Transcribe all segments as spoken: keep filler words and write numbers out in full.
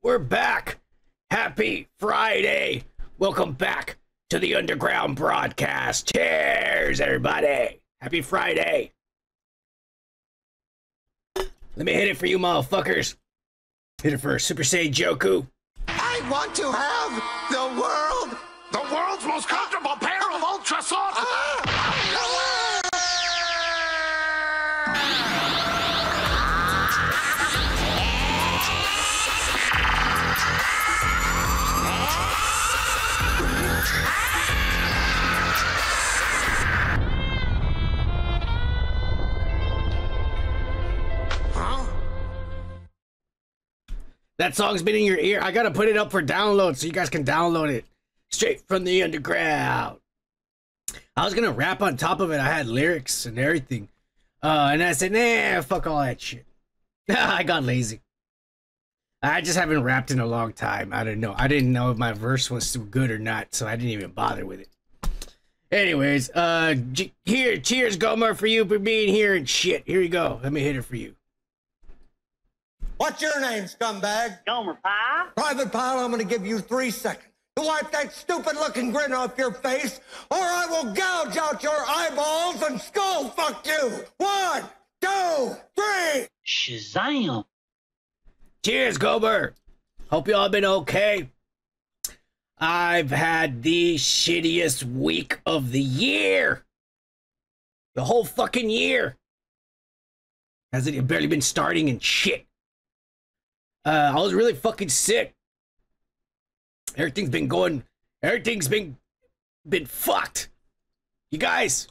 We're back. Happy Friday. Welcome back to the Underground Broadcast. Cheers, everybody. Happy Friday. Let me hit it for you, motherfuckers. Hit it for Super Saiyan Goku. I want to have the world, the world's most comfortable pair of ultra soft. That song's been in your ear. I gotta put it up for download so you guys can download it straight from the underground. I was gonna rap on top of it. I had lyrics and everything. Uh, and I said, nah, fuck all that shit. I got lazy. I just haven't rapped in a long time. I don't know. I didn't know if my verse was too good or not, so I didn't even bother with it. Anyways, uh, here, cheers, Gomer, for you for being here and shit. Here you go. Let me hit it for you. What's your name, scumbag? Gomer Pyle. Private Pyle, I'm going to give you three seconds to wipe that stupid-looking grin off your face, or I will gouge out your eyeballs and skull fuck you. One, two, three. Shazam. Cheers, Gomer. Hope you all been okay. I've had the shittiest week of the year. The whole fucking year. Has it barely been starting and shit? Uh, I was really fucking sick. Everything's been going. Everything's been been fucked. You guys,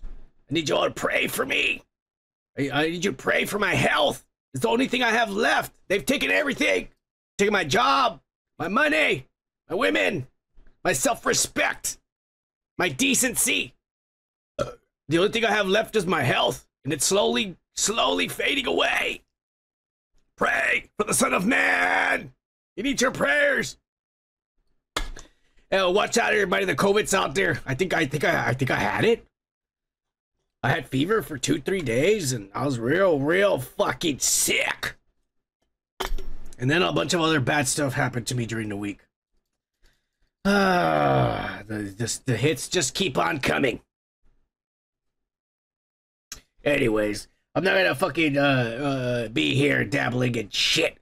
I need you all to pray for me. I, I need you to pray for my health. It's the only thing I have left. They've taken everything. Taken my job, my money, my women, my self-respect, my decency. Uh, the only thing I have left is my health, and it's slowly, slowly fading away. Pray for the Son of Man. You need your prayers. Uh, watch out, everybody. The COVID's out there. I think I think I, I think I had it. I had fever for two, three days, and I was real, real fucking sick. And then a bunch of other bad stuff happened to me during the week. Ah, the this, the hits just keep on coming. Anyways. I'm not gonna fucking uh, uh, be here dabbling in shit.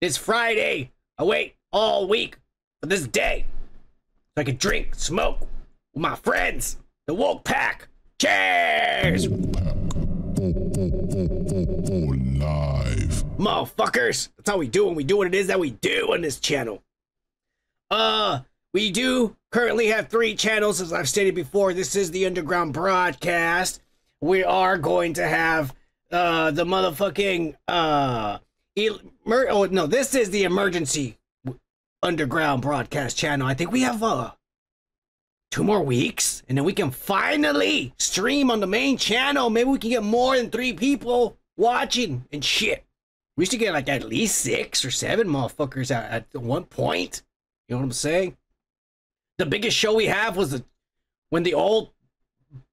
It's Friday. I wait all week for this day so I can drink, smoke with my friends, the woke pack. Cheers! Oh, live, motherfuckers. That's how we do when we do what it is that we do on this channel. Uh, we do currently have three channels, as I've stated before. This is the Underground Broadcast. We are going to have. Uh, the motherfucking, uh, oh, no, this is the emergency underground broadcast channel. I think we have, uh, two more weeks, and then we can finally stream on the main channel. Maybe we can get more than three people watching and shit. We should get, like, at least six or seven motherfuckers at, at one point. You know what I'm saying? The biggest show we have was the, when the old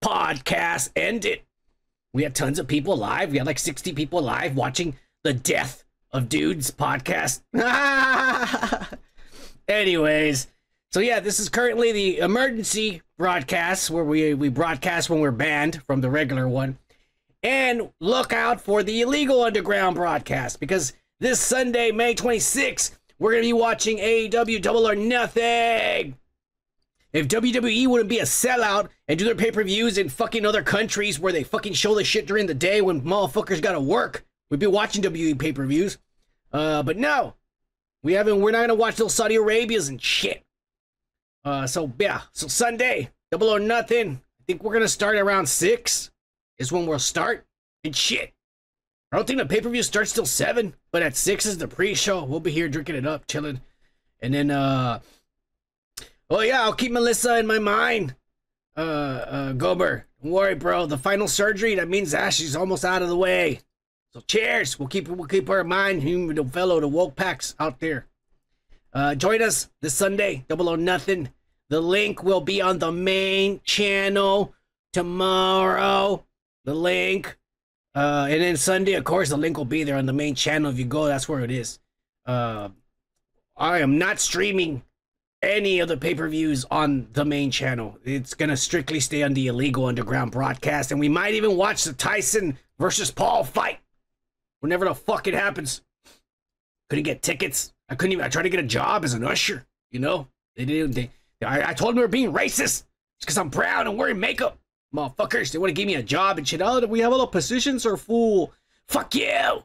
podcast ended. We had tons of people live. We had like sixty people live watching the Death of Dudes podcast. Anyways, so yeah, this is currently the emergency broadcast where we, we broadcast when we're banned from the regular one. And look out for the illegal underground broadcast because this Sunday, May twenty-sixth, we're going to be watching A E W Double or Nothing. If W W E wouldn't be a sellout and do their pay-per-views in fucking other countries where they fucking show the shit during the day when motherfuckers gotta work, we'd be watching W W E pay-per-views. Uh, but no, we haven't. We're not gonna watch those Saudi Arabias and shit. Uh, so yeah, so Sunday, Double or Nothing. I think we're gonna start around six. Is when we'll start and shit. I don't think the pay-per-view starts till seven, but at six is the pre-show. We'll be here drinking it up, chilling, and then uh. Oh yeah, I'll keep Melissa in my mind. Uh, uh, Gomer, don't worry, bro. The final surgery, that means Ashley's almost out of the way. So cheers. We'll keep we'll keep our mind human the fellow the woke packs out there. Uh, join us this Sunday, Double or Nothing. The link will be on the main channel tomorrow. The link. Uh, and then Sunday, of course, the link will be there on the main channel. If you go, that's where it is. Uh, I am not streaming any of the pay-per-views on the main channel. It's going to strictly stay on the Illegal Underground broadcast. And we might even watch the Tyson versus Paul fight. Whenever the fuck it happens. Couldn't get tickets. I couldn't even, I tried to get a job as an usher. You know, they didn't, they, I, I told them they were being racist. It's because I'm brown and wearing makeup. Motherfuckers, they want to give me a job and shit. Oh, do we have all the positions or fool? Fuck you!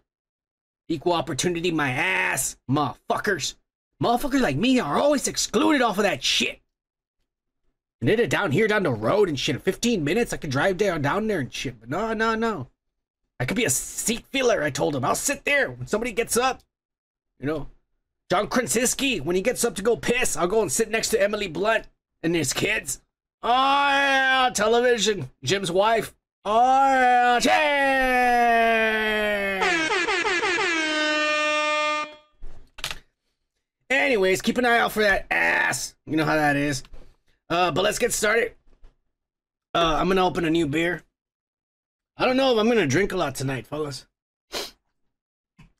Equal opportunity, my ass. Motherfuckers. Motherfuckers like me are always excluded off of that shit. And then down here, down the road and shit. In fifteen minutes, I could drive down, down there and shit. But no, no, no. I could be a seat filler, I told him. I'll sit there when somebody gets up. You know? John Krasinski, when he gets up to go piss, I'll go and sit next to Emily Blunt and his kids. Oh, yeah, television. Jim's wife. Oh, yeah. Anyways, keep an eye out for that ass. You know how that is. Uh, but let's get started. Uh, I'm going to open a new beer. I don't know if I'm going to drink a lot tonight, fellas.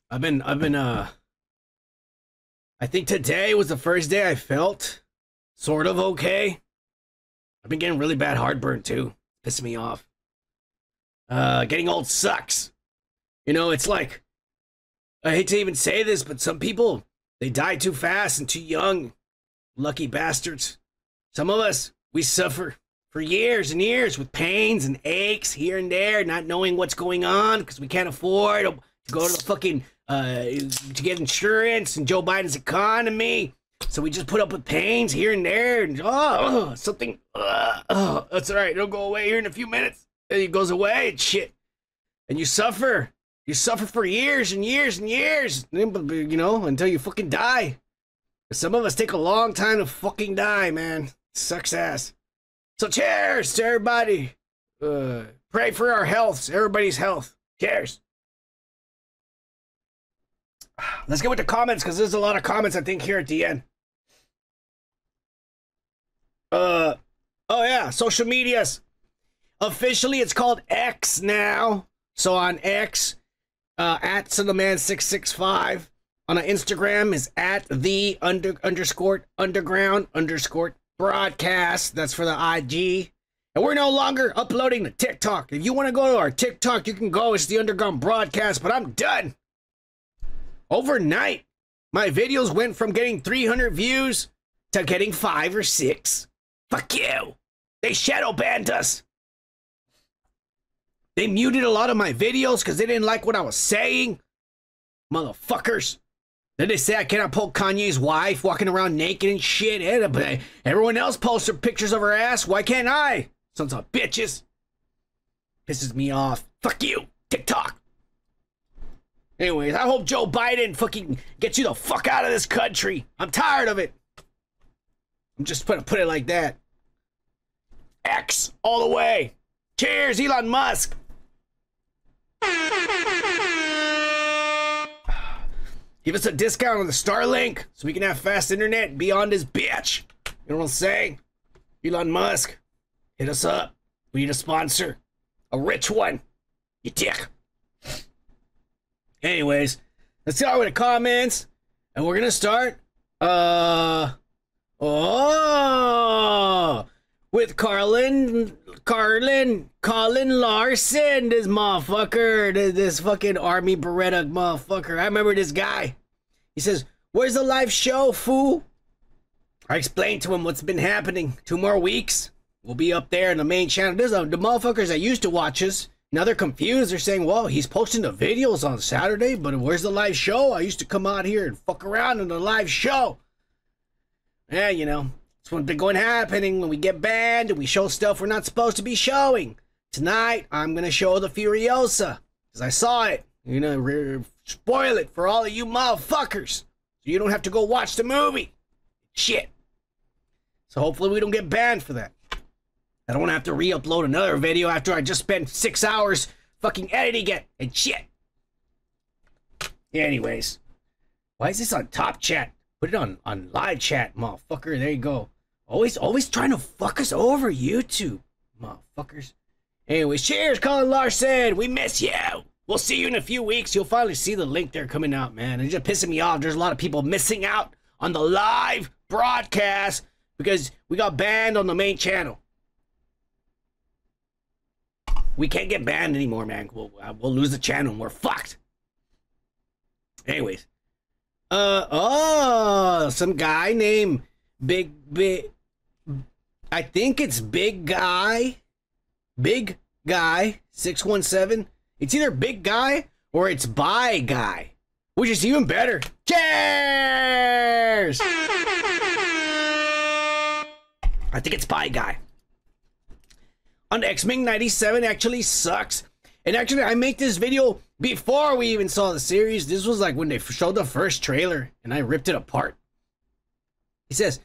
I've been, I've been, uh, I think today was the first day I felt sort of okay. I've been getting really bad heartburn, too. Pissing me off. Uh, getting old sucks. You know, it's like... I hate to even say this, but some people, they die too fast and too young. Lucky bastards. Some of us, we suffer for years and years with pains and aches here and there, not knowing what's going on because we can't afford to go to the fucking... Uh, to get insurance and Joe Biden's economy. So we just put up with pains here and there, and oh, oh something, uh, oh, that's all right. It'll go away here in a few minutes. And it goes away and shit. And you suffer. You suffer for years and years and years, you know, until you fucking die. Some of us take a long time to fucking die, man. It sucks ass. So cheers to everybody. Uh, pray for our health, everybody's health. Cheers. Let's get with the comments, because there's a lot of comments, I think, here at the end. Uh, oh yeah, social medias. Officially, it's called X now. So on X, uh, at Cineman six six five. On Instagram is at the under, underscore underground underscore broadcast. That's for the I G. And we're no longer uploading to TikTok. If you want to go to our TikTok, you can go. It's the Underground Broadcast, but I'm done. Overnight, my videos went from getting three hundred views to getting five or six. Fuck you. They shadow banned us. They muted a lot of my videos because they didn't like what I was saying. Motherfuckers. Then they say I cannot poke Kanye's wife walking around naked and shit. And everyone else posts her pictures of her ass. Why can't I? Sons of bitches. Pisses me off. Fuck you, TikTok. Anyways, I hope Joe Biden fucking gets you the fuck out of this country. I'm tired of it. I'm just gonna put it like that. X all the way. Cheers, Elon Musk. Give us a discount on the Starlink so we can have fast internet beyond this bitch. You know what I'm saying? Elon Musk, hit us up. We need a sponsor. A rich one. You dick. Anyways, let's start with the comments, and we're gonna start, uh, oh, with Carlin, Carlin, Colin Larson, this motherfucker, this, this fucking Army Beretta motherfucker. I remember this guy. He says, "Where's the live show, fool?" I explained to him what's been happening. Two more weeks, we'll be up there in the main channel. There's the motherfuckers that used to watch us. Now they're confused. They're saying, well, he's posting the videos on Saturday, but where's the live show? I used to come out here and fuck around in the live show. Yeah, you know, it's what's been going happening when we get banned and we show stuff we're not supposed to be showing. Tonight, I'm going to show the Furiosa because I saw it. You know, spoil it for all of you motherfuckers so you don't have to go watch the movie. Shit. So hopefully we don't get banned for that. I don't want to have to re-upload another video after I just spent six hours fucking editing it and shit. Anyways, why is this on top chat? Put it on, on live chat, motherfucker. There you go. Always, always trying to fuck us over, YouTube, motherfuckers. Anyways, cheers, Colin Larson. We miss you. We'll see you in a few weeks. You'll finally see the link there coming out, man. It's just pissing me off. There's a lot of people missing out on the live broadcast because we got banned on the main channel. We can't get banned anymore, man. We'll, we'll lose the channel and we're fucked. Anyways. Uh, oh, some guy named Big, Big, I think it's Big Guy, Big Guy, six one seven. It's either Big Guy or it's By Guy, which is even better. Cheers! I think it's By Guy. On X-Men ninety-seven actually sucks. And actually, I make this video before we even saw the series. This was like when they showed the first trailer and I ripped it apart. He says,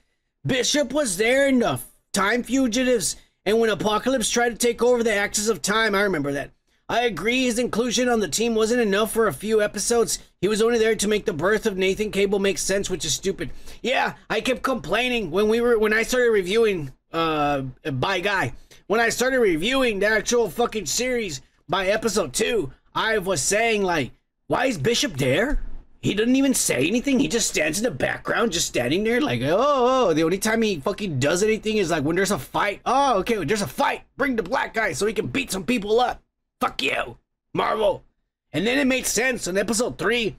Bishop was there in the Time Fugitives, and when Apocalypse tried to take over the axis of time, I remember that. I agree his inclusion on the team wasn't enough for a few episodes. He was only there to make the birth of Nathan Cable make sense, which is stupid. Yeah, I kept complaining when we were when I started reviewing uh, By Guy. When I started reviewing the actual fucking series by episode two, I was saying, like, why is Bishop there? He doesn't even say anything. He just stands in the background, just standing there like, oh, oh. The only time he fucking does anything is like when there's a fight. Oh, okay, there's a fight. Bring the black guy so he can beat some people up. Fuck you, Marvel. And then it made sense in episode three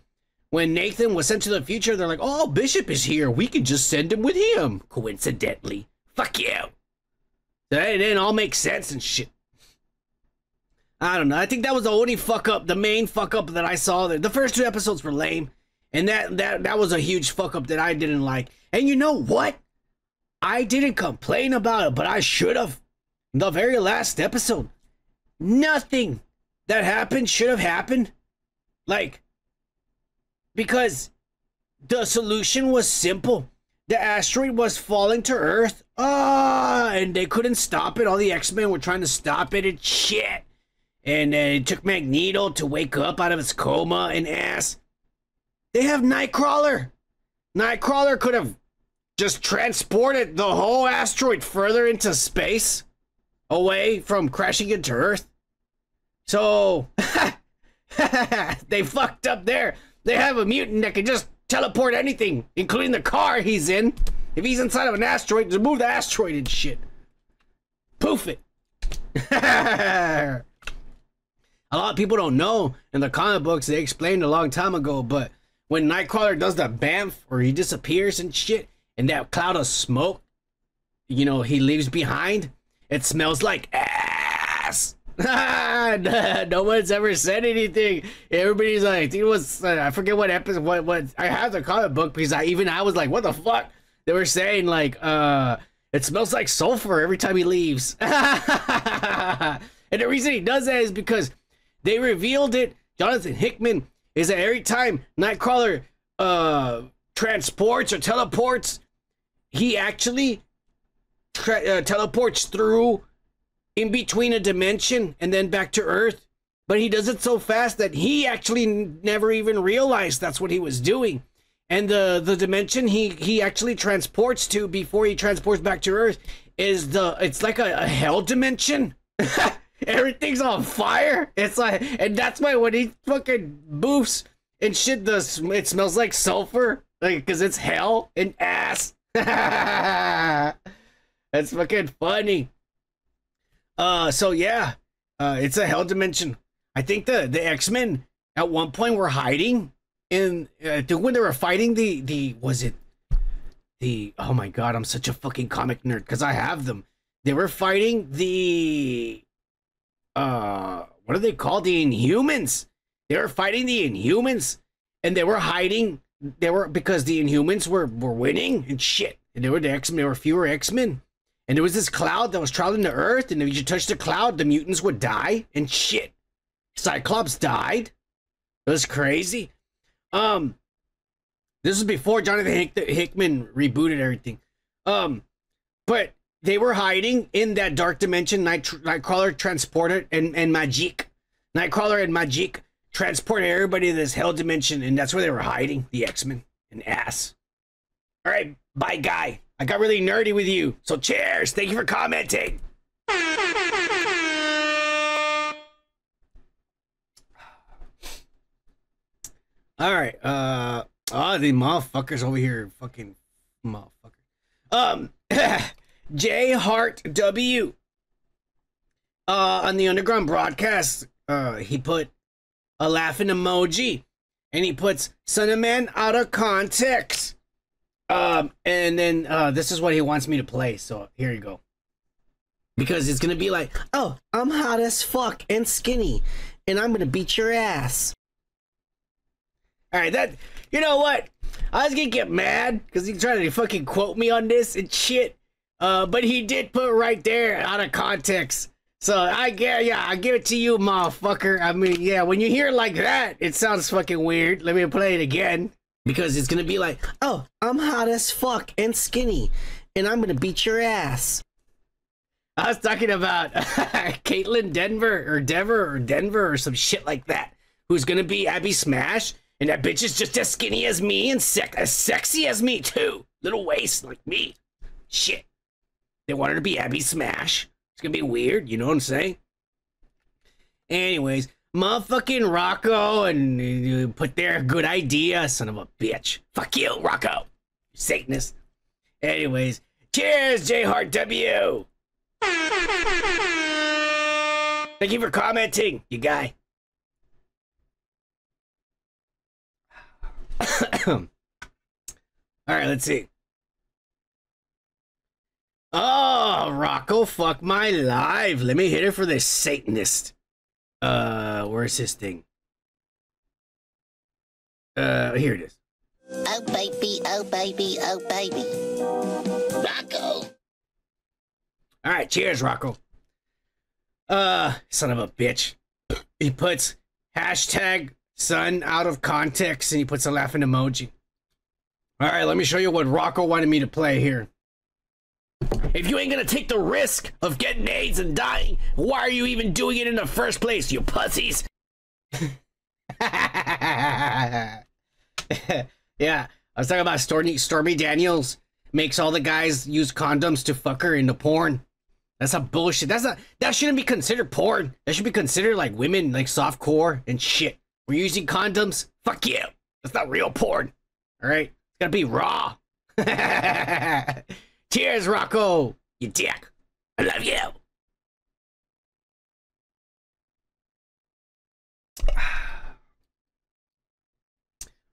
when Nathan was sent to the future. They're like, oh, Bishop is here. We can just send him with him. Coincidentally. Fuck you. That didn't all make sense and shit. I don't know. I think that was the only fuck up, the main fuck up that I saw there. The first two episodes were lame. And that, that, that was a huge fuck up that I didn't like. And you know what? I didn't complain about it, but I should have. The very last episode. Nothing that happened should have happened. Like, because the solution was simple. The asteroid was falling to Earth. Ah, and they couldn't stop it. All the X-Men were trying to stop it and shit. And uh, it took Magneto to wake up out of his coma and ass. They have Nightcrawler. Nightcrawler could have just transported the whole asteroid further into space. Away from crashing into Earth. So, they fucked up there. They have a mutant that can just teleport anything, including the car he's in. If he's inside of an asteroid, just move the asteroid and shit. Poof it. A lot of people don't know. In the comic books, they explained a long time ago, but when Nightcrawler does the bamf, or he disappears and shit, and that cloud of smoke, you know, he leaves behind, it smells like ass. No one's ever said anything. Everybody's like, it was, uh, I forget what episode, what, what, I have the comic book because I, even I was like, what the fuck? They were saying like, uh, it smells like sulfur every time he leaves. And the reason he does that is because they revealed it. Jonathan Hickman is that every time Nightcrawler, uh, transports or teleports, he actually Uh, teleports through in between a dimension and then back to Earth, but he does it so fast that he actually never even realized that's what he was doing. And the the dimension he he actually transports to before he transports back to Earth is the it's like a, a hell dimension. Everything's on fire. It's like, and that's why when he fucking boofs and shit, the it smells like sulfur, like, because it's hell and ass. That's fucking funny. Uh, so yeah, uh, it's a hell dimension. I think the the X-Men at one point were hiding in uh, when they were fighting the the was it the oh my god, I'm such a fucking comic nerd because I have them. They were fighting the uh what are they called? The Inhumans. They were fighting the Inhumans, and they were hiding. They were because the Inhumans were were winning and shit, and they were the X-Men. There were fewer X-Men. And there was this cloud that was traveling to Earth, and if you touched the cloud, the mutants would die and shit. Cyclops died. It was crazy. Um, this was before Jonathan Hick Hickman rebooted everything. Um, but they were hiding in that dark dimension. Night, Nightcrawler transported and, and Magik. Nightcrawler and Magik transported everybody to this hell dimension, and that's where they were hiding, the X-Men. An ass. All right, bye, guy. I got really nerdy with you, so cheers. Thank you for commenting. All right. Uh, oh, the motherfuckers over here. Fucking motherfucker. Um, J Hart W. Uh, on the Underground broadcast, uh, he put a laughing emoji, and he puts "Son of Man" out of context. Um, and then uh, this is what he wants me to play. So here you go. Because it's gonna be like, oh, I'm hot as fuck and skinny, and I'm gonna beat your ass. All right, that, you know what? I was gonna get mad because he tried to fucking quote me on this and shit. Uh, but he did put right there out of context. So I get, yeah, I give it to you, motherfucker. I mean, yeah, when you hear it like that, it sounds fucking weird. Let me play it again because it's gonna be like, oh, I'm hot as fuck and skinny, and I'm gonna beat your ass. I was talking about Caitlyn Denver or Dever or Denver or some shit like that, who's gonna be Abby Smash. And that bitch is just as skinny as me and sec as sexy as me, too. Little waist like me. Shit. They wanted to be Abby Smash. It's gonna be weird, you know what I'm saying? Anyways, motherfucking Rocco and uh, put there a good idea, son of a bitch. Fuck you, Rocco. You Satanist. Anyways, cheers, J Hart W. Thank you for commenting, you guy. All right, let's see. Oh, Rocco, fuck my life. Let me hit it for this Satanist. Uh, where's this thing? Uh, here it is. Oh, baby, oh, baby, oh, baby. Rocco. All right, cheers, Rocco. Uh, son of a bitch. He puts hashtag son out of context, and he puts a laughing emoji. All right, let me show you what Rocco wanted me to play here. If you ain't gonna take the risk of getting AIDS and dying, why are you even doing it in the first place, you pussies? Yeah, I was talking about Stormy, Stormy Daniels makes all the guys use condoms to fuck her into porn. That's a bullshit. That's not, that shouldn't be considered porn. That should be considered like women, like softcore and shit. We're using condoms? Fuck you. That's not real porn. All right? It's gotta be raw. Cheers, Rocco. You dick. I love you.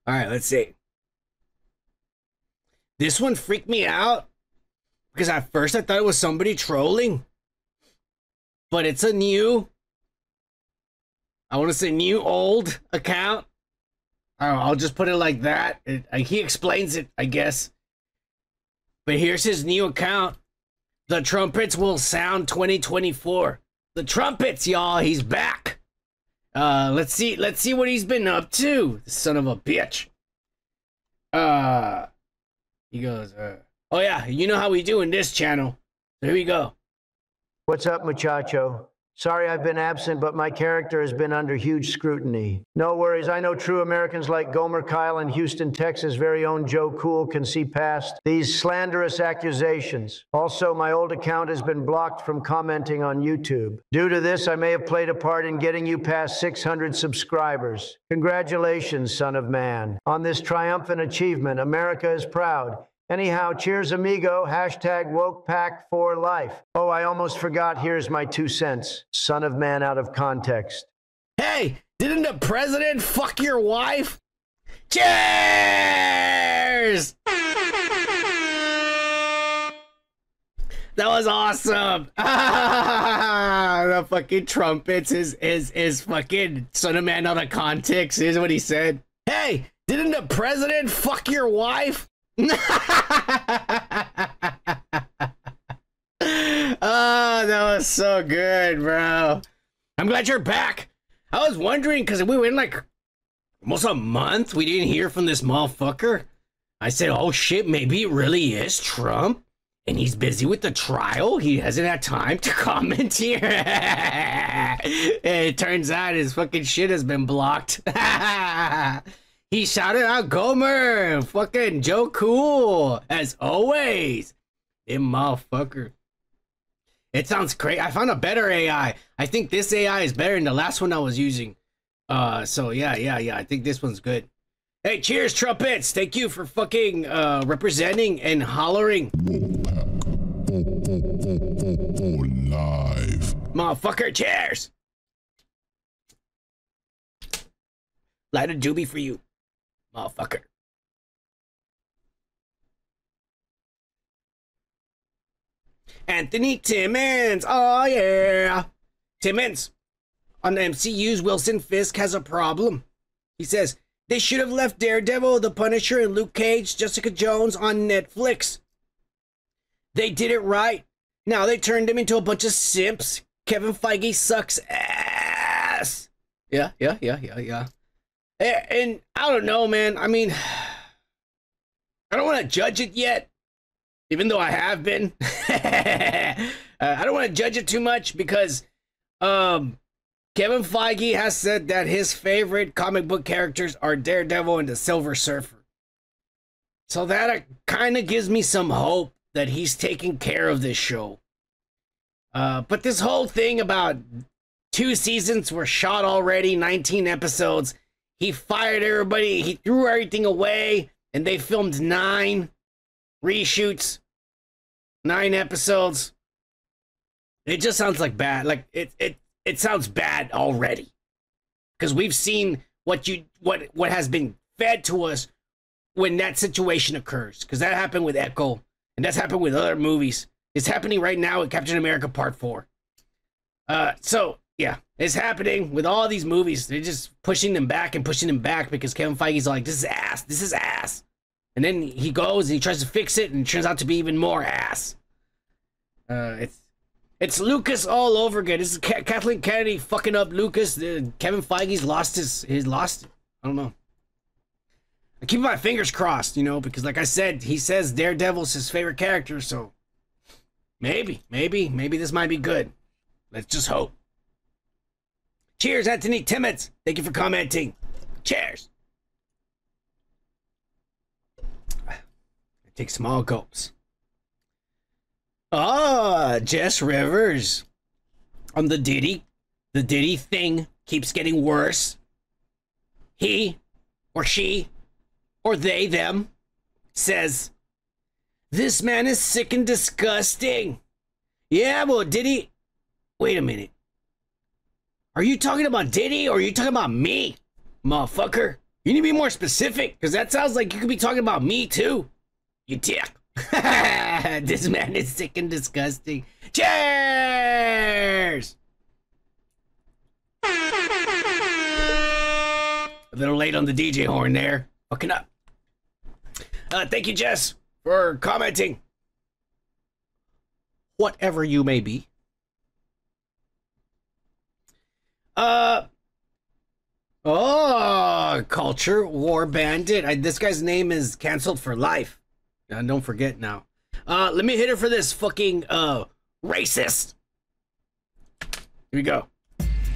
All right, let's see. This one freaked me out because at first I thought it was somebody trolling. But it's a new... I want to say new old account. I'll just put it like that. It, I, he explains it, I guess. But here's his new account. The trumpets will sound twenty twenty-four. The trumpets, y'all. He's back. Uh, let's see. Let's see what he's been up to. Son of a bitch. Uh, he goes. Uh, oh yeah, you know how we do in this channel. Here we go. What's up, muchacho? Sorry I've been absent, but my character has been under huge scrutiny. No worries, I know true Americans like Gomer Pyle in Houston, Texas' very own Joe Cool can see past these slanderous accusations. Also, my old account has been blocked from commenting on YouTube. Due to this, I may have played a part in getting you past six hundred subscribers. Congratulations, son of man. On this triumphant achievement, America is proud. Anyhow, cheers, amigo. Hashtag woke pack for life. Oh, I almost forgot. Here's my two cents. Son of man out of context. Hey, didn't the president fuck your wife? Cheers! That was awesome. The fucking trumpets is, is, is fucking son of man out of context. Here's what he said. Hey, didn't the president fuck your wife? Oh, that was so good, bro. I'm glad you're back. I was wondering because we went like almost a month we didn't hear from this motherfucker. I said, oh shit, maybe it really is Trump. And he's busy with the trial. He hasn't had time to comment here. It turns out his fucking shit has been blocked. He shouted out Gomer, fucking Joe Cool, as always. It motherfucker. It sounds great. I found a better A I. I think this A I is better than the last one I was using. Uh, so yeah, yeah, yeah. I think this one's good. Hey, cheers, trumpets! Thank you for fucking uh, representing and hollering. Oh, oh, oh, oh, oh, live. Motherfucker, cheers! Light a doobie for you, motherfucker. Anthony Timmons, oh yeah! Timmons, on the M C U's Wilson Fisk has a problem. He says, they should have left Daredevil, The Punisher, and Luke Cage, Jessica Jones on Netflix. They did it right. Now they turned him into a bunch of simps. Kevin Feige sucks ass. Yeah, yeah, yeah, yeah, yeah. And, and I don't know, man. I mean, I don't want to judge it yet, even though I have been. uh, I don't want to judge it too much because... um. Kevin Feige has said that his favorite comic book characters are Daredevil and the Silver Surfer. So that kind of gives me some hope that he's taking care of this show. Uh, but this whole thing about two seasons were shot already, nineteen episodes. He fired everybody. He threw everything away. And they filmed nine reshoots. Nine episodes. It just sounds like bad. Like it... it It sounds bad already, because we've seen what you what what has been fed to us when that situation occurs. Because that happened with Echo, and that's happened with other movies. It's happening right now with Captain America Part Four. Uh, so yeah, it's happening with all these movies. They're just pushing them back and pushing them back because Kevin Feige's like, "This is ass. This is ass," and then he goes and he tries to fix it, and it turns out to be even more ass. Uh, it's. It's Lucas all over again. This is Ka Kathleen Kennedy fucking up Lucas. Uh, Kevin Feige's lost his... He's lost it. I don't know. I keep my fingers crossed, you know, because like I said, he says Daredevil's his favorite character, so... Maybe, maybe, maybe this might be good. Let's just hope. Cheers, Anthony Timmons. Thank you for commenting. Cheers. I take small gulps. Ah, Jess Rivers on the Diddy. The Diddy thing keeps getting worse. He or she or they, them says, this man is sick and disgusting. Yeah, well, Diddy. Wait a minute. Are you talking about Diddy or are you talking about me? Motherfucker. You need to be more specific because that sounds like you could be talking about me too. You dick. This man is sick and disgusting. Cheers! A little late on the D J horn there. Fucking up. Uh, thank you, Jess, for commenting. Whatever you may be. Uh... Oh, Culture War Bandit. I, this guy's name is canceled for life. Uh, don't forget now. Uh, let me hit her for this fucking uh, racist. Here we go.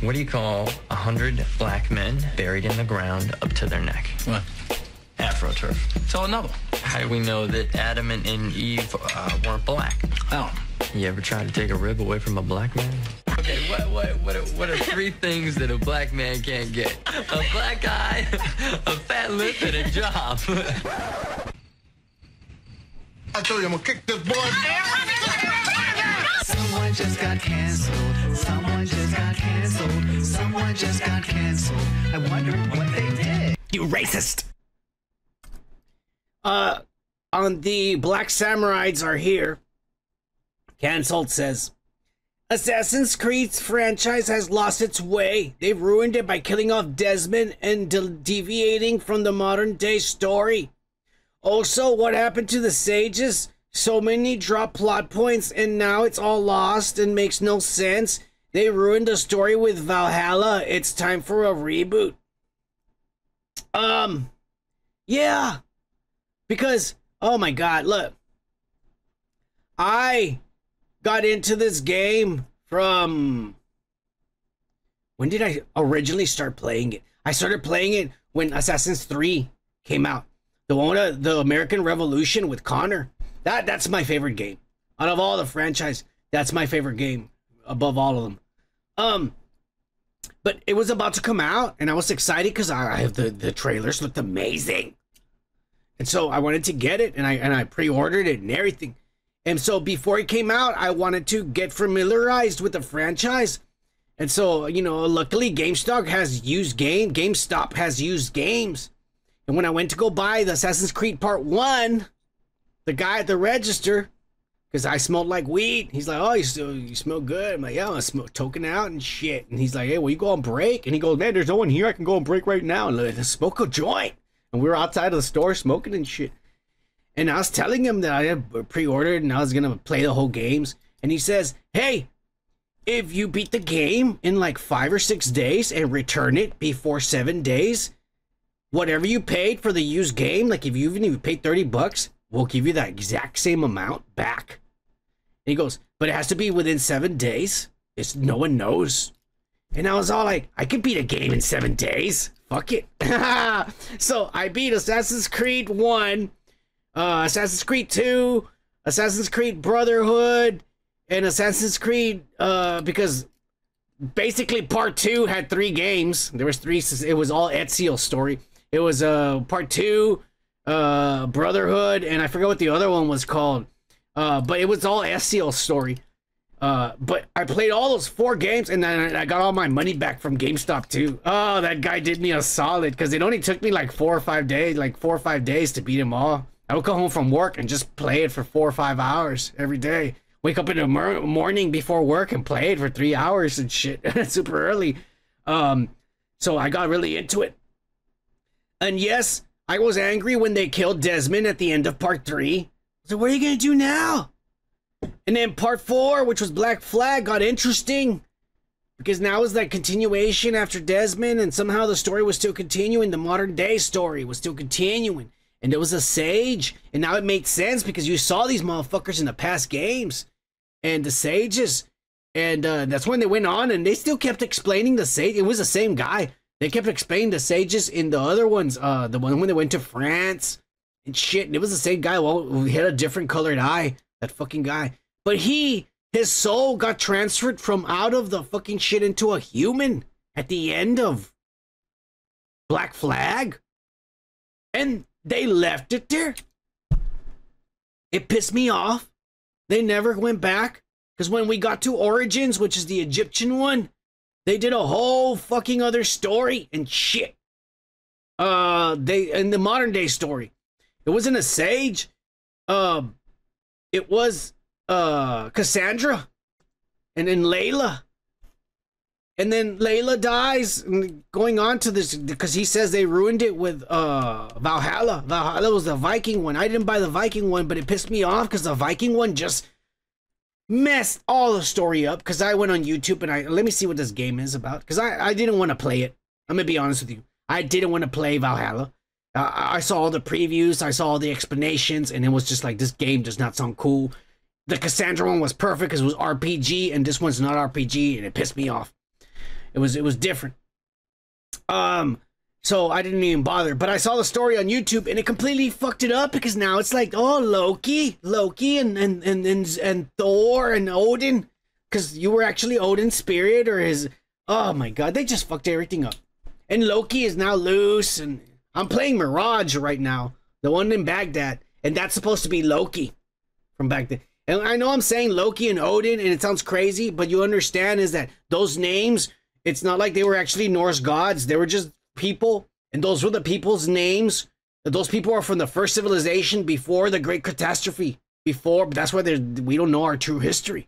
What do you call a hundred black men buried in the ground up to their neck? What? AfroTurf. It's all novel. How do we know that Adam and, and Eve uh, weren't black? Oh. You ever try to take a rib away from a black man? Okay, what what what are, what are three things that a black man can't get? A black eye, a fat lip, and a job. I told you I'm gonna kick this boy. Someone just got canceled. Someone just got canceled. Someone just got canceled. I wonder what they did. You racist. Uh, on the Black Samurais are here. Canceled says, Assassin's Creed's franchise has lost its way. They've ruined it by killing off Desmond and de deviating from the modern day story. Also, what happened to the sages? So many dropped plot points, and now it's all lost and makes no sense. They ruined the story with Valhalla. It's time for a reboot. Um, yeah. Because, oh my god, look. I got into this game from... When did I originally start playing it? I started playing it when Assassin's three came out. The one of the American Revolution with Connor. That, that's my favorite game. Out of all the franchise, that's my favorite game above all of them. Um, but it was about to come out, and I was excited because I, I have the, the trailers looked amazing. And so I wanted to get it, and I, and I pre-ordered it and everything. And so before it came out, I wanted to get familiarized with the franchise. And so, you know, luckily GameStop has used game. GameStop has used games. And when I went to go buy the Assassin's Creed Part one, the guy at the register, because I smelled like weed. He's like, oh, you, still, you smell good. I'm like, yeah, I smell token out and shit. And he's like, hey, will you go on break? And he goes, man, there's no one here. I can go on break right now and let's smoke a joint. And we were outside of the store smoking and shit. And I was telling him that I had pre-ordered and I was going to play the whole games. And he says, hey, if you beat the game in like five or six days and return it before seven days, whatever you paid for the used game, like if you even if you paid thirty bucks, we'll give you that exact same amount back. And he goes, but it has to be within seven days. It's no one knows. And I was all like, I could beat a game in seven days. Fuck it. So I beat Assassin's Creed one, uh, Assassin's Creed two, Assassin's Creed Brotherhood, and Assassin's Creed, uh, because basically Part two had three games. There was three, it was all Ezio's story. It was uh, Part two, uh, Brotherhood, and I forgot what the other one was called. Uh, but it was all Ezio's story. Uh, but I played all those four games, and then I got all my money back from GameStop too. Oh, that guy did me a solid, because it only took me like four or five days, like four or five days to beat them all. I would come home from work and just play it for four or five hours every day. Wake up in the mor morning before work and play it for three hours and shit, super early. Um, so I got really into it. And yes, I was angry when they killed Desmond at the end of part three. So what are you gonna do now? And then part four, which was Black Flag, got interesting because now it's that continuation after Desmond, and somehow the story was still continuing. The modern day story was still continuing, and there was a sage, and now it made sense because you saw these motherfuckers in the past games and the sages, and uh, that's when they went on and they still kept explaining the sage. It was the same guy. They kept explaining the sages in the other ones, uh, the one when they went to France and shit, and it was the same guy. Well, he had a different colored eye. That fucking guy. But he, his soul got transferred from out of the fucking shit into a human at the end of Black Flag. And they left it there. It pissed me off. They never went back. Because when we got to Origins, which is the Egyptian one, they did a whole fucking other story and shit. Uh, they, in the modern day story, it wasn't a sage. Um, uh, It was uh, Cassandra, and then Layla, and then Layla dies, and going on to this because he says they ruined it with uh, Valhalla. Valhalla was the Viking one. I didn't buy the Viking one, but it pissed me off because the Viking one just messed all the story up. Because I went on YouTube and I let me see what this game is about, because I I didn't want to play it. I'm gonna be honest with you. I didn't want to play Valhalla. I saw all the previews, I saw all the explanations, and it was just like, this game does not sound cool. The Cassandra one was perfect because it was R P G, and this one's not R P G, and it pissed me off. It was, it was different. Um, so I didn't even bother, but I saw the story on YouTube, and it completely fucked it up because now it's like, oh, Loki, Loki, and, and, and, and, and Thor, and Odin, because you were actually Odin's spirit, or his, oh my god, they just fucked everything up. And Loki is now loose, and I'm playing Mirage right now, the one in Baghdad, and that's supposed to be Loki from Baghdad. And I know I'm saying Loki and Odin, and it sounds crazy, but you understand is that those names, it's not like they were actually Norse gods. They were just people, and those were the people's names. Those people are from the first civilization before the great catastrophe. Before, but that's why we don't know our true history.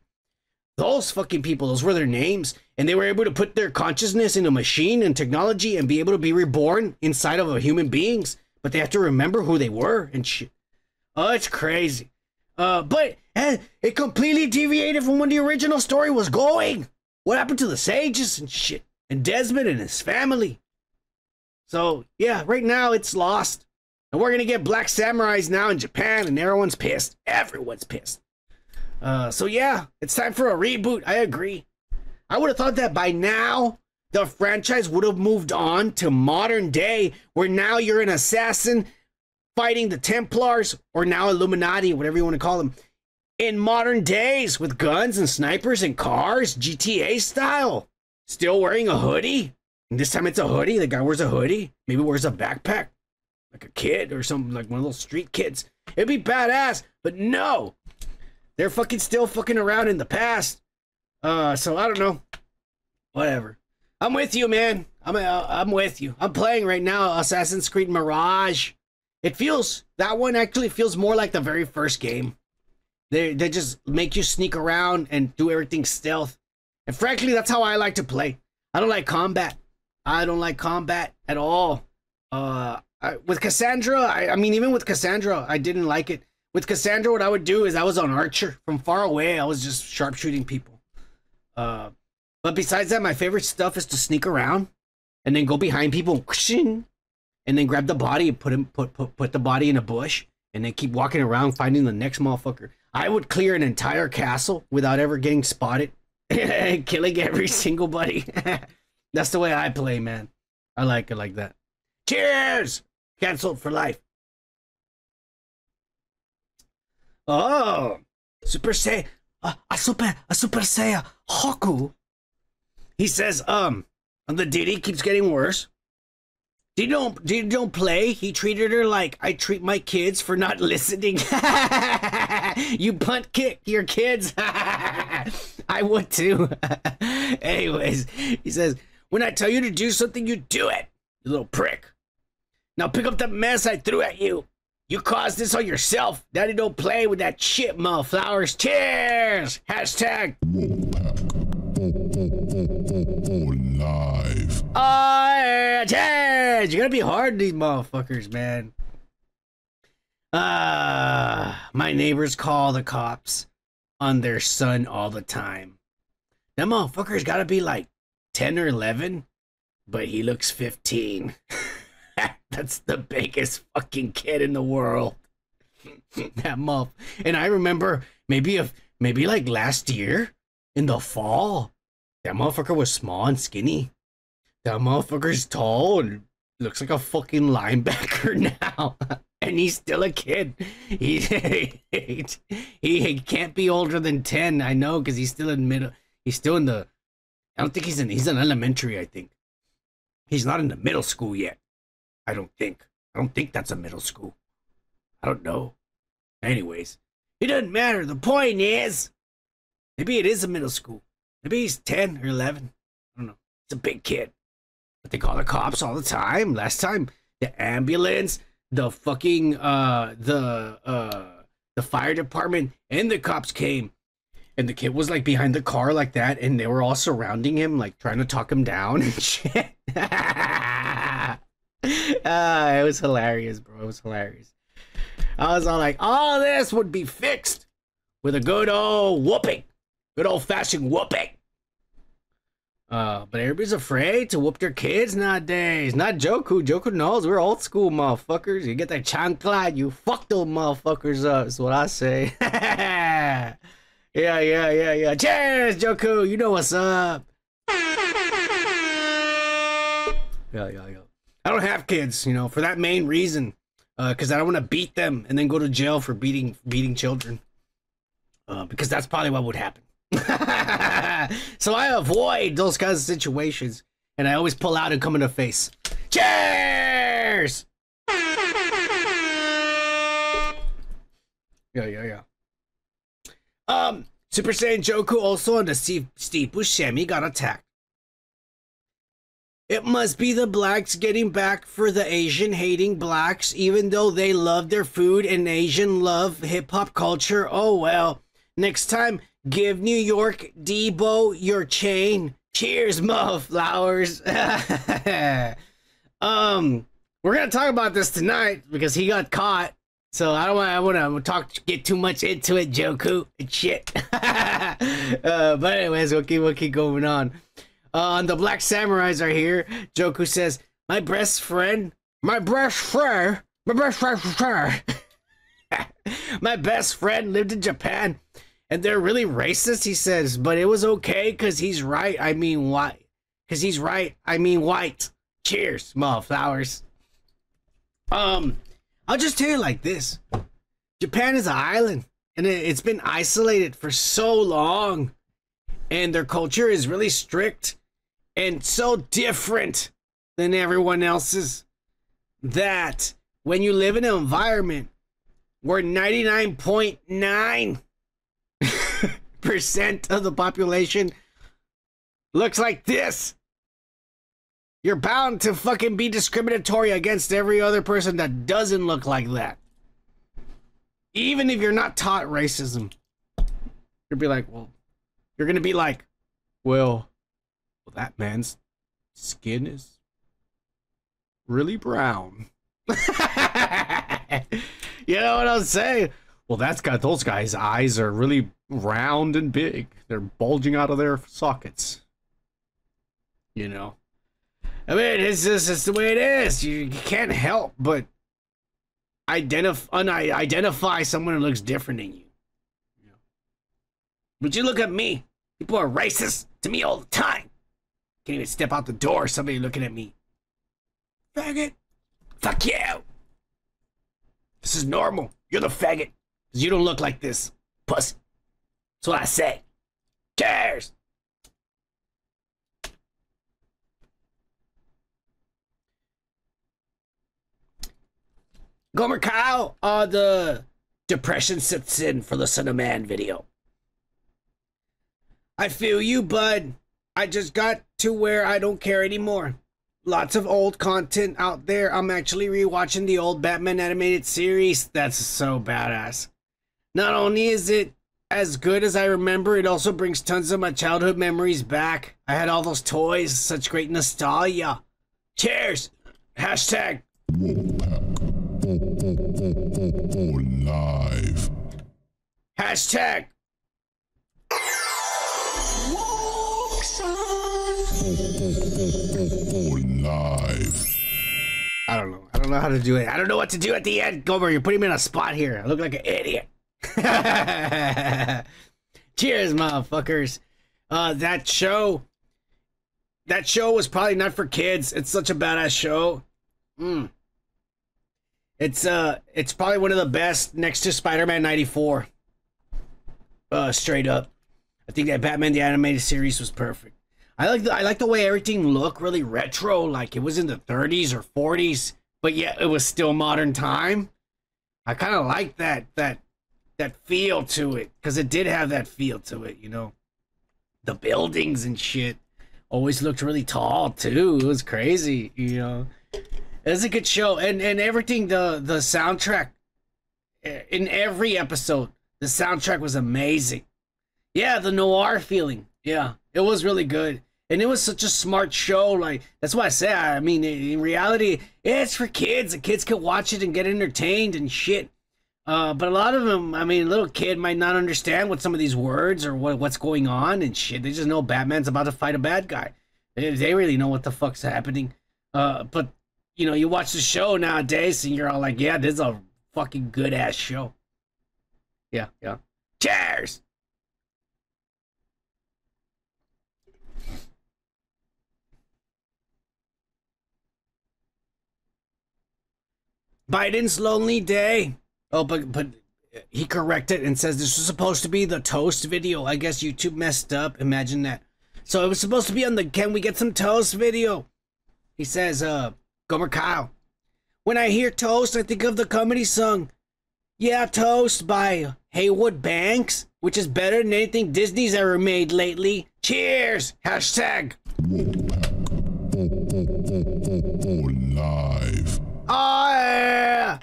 Those fucking people, those were their names, and they were able to put their consciousness in a machine and technology and be able to be reborn inside of a human beings, but they have to remember who they were and shit. Oh, it's crazy. Uh, but eh, it completely deviated from when the original story was going. What happened to the sages and shit, and Desmond and his family? So yeah, right now it's lost, and we're gonna get Black Samurais now in Japan, and everyone's pissed. Everyone's pissed. Uh, so yeah, it's time for a reboot. I agree. I would have thought that by now the franchise would have moved on to modern day, where now you're an assassin fighting the Templars, or now Illuminati, whatever you want to call them, in modern days with guns and snipers and cars, G T A style. Still wearing a hoodie. And this time it's a hoodie. The guy wears a hoodie. Maybe wears a backpack. Like a kid or something, like one of those street kids. It'd be badass, but no. They're fucking still fucking around in the past. Uh, so I don't know. Whatever. I'm with you, man. I'm uh, I'm with you. I'm playing right now Assassin's Creed Mirage. It feels, that one actually feels more like the very first game. They, they just make you sneak around and do everything stealth. And frankly, that's how I like to play. I don't like combat. I don't like combat at all. Uh, I, with Cassandra, I, I mean, even with Cassandra, I didn't like it. With Cassandra, what I would do is I was on Archer. From far away, I was just sharpshooting people. Uh, but besides that, my favorite stuff is to sneak around and then go behind people and then grab the body and put him, put, put, put the body in a bush and then keep walking around finding the next motherfucker. I would clear an entire castle without ever getting spotted, killing every single buddy. That's the way I play, man. I like it like that. Cheers! Canceled for life. Oh, Super Saiyan, uh, a Super, a Super Saiyan Goku. He says, um, the ditty keeps getting worse. Did don't, did don't play. He treated her like I treat my kids for not listening. You butt kick your kids. I would too. Anyways, he says, when I tell you to do something, you do it, you little prick. Now pick up the mess I threw at you. You caused this on yourself. Daddy don't play with that shit, ma. Flowers. Cheers. Hashtag. Live. Oh, yeah. You're gonna be hard to these motherfuckers, man. Uh, my neighbors call the cops on their son all the time. That motherfucker's gotta be like ten or eleven, but he looks fifteen. That's the biggest fucking kid in the world. That muff. And I remember maybe if maybe like last year in the fall, that motherfucker was small and skinny. That motherfucker's tall and looks like a fucking linebacker now. And he's still a kid. He, he, he can't be older than ten. I know, because he's still in middle. He's still in the, I don't think he's in, he's in elementary, I think. He's not in the middle school yet. I don't think. I don't think that's a middle school. I don't know. Anyways, it doesn't matter. The point is, maybe it is a middle school. Maybe he's ten or eleven. I don't know. It's a big kid. But they call the cops all the time. Last time, the ambulance, the fucking, uh, the, uh, the fire department and the cops came. And the kid was like behind the car like that. And they were all surrounding him, like trying to talk him down and shit. Ah, uh, it was hilarious, bro. It was hilarious. I was all like, all this would be fixed with a good old whooping. Good old-fashioned whooping. Uh, but everybody's afraid to whoop their kids nowadays. Not Joku. Joku knows we're old school motherfuckers. You get that chancla, you fuck those motherfuckers up. That's what I say. yeah, yeah, yeah, yeah. Cheers, Joku. You know what's up. yeah, yeah, yeah. I don't have kids, you know, for that main reason. Uh, because I don't want to beat them and then go to jail for beating beating children. Uh, because that's probably what would happen. So I avoid those kinds of situations, and I always pull out and come in the face. Cheers! Yeah, yeah, yeah. Um, Super Saiyan Goku also on the Steve, Steve Buscemi got attacked. It must be the blacks getting back for the Asian hating blacks, even though they love their food and Asian love hip hop culture. Oh well. Next time, give New York Debo your chain. Cheers, muff flowers. um, we're gonna talk about this tonight because he got caught. So I don't want I want to talk get too much into it, Goku and shit. uh, but anyways, we'll keep we'll keep going on. On uh, the Black Samurais are here. Goku says, "My best friend, my best friend, my best friend, my best friend lived in Japan." and they're really racist, he says, but it was okay because he's right. I mean, white. Because he's right. I mean, white. Cheers, motherflowers. Um, I'll just tell you like this. Japan is an island, and it's been isolated for so long. And their culture is really strict and so different than everyone else's that when you live in an environment where ninety-nine point nine percent of the population looks like this, you're bound to fucking be discriminatory against every other person that doesn't look like that. Even if you're not taught racism, you'll be like, well, you're gonna be like, well, well, that man's skin is really brown. You know what I'm saying? Well, that's got those guys' eyes are really round and big. They're bulging out of their sockets. You know, I mean, it's just it's the way it is. You, you can't help but identify identify someone who looks different than you. Yeah. But you look at me. People are racist to me all the time. Can't even step out the door. Somebody looking at me. Faggot. Fuck you. This is normal. You're the faggot. Because you don't look like this. Pussy. That's what I say. Cheers. Gomer Pyle, uh, the Depression Sits In for the Son of Man video. I feel you, bud. I just got to where I don't care anymore. Lots of old content out there. I'm actually rewatching the old Batman animated series. That's so badass. Not only is it as good as I remember, it also brings tons of my childhood memories back. I had all those toys, such great nostalgia. Cheers! Hashtag Oh, oh, oh, oh, oh, live. Hashtag. Oh, oh, oh, oh, live. I don't know. I don't know how to do it. I don't know what to do at the end. Gomer, you're putting me in a spot here. I look like an idiot. Cheers, motherfuckers. Uh, that show. That show was probably not for kids. It's such a badass show. Mm. It's uh, it's probably one of the best next to Spider-Man ninety-four. Uh, straight up, I think that Batman the Animated Series was perfect. I like the I like the way everything looked really retro, like it was in the thirties or forties, but yet it was still modern time. I kind of like that that that feel to it because it did have that feel to it, you know. The buildings and shit always looked really tall too. It was crazy, you know. It's a good show, and and everything, the the soundtrack in every episode, the soundtrack was amazing. Yeah, the noir feeling. Yeah, it was really good, and it was such a smart show. Like, that's why I say, I mean, in reality, it's for kids. The kids can watch it and get entertained and shit. Uh, but a lot of them, I mean, a little kid might not understand what some of these words or what what's going on and shit. They just know Batman's about to fight a bad guy. They, they really know what the fuck's happening. Uh, but you know, you watch the show nowadays and you're all like, yeah, this is a fucking good ass show. Yeah, yeah. Cheers! Biden's lonely day. Oh, but, but he corrected and says this was supposed to be the toast video. I guess YouTube messed up. Imagine that. So it was supposed to be on the Can We Get Some Toast video. He says, uh, Gomer Pyle. When I hear toast, I think of the comedy song Yeah Toast by Haywood Banks, which is better than anything Disney's ever made lately. Cheers! Hashtag live. Oh, yeah.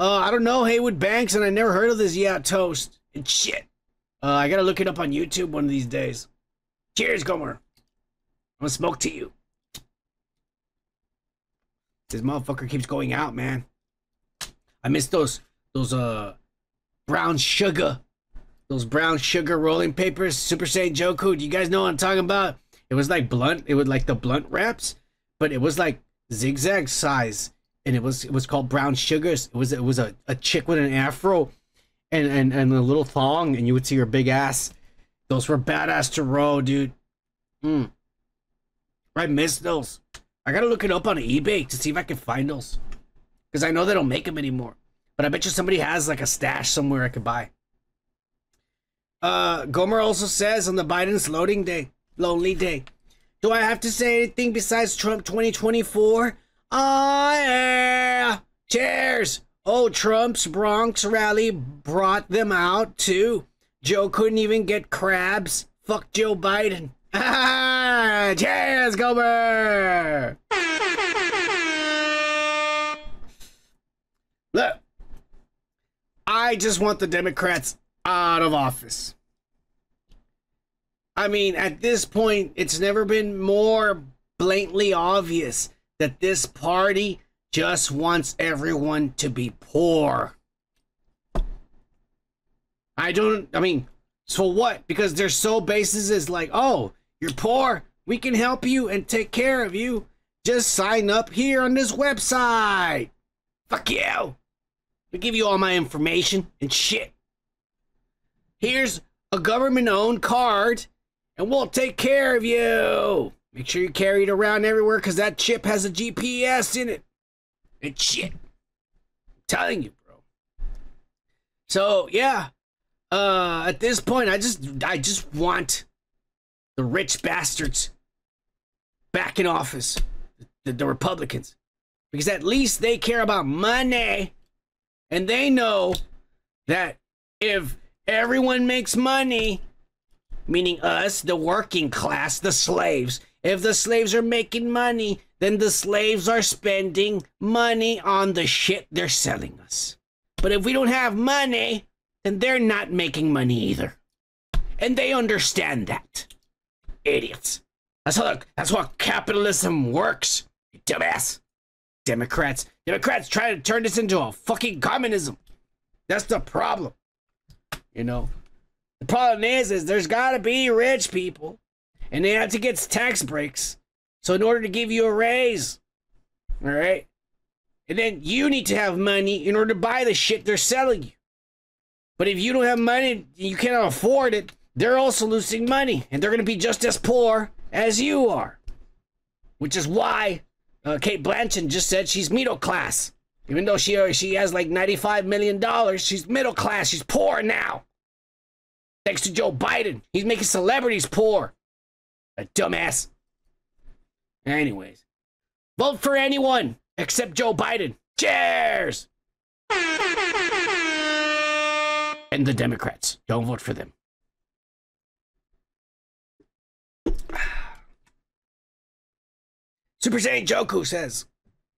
uh, I don't know Haywood Banks, and I never heard of this Yeah Toast. And shit. Uh, I gotta look it up on YouTube one of these days. Cheers, Gomer. I'm gonna smoke to you. This motherfucker keeps going out, man. I miss those those uh brown sugar, those brown sugar rolling papers. Super Saiyan Goku. Do you guys know what I'm talking about? It was like blunt. It was like the blunt wraps, but it was like zigzag size, and it was it was called brown sugars. It was it was a, a chick with an afro, and and and a little thong, and you would see her big ass. Those were badass to row, dude. Mm. I miss those. I gotta look it up on eBay to see if I can find those, because I know they don't make them anymore. But I bet you somebody has like a stash somewhere I could buy. Uh, Gomer also says on the Biden's loading day, lonely day. Do I have to say anything besides Trump twenty twenty-four? Ah, yeah. Cheers. Oh, Trump's Bronx rally brought them out too. Joe couldn't even get crabs. Fuck Joe Biden. Ah, cheers, Gomer. Look, I just want the Democrats out of office. I mean, at this point, it's never been more blatantly obvious that this party just wants everyone to be poor. I don't, I mean, so what? Because their sole basis is like, oh, you're poor, we can help you and take care of you. Just sign up here on this website. Fuck you. We give you all my information and shit. Here's a government-owned card, and we'll take care of you. Make sure you carry it around everywhere, because that chip has a G P S in it. And shit. I'm telling you, bro. So, yeah. Uh, at this point, I just, I just want the rich bastards back in office. The, the Republicans. Because at least they care about money. And they know that if everyone makes money, meaning us, the working class, the slaves. If the slaves are making money, then the slaves are spending money on the shit they're selling us. But if we don't have money, then they're not making money either. And they understand that. Idiots. That's how, that's how capitalism works, you dumbass. Democrats. Democrats try to turn this into a fucking communism. That's the problem. You know, the problem is, is there's got to be rich people and they have to get tax breaks. So in order to give you a raise, all right, and then you need to have money in order to buy the shit they're selling you. But if you don't have money, you cannot afford it. They're also losing money and they're going to be just as poor as you are, which is why uh, Kate Blanchett just said she's middle class. Even though she she has like ninety-five million dollars, she's middle class. She's poor now. Thanks to Joe Biden, he's making celebrities poor. A dumbass. Anyways, vote for anyone except Joe Biden. Cheers. And the Democrats. Don't vote for them. Super Saiyan Goku says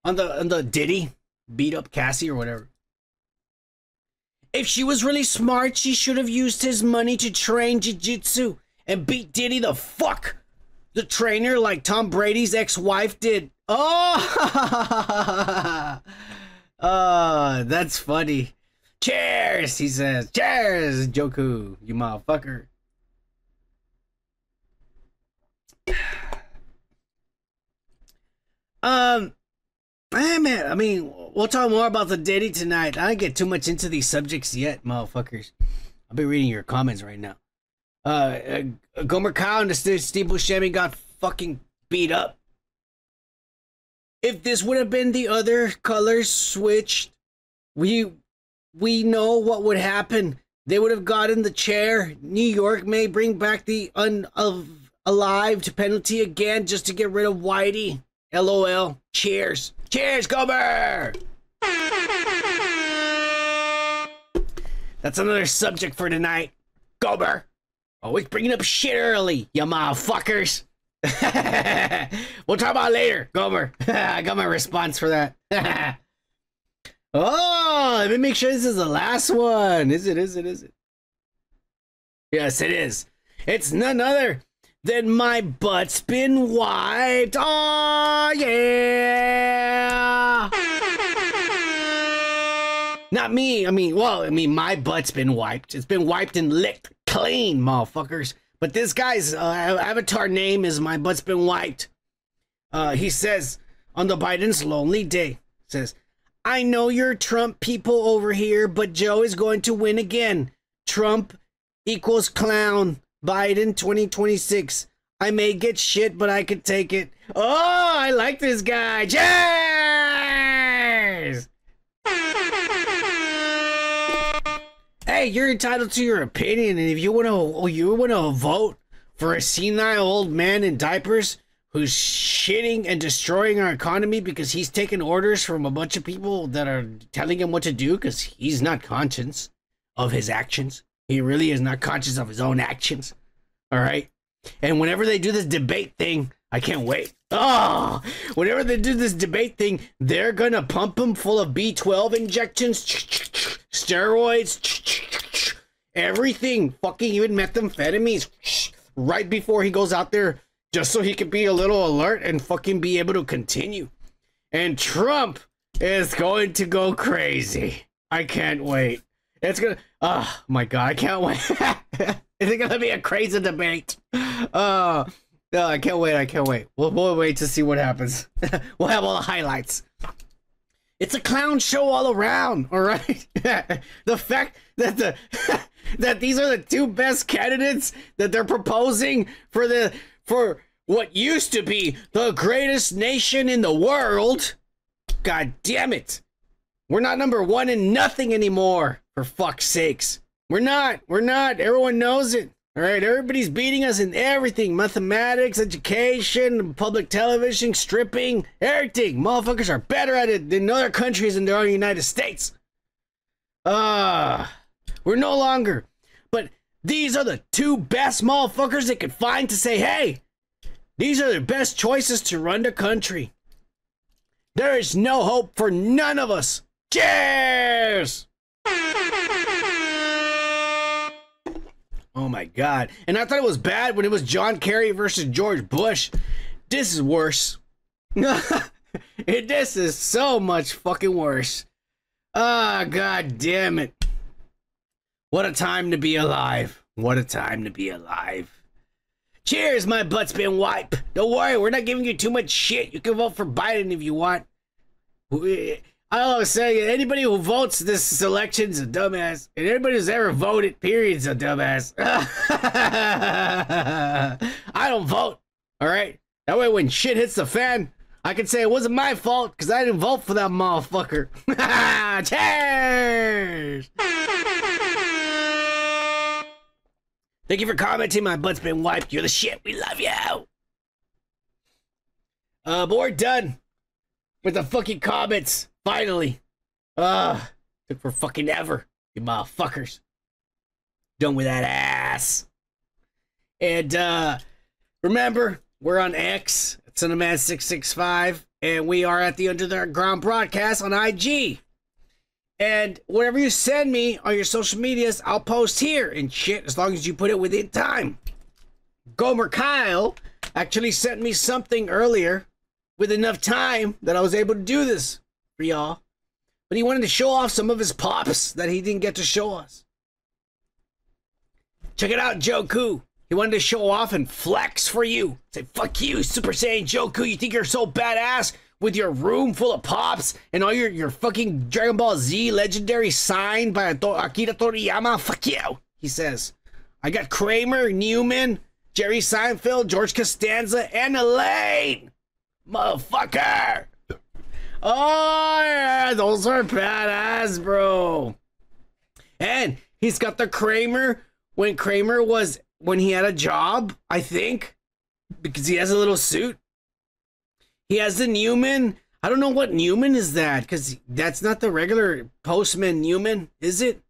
on the on the Diddy. Beat up Cassie or whatever. If she was really smart, she should have used his money to train jiu-jitsu and beat Diddy the fuck. The trainer, like Tom Brady's ex-wife did. Oh! Oh, that's funny. Cheers, he says. Cheers, Goku, you motherfucker. Um... Hey man, I mean, we'll talk more about the Diddy tonight. I don't get too much into these subjects yet, motherfuckers. I'll be reading your comments right now. Uh, uh Gomer Pyle and Steve Buscemi got fucking beat up. If this would have been the other colors switched, we we know what would happen. They would have gotten the chair. New York may bring back the unalived penalty again just to get rid of Whitey. LOL. Cheers. Cheers, Gomer! That's another subject for tonight. Gomer! Always bringing up shit early, you motherfuckers! We'll talk about it later, Gomer. I got my response for that. Oh, let me make sure this is the last one. Is it, is it, is it? Yes, it is. It's none other than my butt's been wiped. Oh, yeah. Not me. I mean, well, I mean, my butt's been wiped. It's been wiped and licked clean, motherfuckers. But this guy's uh, avatar name is my butt's been wiped. Uh, he says on the Biden's lonely day, says, I know you're Trump people over here, but Joe is going to win again. Trump equals clown. Biden twenty twenty-six. I may get shit, but I could take it. Oh, I like this guy. Cheers! Hey, you're entitled to your opinion, and if you want to, you want to vote for a senile old man in diapers who's shitting and destroying our economy because he's taking orders from a bunch of people that are telling him what to do because he's not conscious of his actions. He really is not conscious of his own actions. All right. And whenever they do this debate thing, I can't wait. Oh, whenever they do this debate thing, they're going to pump him full of B twelve injections, steroids, everything, fucking even methamphetamines, right before he goes out there, just so he could be a little alert and fucking be able to continue. And Trump is going to go crazy. I can't wait. It's gonna, oh my God, I can't wait. Is it gonna be a crazy debate? Uh, no, I can't wait, I can't wait. We'll, we'll wait to see what happens. We'll have all the highlights. It's a clown show all around, all right? The fact that the that these are the two best candidates that they're proposing for the for what used to be the greatest nation in the world. God damn it. We're not number one in nothing anymore, for fuck's sakes. We're not. We're not. Everyone knows it. All right. Everybody's beating us in everything. Mathematics, education, public television, stripping, everything. Motherfuckers are better at it than other countries in their own United States. Ah, uh, we're no longer. But these are the two best motherfuckers they could find to say, hey, these are the best choices to run the country. There is no hope for none of us. Cheers! Oh my God. And I thought it was bad when it was John Kerry versus George Bush. This is worse. It, this is so much fucking worse. Ah, oh, God damn it. What a time to be alive. What a time to be alive. Cheers, my butt's been wiped. Don't worry, we're not giving you too much shit. You can vote for Biden if you want. I always say, anybody who votes this election's a dumbass. And anybody who's ever voted, period's a dumbass. I don't vote, all right? That way when shit hits the fan, I can say it wasn't my fault because I didn't vote for that motherfucker. Cheers! Thank you for commenting. My butt's been wiped. You're the shit. We love you. Uh, but we're done with the fucking comments. Finally. Uh, took for fucking ever. You motherfuckers. Done with that ass. And, uh, remember, we're on X. It's Cinemax six six five. And we are at the Underground Broadcast on I G. And whatever you send me on your social medias, I'll post here and shit, as long as you put it within time. Gomer Pyle actually sent me something earlier with enough time that I was able to do this for y'all. But he wanted to show off some of his pops that he didn't get to show us. Check it out, Goku. He wanted to show off and flex for you. Say, fuck you, Super Saiyan Goku. You think you're so badass? With your room full of pops and all your, your fucking Dragon Ball Z legendary signed by Akira Toriyama. Fuck you, he says. I got Kramer, Newman, Jerry Seinfeld, George Costanza, and Elaine. Motherfucker. Oh, yeah, those are badass, bro. And he's got the Kramer when Kramer was, when he had a job, I think, because he has a little suit. He has the Newman. I don't know what Newman is that, because that's not the regular postman Newman, is it?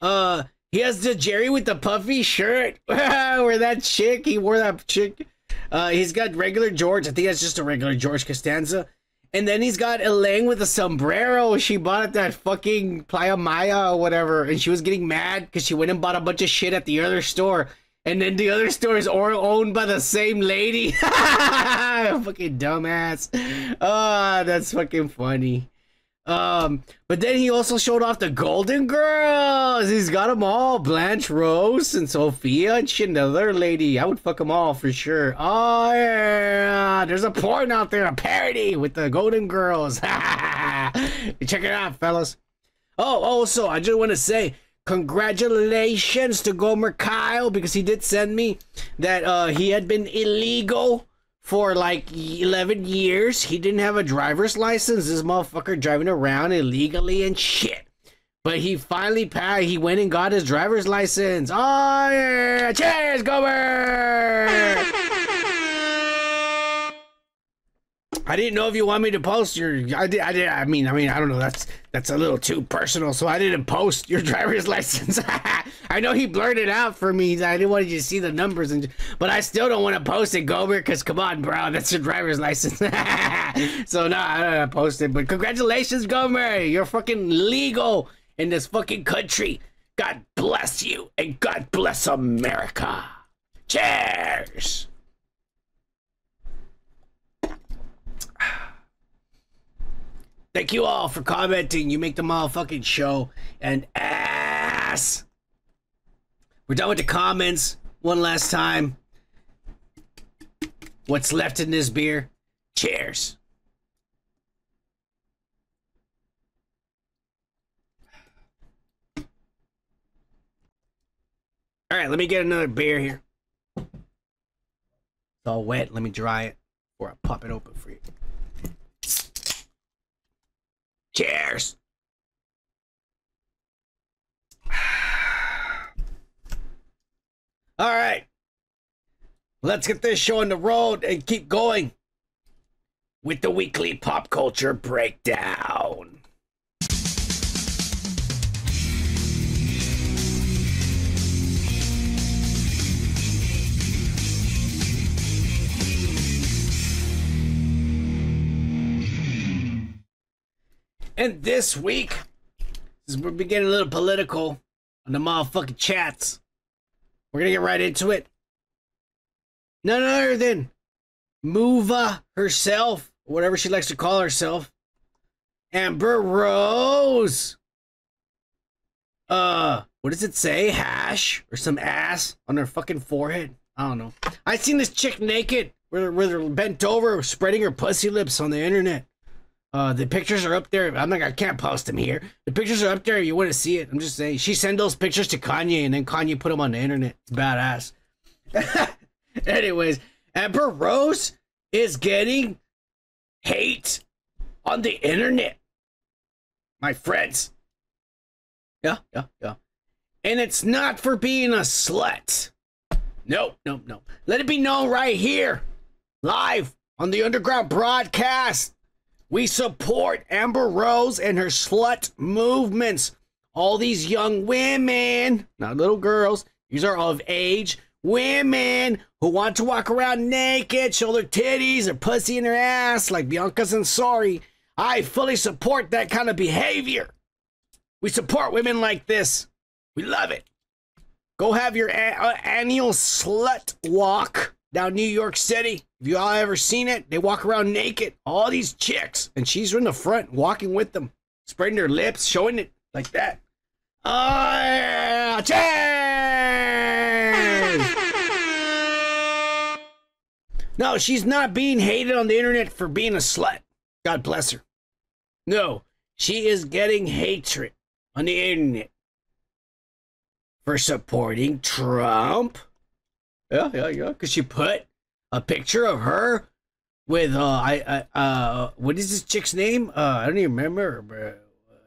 Uh, he has the Jerry with the puffy shirt. Where that chick, he wore that chick. Uh, he's got regular George. I think that's just a regular George Costanza. And then he's got Elaine with a sombrero. She bought at that fucking Playa Maya or whatever. And she was getting mad because she went and bought a bunch of shit at the other store. And then the other store is owned by the same lady. Fucking dumbass. Ah, oh, that's fucking funny. Um, but then he also showed off the Golden Girls. He's got them all. Blanche Rose and Sophia and shit, another lady. I would fuck them all for sure. Oh, yeah. There's a porn out there, a parody with the Golden Girls. Ha Check it out, fellas. Oh, also, I just want to say congratulations to Gomer Pyle, because he did send me that uh, he had been illegal for like eleven years. He didn't have a driver's license. This motherfucker driving around illegally and shit. But he finally passed. He went and got his driver's license. Oh, yeah. Cheers, Gomer! I didn't know if you want me to post your. I did. I did. I mean. I mean. I don't know. That's that's a little too personal. So I didn't post your driver's license. I know he blurred it out for me. I didn't want you to see the numbers, and but I still don't want to post it, Gomer, because come on, bro, that's your driver's license. So no, I don't post it. But congratulations, Gomer. You're fucking legal in this fucking country. God bless you, and God bless America. Cheers. Thank you all for commenting. You make the motherfucking show an ass. We're done with the comments. One last time. What's left in this beer? Cheers. All right, let me get another beer here. It's all wet. Let me dry it before I pop it open for you. Cheers. All right. Let's get this show on the road and keep going with the weekly pop culture breakdown. And this week, since we're getting a little political on the motherfucking chats, we're gonna get right into it. None other than Moova herself, whatever she likes to call herself, Amber Rose. Uh, what does it say? Hash or some ass on her fucking forehead? I don't know. I seen this chick naked, where they're bent over, spreading her pussy lips on the internet. Uh, the pictures are up there. I'm like, I can't post them here. The pictures are up there. You want to see it. I'm just saying. She sent those pictures to Kanye, and then Kanye put them on the internet. It's badass. Anyways, Amber Rose is getting hate on the internet, my friends. Yeah, yeah, yeah. And it's not for being a slut. Nope, nope, nope. Let it be known right here, live on the Underground Broadcast. We support Amber Rose and her slut movements. All these young women, not little girls, these are of age, women who want to walk around naked, show their titties or pussy in their ass like Bianca Sansari. I fully support that kind of behavior. We support women like this. We love it. Go have your annual slut walk down New York City. If you all ever seen it, they walk around naked, all these chicks, and she's in the front walking with them, spreading their lips, showing it like that. Oh, yeah. Cheers! No, she's not being hated on the internet for being a slut. God bless her. No, she is getting hatred on the internet for supporting Trump. Yeah, yeah, yeah, because she put a picture of her with uh, I, I uh, what is this chick's name? Uh, I don't even remember.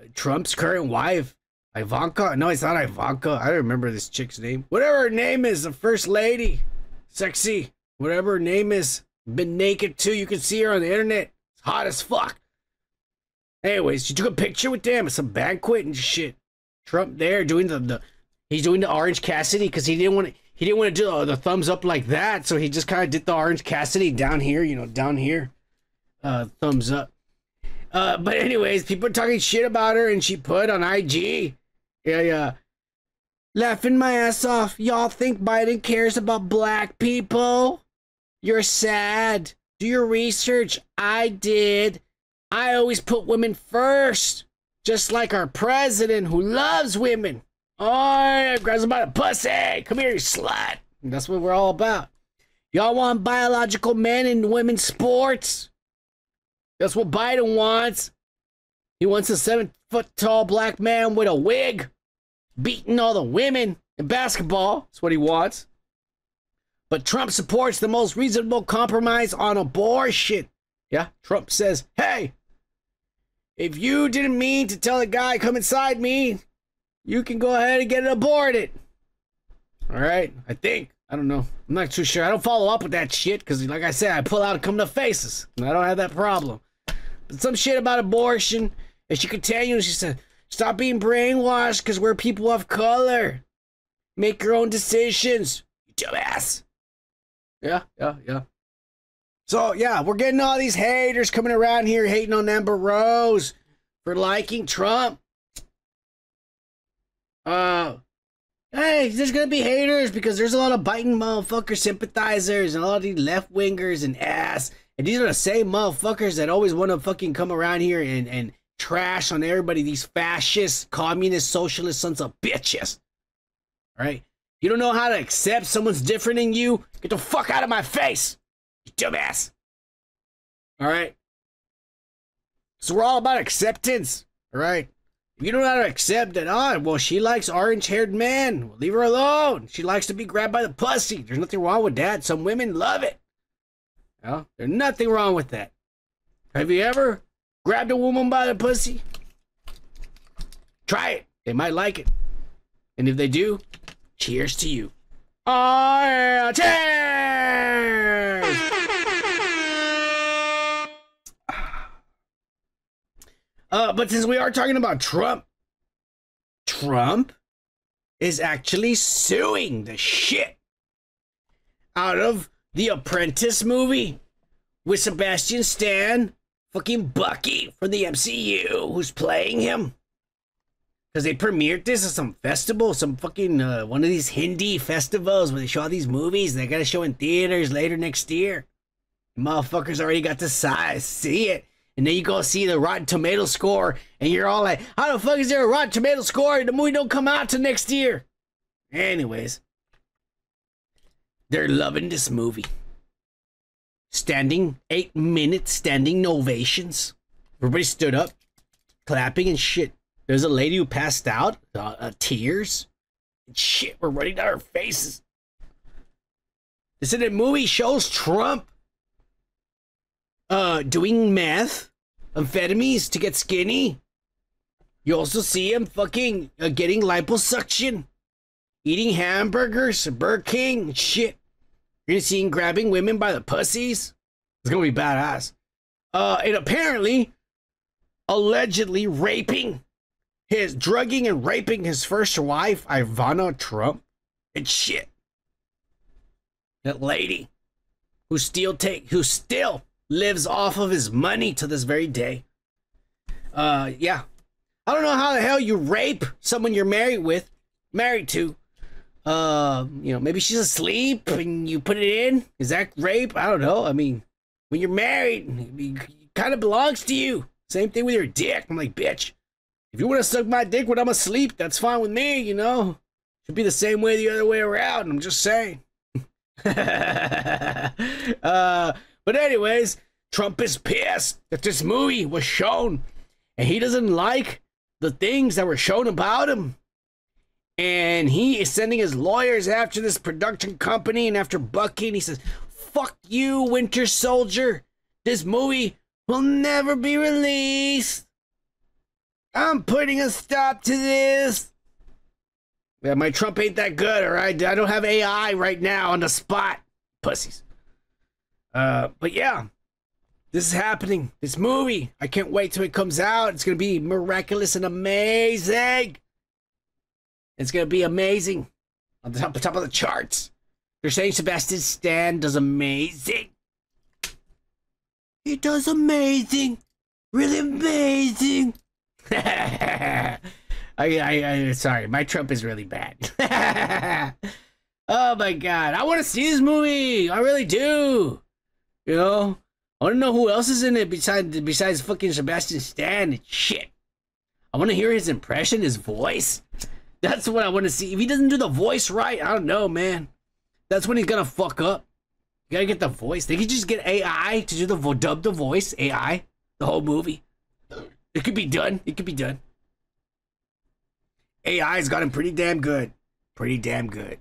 Uh, Trump's current wife, Ivanka. No, it's not Ivanka. I don't remember this chick's name. Whatever her name is, the first lady, sexy. Whatever her name is, been naked too. You can see her on the internet. It's hot as fuck. Anyways, she took a picture with them at some banquet and shit. Trump there doing the, the he's doing the Orange Cassidy because he didn't want to. He didn't want to do the thumbs up like that, so he just kind of did the Orange Cassidy down here, you know, down here. Uh, thumbs up. Uh, but anyways, people are talking shit about her, and she put on I G. Yeah, yeah. Laughing my ass off. Y'all think Biden cares about black people? You're sad. Do your research. I did. I always put women first, just like our president who loves women. Oh, grabs about a pussy. Come here, you slut. That's what we're all about. Y'all want biological men in women's sports. That's what Biden wants. He wants a seven-foot-tall black man with a wig, beating all the women in basketball. That's what he wants. But Trump supports the most reasonable compromise on abortion. Yeah, Trump says, hey, if you didn't mean to tell a guy come inside me, you can go ahead and get it aborted. All right, I think. I don't know. I'm not too sure. I don't follow up with that shit because, like I said, I pull out and come to faces. And I don't have that problem. But some shit about abortion. And she continues, she said, stop being brainwashed because we're people of color. Make your own decisions, you dumbass. Yeah, yeah, yeah. So, yeah, we're getting all these haters coming around here hating on Amber Rose for liking Trump. Uh... Hey, there's gonna be haters because there's a lot of biting motherfucker sympathizers and a lot of these left-wingers and ass. And these are the same motherfuckers that always want to fucking come around here and, and trash on everybody. These fascist, communist, socialist sons of bitches. Alright? You don't know how to accept someone's different than you? Get the fuck out of my face, you dumbass. Alright? So we're all about acceptance. Alright? You don't know how to accept that, oh, well, she likes orange-haired men. Well, leave her alone. She likes to be grabbed by the pussy. There's nothing wrong with that. Some women love it. Well, there's nothing wrong with that. Have you ever grabbed a woman by the pussy? Try it. They might like it. And if they do, cheers to you. Oh, cheers! Uh, but since we are talking about Trump, Trump is actually suing the shit out of the Apprentice movie with Sebastian Stan, fucking Bucky from the M C U, who's playing him. Because they premiered this at some festival, some fucking uh, one of these Hindi festivals where they show all these movies and they gotta show in theaters later next year. The motherfuckers already got to see it. And then you go see the Rotten Tomato score, and you're all like, how the fuck is there a Rotten Tomato score? The movie don't come out till next year. Anyways, they're loving this movie. Standing, eight minutes, standing ovations. Everybody stood up, clapping and shit. There's a lady who passed out, uh, uh, tears. And shit, we're running down our faces. This in a movie shows Trump Uh, doing meth, amphetamines to get skinny. You also see him fucking uh, getting liposuction, eating hamburgers, Burger King, shit. You're gonna see him grabbing women by the pussies. It's gonna be badass. Uh, and apparently, allegedly raping his, drugging and raping his first wife, Ivana Trump, and shit. That lady who still take, who still lives off of his money to this very day. Uh, yeah. I don't know how the hell you rape someone you're married with, married to. Uh, you know, maybe she's asleep and you put it in. Is that rape? I don't know. I mean, when you're married, it kind of belongs to you. Same thing with your dick. I'm like, bitch, if you want to suck my dick when I'm asleep, that's fine with me, you know. Should be the same way the other way around. I'm just saying. uh... But anyways, Trump is pissed that this movie was shown and he doesn't like the things that were shown about him. And he is sending his lawyers after this production company and after Bucky, and he says, fuck you, Winter Soldier. This movie will never be released. I'm putting a stop to this. Yeah, my Trump ain't that good, all right? I don't have A I right now on the spot. Pussies. Uh, but yeah, this is happening. This movie, I can't wait till it comes out. It's gonna be miraculous and amazing. It's gonna be amazing on the top, the top of the charts. They're saying Sebastian Stan does amazing. He does amazing, really amazing. I, I, I, sorry, my Trump is really bad. Oh my God, I want to see this movie. I really do. You know, I want to know who else is in it besides besides fucking Sebastian Stan and shit. I want to hear his impression, his voice. That's what I want to see. If he doesn't do the voice right, I don't know, man. That's when he's gonna fuck up. You gotta get the voice. They could just get A I to do the dub the voice, A I, the whole movie. It could be done. It could be done. A I's got him pretty damn good. Pretty damn good.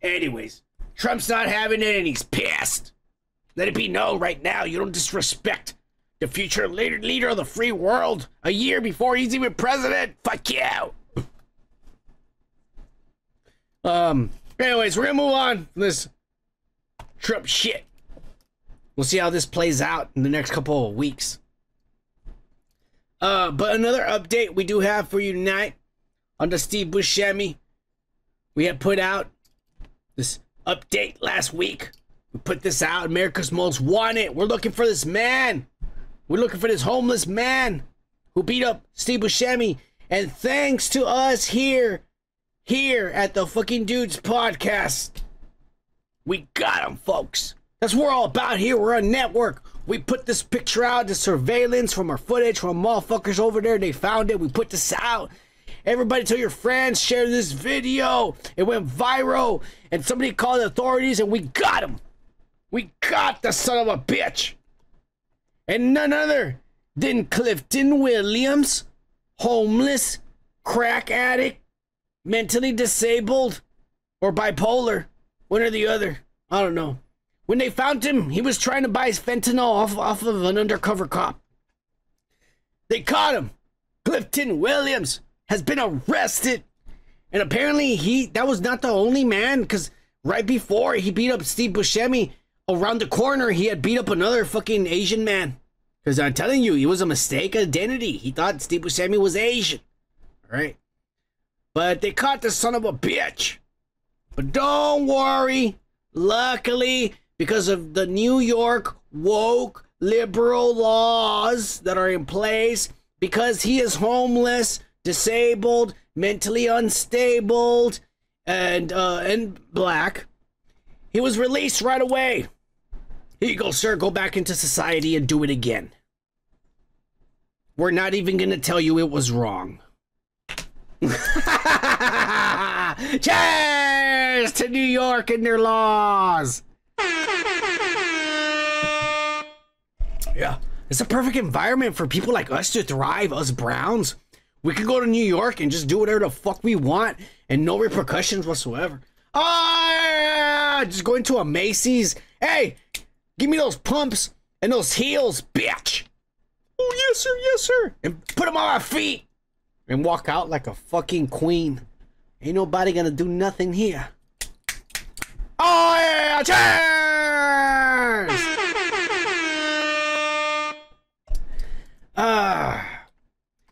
Anyways, Trump's not having it and he's pissed. Let it be known right now, you don't disrespect the future leader of the free world a year before he's even president. Fuck you. Um, anyways, we're gonna move on from this Trump shit. We'll see how this plays out in the next couple of weeks. Uh, but another update we do have for you tonight on the Steve Buscemi. We had put out this update last week. We put this out. America's Most Wanted. We're looking for this man. We're looking for this homeless man who beat up Steve Buscemi. And thanks to us here, here at the fucking Dudes Podcast, we got him, folks. That's what we're all about here. We're a network. We put this picture out, the surveillance from our footage from motherfuckers over there. They found it. We put this out. Everybody tell your friends, share this video. It went viral. And somebody called the authorities and we got him. We got the son of a bitch. And none other than Clifton Williams, homeless, crack addict, mentally disabled, or bipolar. One or the other. I don't know. When they found him, he was trying to buy his fentanyl off, off of an undercover cop. They caught him. Clifton Williams has been arrested. And apparently he, that was not the only man, because right before he beat up Steve Buscemi, around the corner, he had beat up another fucking Asian man. Because I'm telling you, it was a mistake of identity. He thought Steve Buscemi was Asian. All right. But they caught the son of a bitch. But don't worry. Luckily, because of the New York woke liberal laws that are in place, because he is homeless, disabled, mentally unstable, and uh, and black, he was released right away. Here you go, sir. Go back into society and do it again. We're not even going to tell you it was wrong. Cheers to New York and their laws. Yeah, it's a perfect environment for people like us to thrive, us Browns. We could go to New York and just do whatever the fuck we want and no repercussions whatsoever. Oh, yeah, just go into a Macy's. Hey, give me those pumps and those heels, bitch. Oh, yes, sir, yes, sir. And put them on my feet and walk out like a fucking queen. Ain't nobody gonna do nothing here. Oh, yeah, cheers! Uh,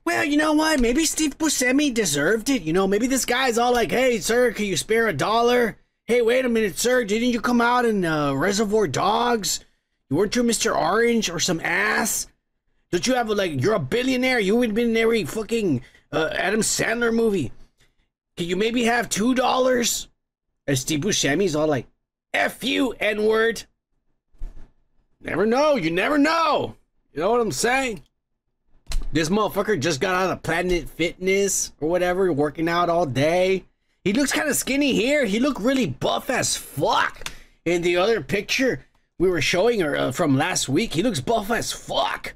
well, you know what? Maybe Steve Buscemi deserved it. You know, maybe this guy's all like, hey, sir, can you spare a dollar? Hey, wait a minute, sir. Didn't you come out in uh, Reservoir Dogs? You weren't you Mister Orange or some ass? Don't you have a, like, you're a billionaire. You would have been in every fucking uh, Adam Sandler movie. Can you maybe have two dollars? And Steve Buscemi's all like, F you, N-word. Never know. You never know. You know what I'm saying? This motherfucker just got out of Planet Fitness or whatever, working out all day. He looks kind of skinny here. He looked really buff as fuck. In the other picture we were showing her uh, from last week, he looks buff as fuck.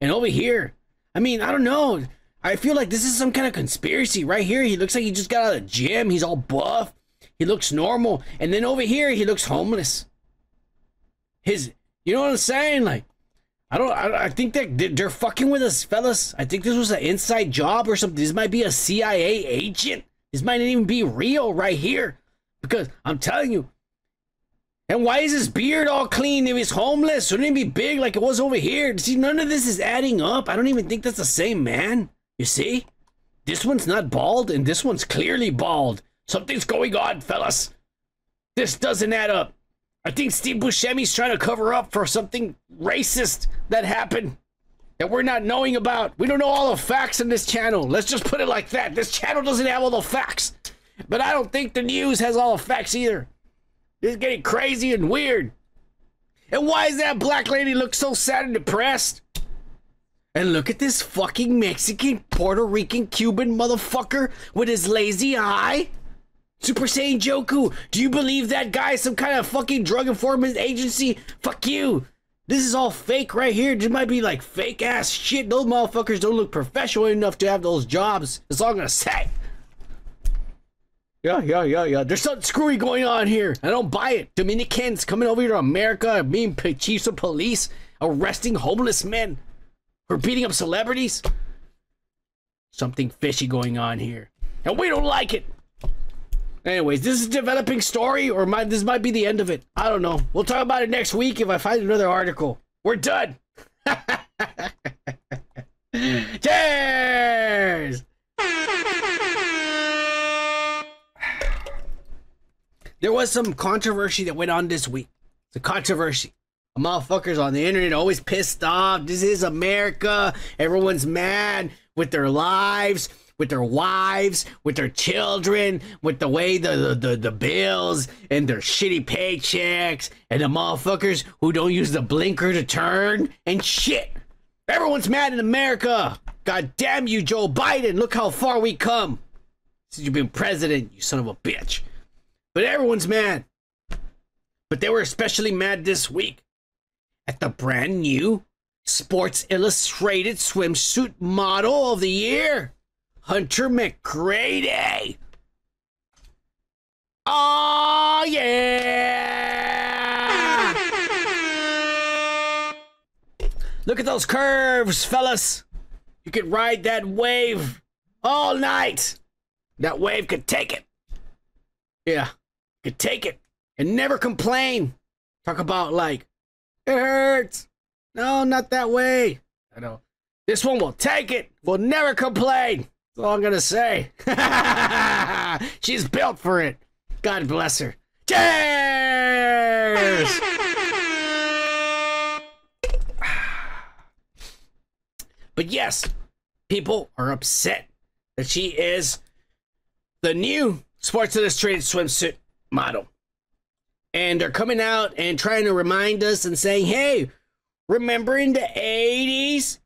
And over here, I mean, I don't know. I feel like this is some kind of conspiracy right here. He looks like he just got out of the gym. He's all buff. He looks normal. And then over here, he looks homeless. His, you know what I'm saying? Like, I don't, I, I think that they're fucking with us, fellas. I think this was an inside job or something. This might be a C I A agent. This might not even be real right here. Because I'm telling you. And why is his beard all clean if he's homeless? Shouldn't it be big like it was over here? See, none of this is adding up. I don't even think that's the same man. You see? This one's not bald and this one's clearly bald. Something's going on, fellas. This doesn't add up. I think Steve Buscemi's trying to cover up for something racist that happened that we're not knowing about. We don't know all the facts in this channel. Let's just put it like that. This channel doesn't have all the facts. But I don't think the news has all the facts either. This is getting crazy and weird. And why is that black lady look so sad and depressed? And look at this fucking Mexican, Puerto Rican, Cuban motherfucker with his lazy eye. Super Saiyan Goku, do you believe that guy is some kind of fucking drug enforcement agency? Fuck you. This is all fake right here. This might be like fake ass shit. Those motherfuckers don't look professional enough to have those jobs. That's all I'm gonna say. Yeah, yeah, yeah, yeah. There's something screwy going on here. I don't buy it. Dominicans coming over here to America and being chiefs of police, arresting homeless men for beating up celebrities. Something fishy going on here. And we don't like it. Anyways, this is a developing story, or might, this might be the end of it. I don't know. We'll talk about it next week if I find another article. We're done. Cheers! There was some controversy that went on this week. It's a controversy. The motherfuckers on the internet always pissed off. This is America. Everyone's mad with their lives, with their wives, with their children, with the way the, the, the, the bills and their shitty paychecks and the motherfuckers who don't use the blinker to turn and shit. Everyone's mad in America. God damn you, Joe Biden. Look how far we come since you've been president, you son of a bitch. But everyone's mad. But they were especially mad this week at the brand new Sports Illustrated swimsuit model of the year. Hunter McCrady. Oh yeah! Look at those curves, fellas. You could ride that wave all night. That wave could take it. Yeah, could take it and never complain. Talk about like, it hurts. No, not that way. I know. This one will take it. Will never complain. That's all I'm gonna say. She's built for it. God bless her. Cheers! But yes, people are upset that she is the new Sports Illustrated swimsuit model. And they're coming out and trying to remind us and saying, hey, remember in the eighties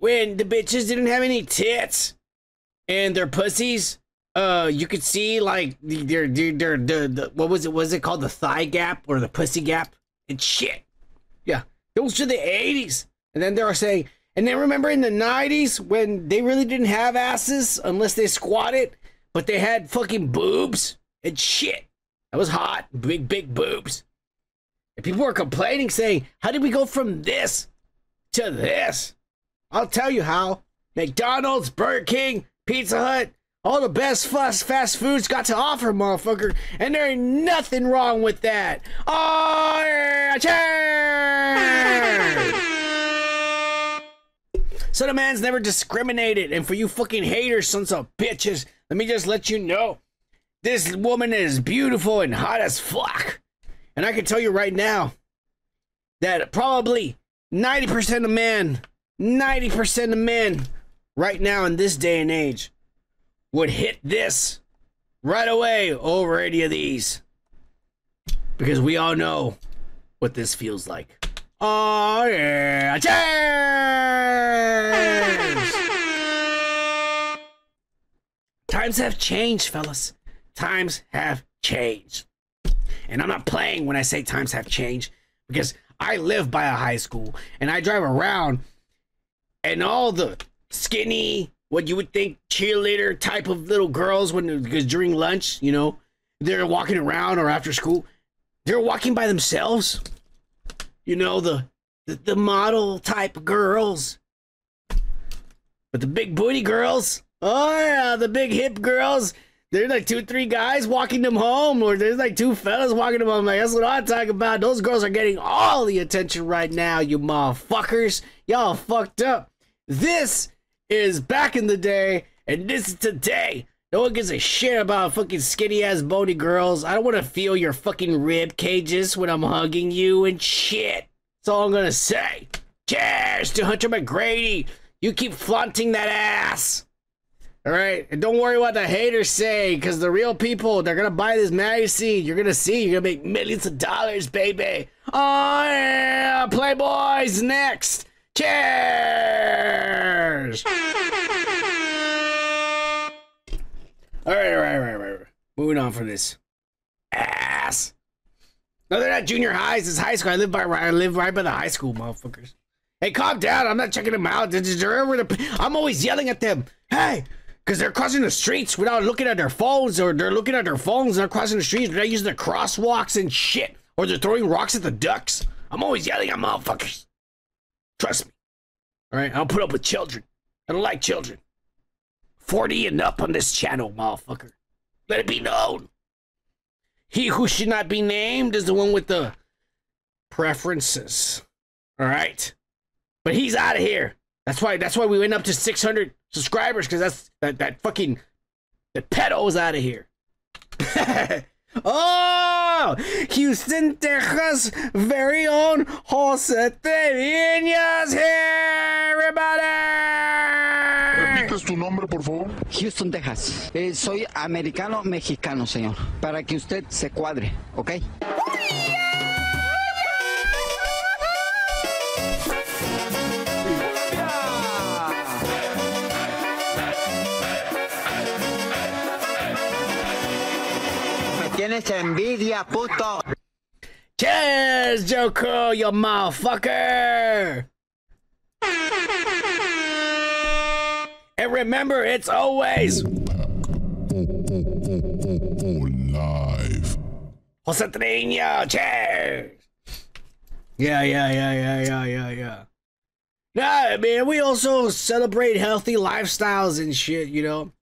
when the bitches didn't have any tits and their pussies, uh, you could see like their, their, their, their, the, what was it? Was it called the thigh gap or the pussy gap and shit? Yeah. Those are the eighties. And then they're saying, and then remember in the nineties when they really didn't have asses unless they squatted. But they had fucking boobs and shit. That was hot. Big, big boobs. And people were complaining, saying, how did we go from this to this? I'll tell you how. McDonald's, Burger King, Pizza Hut, all the best fuss fast foods got to offer, motherfucker. And there ain't nothing wrong with that. Oh, yeah, cheers! So the man's never discriminated. And for you fucking haters, sons of bitches, let me just let you know, this woman is beautiful and hot as fuck. And I can tell you right now that probably ninety percent of men, ninety percent of men right now in this day and age would hit this right away over any of these. Because we all know what this feels like. Oh yeah, cheers! Times have changed, fellas. Times have changed. And I'm not playing when I say times have changed, because I live by a high school and I drive around and all the skinny, what you would think cheerleader type of little girls, when, because during lunch, you know, they're walking around or after school, they're walking by themselves. You know, the, the the model type girls. But the big booty girls, oh yeah, the big hip girls, there's like two, three guys walking them home, or there's like two fellas walking them home. Like, that's what I'm talking about. Those girls are getting all the attention right now, you motherfuckers. Y'all fucked up. This is back in the day, and this is today. No one gives a shit about fucking skinny ass bony girls. I don't want to feel your fucking rib cages when I'm hugging you and shit. That's all I'm gonna say. Cheers to Hunter McCrady. You keep flaunting that ass. Alright, and don't worry what the haters say, because the real people, they're gonna buy this magazine. You're gonna see, you're gonna make millions of dollars, baby. Oh yeah, Playboy's next. Cheers! All right, all right, all right, all right. Moving on from this ass. No, they're not junior highs. It's high school. I live by I live right by the high school, motherfuckers. Hey, calm down. I'm not checking them out. They're over the, I'm always yelling at them. Hey, because they're crossing the streets without looking at their phones, or they're looking at their phones and they're crossing the streets. They're not using the crosswalks and shit, or they're throwing rocks at the ducks. I'm always yelling at motherfuckers. Trust me. All right, I don't put up with children. I don't like children. forty and up on this channel, motherfucker. Let it be known. He who should not be named is the one with the preferences. All right, but he's out of here. That's why. That's why we went up to six hundred subscribers, because that's that that fucking the pedo's out of here. Oh, Houston, Texas, very own Jose Trevino's here, everybody. ¿Repites tu nombre, por favor? Houston, Texas. Eh, soy americano mexicano, señor. Para que usted se cuadre, ¿ok? Tienes envidia, puto. Cheers, Joko, you motherfucker. And remember, it's always oh, oh, oh, oh, oh, live. Jose Trevino, cheers. Yeah, yeah, yeah, yeah, yeah, yeah, yeah. Nah, man, we also celebrate healthy lifestyles and shit, you know.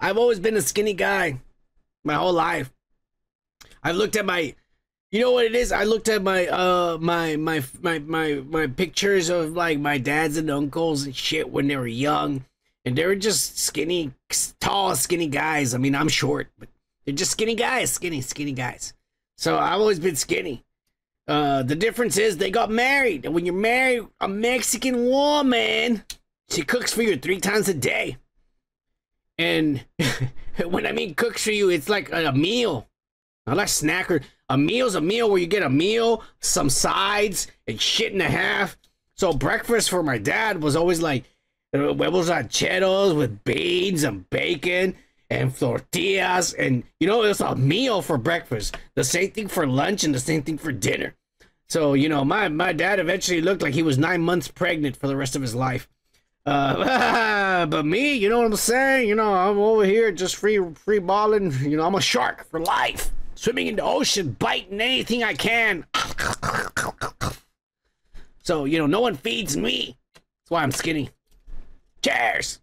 I've always been a skinny guy. My whole life. I looked at my, you know what it is? I looked at my, uh, my, my, my, my, my pictures of like my dads and uncles and shit when they were young, and they were just skinny, tall, skinny guys. I mean, I'm short, but they're just skinny guys, skinny, skinny guys. So I've always been skinny. Uh, the difference is they got married, and when you're married, a Mexican woman, she cooks for you three times a day. And when I mean cooks for you, it's like a meal. Not like snacker. A meal's a meal where you get a meal, some sides, and shit and a half. So breakfast for my dad was always like huevos rancheros with beans and bacon and tortillas. And, you know, it was a meal for breakfast. The same thing for lunch and the same thing for dinner. So, you know, my, my dad eventually looked like he was nine months pregnant for the rest of his life. Uh, but me, you know what I'm saying? You know, I'm over here just free, free balling. You know, I'm a shark for life. Swimming in the ocean, biting anything I can. So, you know, no one feeds me. That's why I'm skinny. Cheers.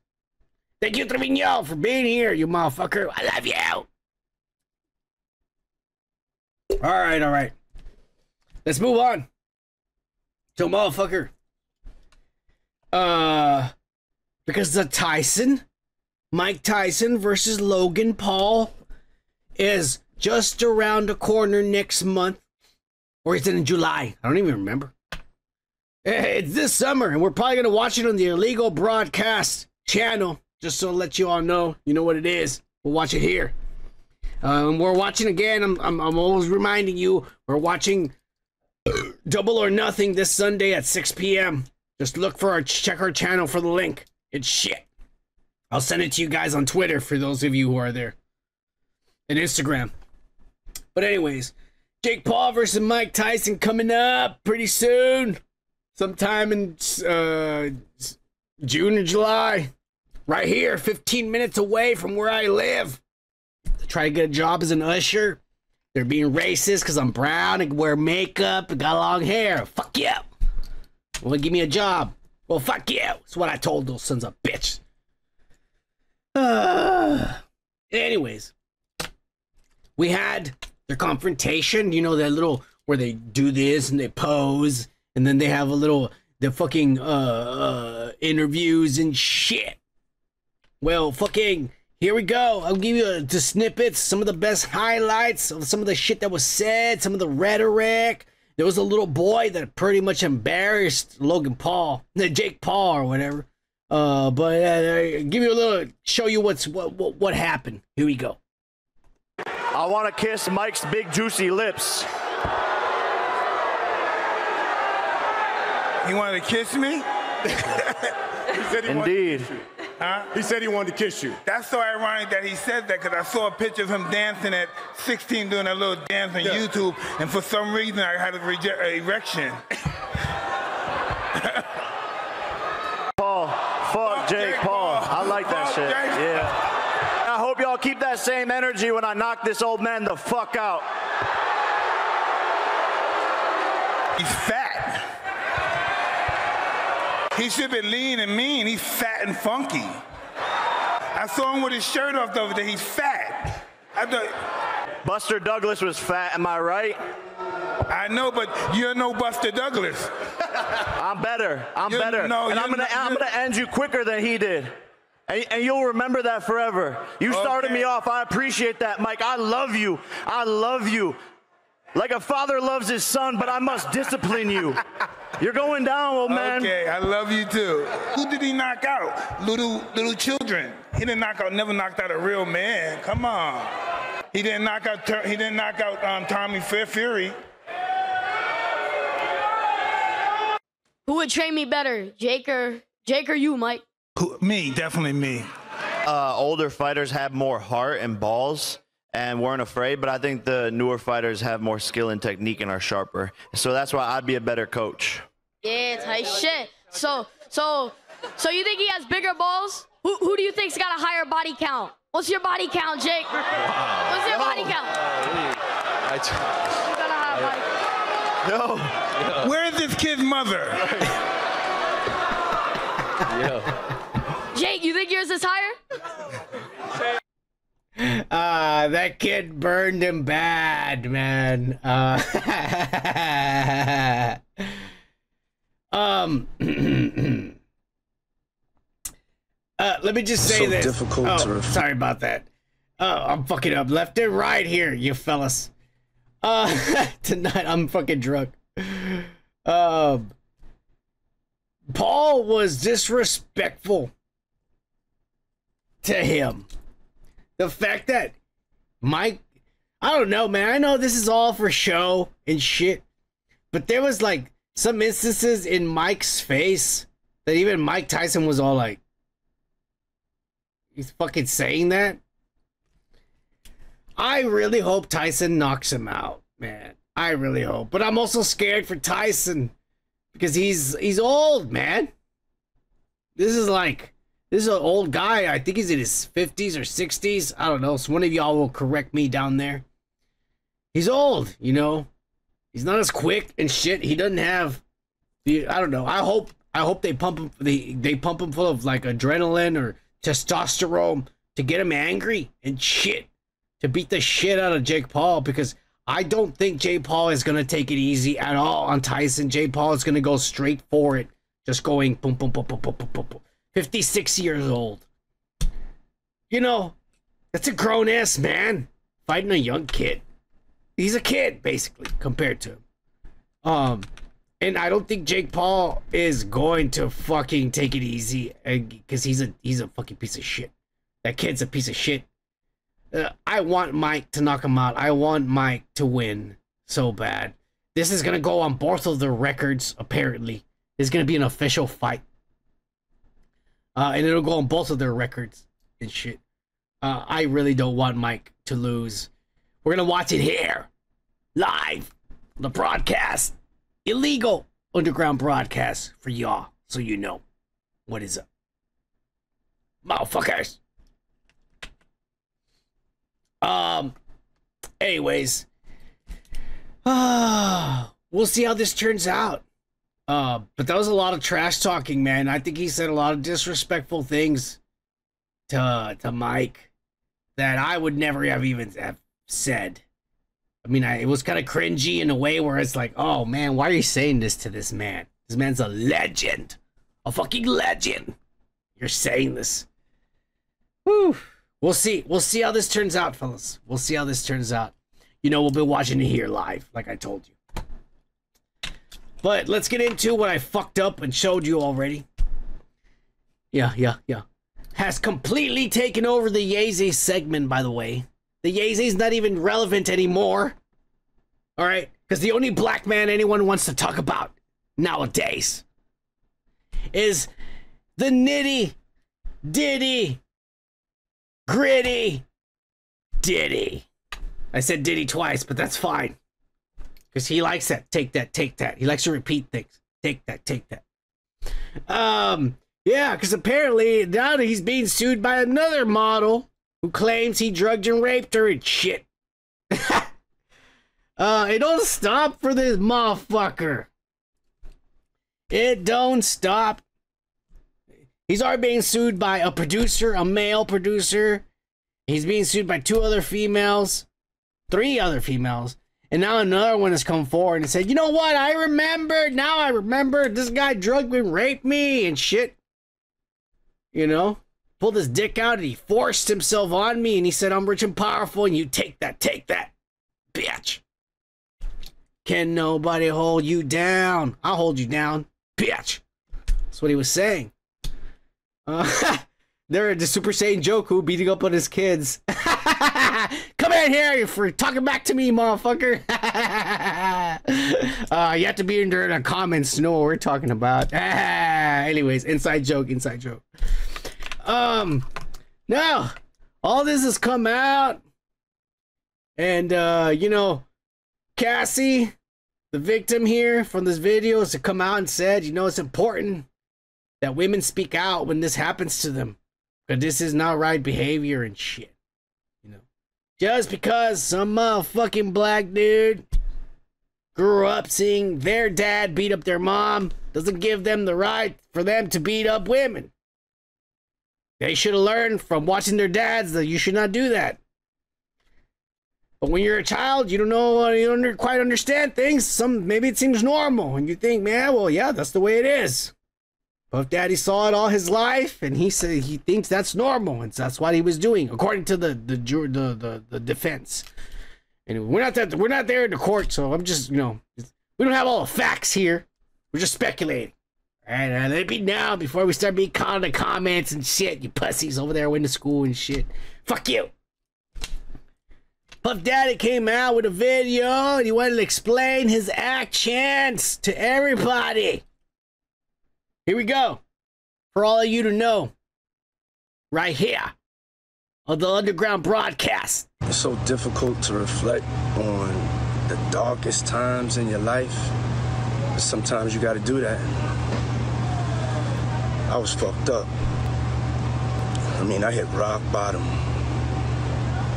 Thank you, Trevino, for being here, you motherfucker. I love you. All right, all right. Let's move on. So, motherfucker. Uh, because the Tyson, Mike Tyson versus Logan Paul is just around the corner next month, or is it in July? I don't even remember. It's this summer, and we're probably going to watch it on the Illegal Broadcast channel, just to let you all know, you know what it is. We'll watch it here. Um, we're watching again, I'm, I'm, I'm always reminding you, we're watching Double or Nothing this Sunday at six P M Just look for our, check our channel for the link. It's shit. I'll send it to you guys on Twitter for those of you who are there. And Instagram. But anyways, Jake Paul versus Mike Tyson coming up pretty soon. Sometime in uh, June or July. Right here, fifteen minutes away from where I live. I try to get a job as an usher. They're being racist because I'm brown and wear makeup and got long hair. Fuck yeah. Well, give me a job. Well, fuck you. That's what I told those sons of bitch. Uh, anyways, we had their confrontation. You know, that little where they do this and they pose, and then they have a little the fucking uh, uh, interviews and shit. Well, fucking here we go. I'll give you a, the snippets, some of the best highlights of some of the shit that was said, some of the rhetoric. There was a little boy that pretty much embarrassed Logan Paul, Jake Paul or whatever. Uh, but uh, give you a little, show you what's what, what what happened. Here we go. I want to kiss Mike's big juicy lips. You wanted to kiss me? He said he Indeed. Wanted to kiss you. Huh? He said he wanted to kiss you. That's so ironic that he said that, because I saw a picture of him dancing at sixteen, doing a little dance on yeah. YouTube, and for some reason I had an erection. Paul, fuck Jake Paul. Paul. I like that fuck shit. Jake. Yeah. I hope y'all keep that same energy when I knock this old man the fuck out. He's fat. He should be lean and mean. He's fat and funky. I saw him with his shirt off the other day. He's fat. I thought Buster Douglas was fat. Am I right? I know, but you're no Buster Douglas. I'm better. I'm you're, better. No, and I'm gonna, I'm gonna end you quicker than he did. And, and you'll remember that forever. You okay. started me off. I appreciate that, Mike. I love you. I love you. Like a father loves his son, but I must discipline you. You're going down, old man. Okay, I love you too. Who did he knock out? Little little children. He didn't knock out. Never knocked out a real man. Come on. He didn't knock out. He didn't knock out um, Tommy Fury. Who would train me better, Jake or Jake or you, Mike? Who, me, definitely me. Uh, older fighters have more heart and balls and weren't afraid, but I think the newer fighters have more skill and technique and are sharper. So that's why I'd be a better coach. Yeah, tight shit. So, so, so you think he has bigger balls? Who, who do you think's got a higher body count? What's your body count, Jake? Wow. What's your no. body count? I t- you got a higher body count. No. no. Where is this kid's mother? Yo. Jake, you think yours is higher? Uh, that kid burned him bad, man. Uh, um, uh, let me just say so this. Difficult oh, to sorry about that. Uh, I'm fucking up left and right here, you fellas. Uh, tonight I'm fucking drunk. Um, Paul was disrespectful to him. The fact that Mike, I don't know, man, I know this is all for show and shit, but there was like some instances in Mike's face that even Mike Tyson was all like, he's fucking saying that. I really hope Tyson knocks him out, man. I really hope, but I'm also scared for Tyson because he's he's old, man. This is like This is an old guy. I think he's in his fifties or sixties. I don't know. So one of y'all will correct me down there. He's old, you know. He's not as quick and shit. He doesn't have the, I don't know. I hope I hope they pump him they, they pump him full of like adrenaline or testosterone to get him angry and shit. To beat the shit out of Jake Paul, because I don't think Jake Paul is gonna take it easy at all on Tyson. Jake Paul is gonna go straight for it. Just going boom boom boom boom boom boom boom boom. fifty-six years old. You know, that's a grown ass man fighting a young kid. He's a kid, basically, compared to him. Um, and I don't think Jake Paul is going to fucking take it easy, because he's a he's a fucking piece of shit. That kid's a piece of shit. Uh, I want Mike to knock him out. I want Mike to win so bad. This is gonna go on both of the records. Apparently, it's gonna be an official fight. Uh, and it'll go on both of their records and shit. Uh, I really don't want Mike to lose. We're going to watch it here. Live. The broadcast. Illegal underground broadcast for y'all. So you know what is up. Motherfuckers. Um, anyways. Uh, we'll see how this turns out. Uh, but that was a lot of trash talking, man. I think he said a lot of disrespectful things to to Mike that I would never have even have said. I mean, I, it was kind of cringy in a way where it's like, oh man, why are you saying this to this man? This man's a legend, a fucking legend. You're saying this. Whew. We'll see. We'll see how this turns out, fellas. We'll see how this turns out. You know, we'll be watching it here live, like I told you. But let's get into what I fucked up and showed you already. Yeah, yeah, yeah. Has completely taken over the Yeezy segment, by the way. The Yeezy's not even relevant anymore. All right? Because the only black man anyone wants to talk about nowadays is the nitty Diddy. Gritty. Diddy. I said Diddy twice, but that's fine. Because he likes that. Take that, take that. He likes to repeat things. Take that, take that. Um, yeah, because apparently now he's being sued by another model who claims he drugged and raped her and shit. Uh, it don't stop for this motherfucker. It don't stop. He's already being sued by a producer, a male producer. He's being sued by two other females, three other females. And now another one has come forward and said, you know what? I remember. Now I remember. This guy drugged me, raped me, and shit. You know? Pulled his dick out and he forced himself on me. And he said, I'm rich and powerful. And you take that, take that, bitch. Can nobody hold you down. I'll hold you down, bitch. That's what he was saying. Uh, they're the Super Saiyan Goku beating up on his kids. Come in here for talking back to me, motherfucker. Uh, you have to be under the comments to know what we're talking about. Anyways, inside joke, inside joke. Um, now, all this has come out. And, uh, you know, Cassie, the victim here from this video, has to come out and said, you know, it's important that women speak out when this happens to them. Because this is not right behavior and shit. Just because some motherfucking black dude grew up seeing their dad beat up their mom doesn't give them the right for them to beat up women. They should have learned from watching their dads that you should not do that. But when you're a child, you don't know, you don't quite understand things. Some, maybe it seems normal and you think, man, well, yeah, that's the way it is. But if daddy saw it all his life and he said he thinks that's normal and that's what he was doing, according to the the the the, the defense. And we're not that we're not there in the court, so I'm just, you know, we don't have all the facts here. We're just speculating. Alright, uh, let it be now before we start being caught in the comments and shit. You pussies over there went to school and shit. Fuck you. Puff Daddy came out with a video and he wanted to explain his actions to everybody. Here we go. For all of you to know, right here, on the Underground Broadcast. It's so difficult to reflect on the darkest times in your life. Sometimes you got to do that. I was fucked up. I mean, I hit rock bottom.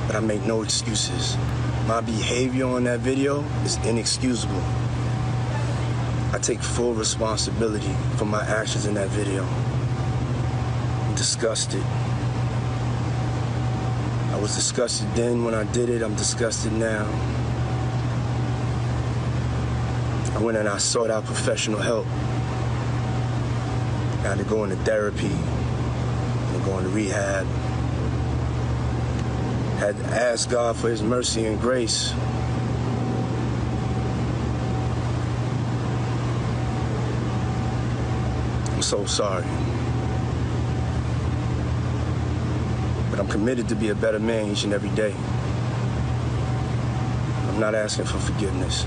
But I make no excuses. My behavior on that video is inexcusable. I take full responsibility for my actions in that video. I'm disgusted. I was disgusted then when I did it. I'm disgusted now. I went and I sought out professional help. I had to go into therapy. I had to go into rehab. I had to ask God for his mercy and grace. I'm so sorry. But I'm committed to be a better man each and every day. I'm not asking for forgiveness.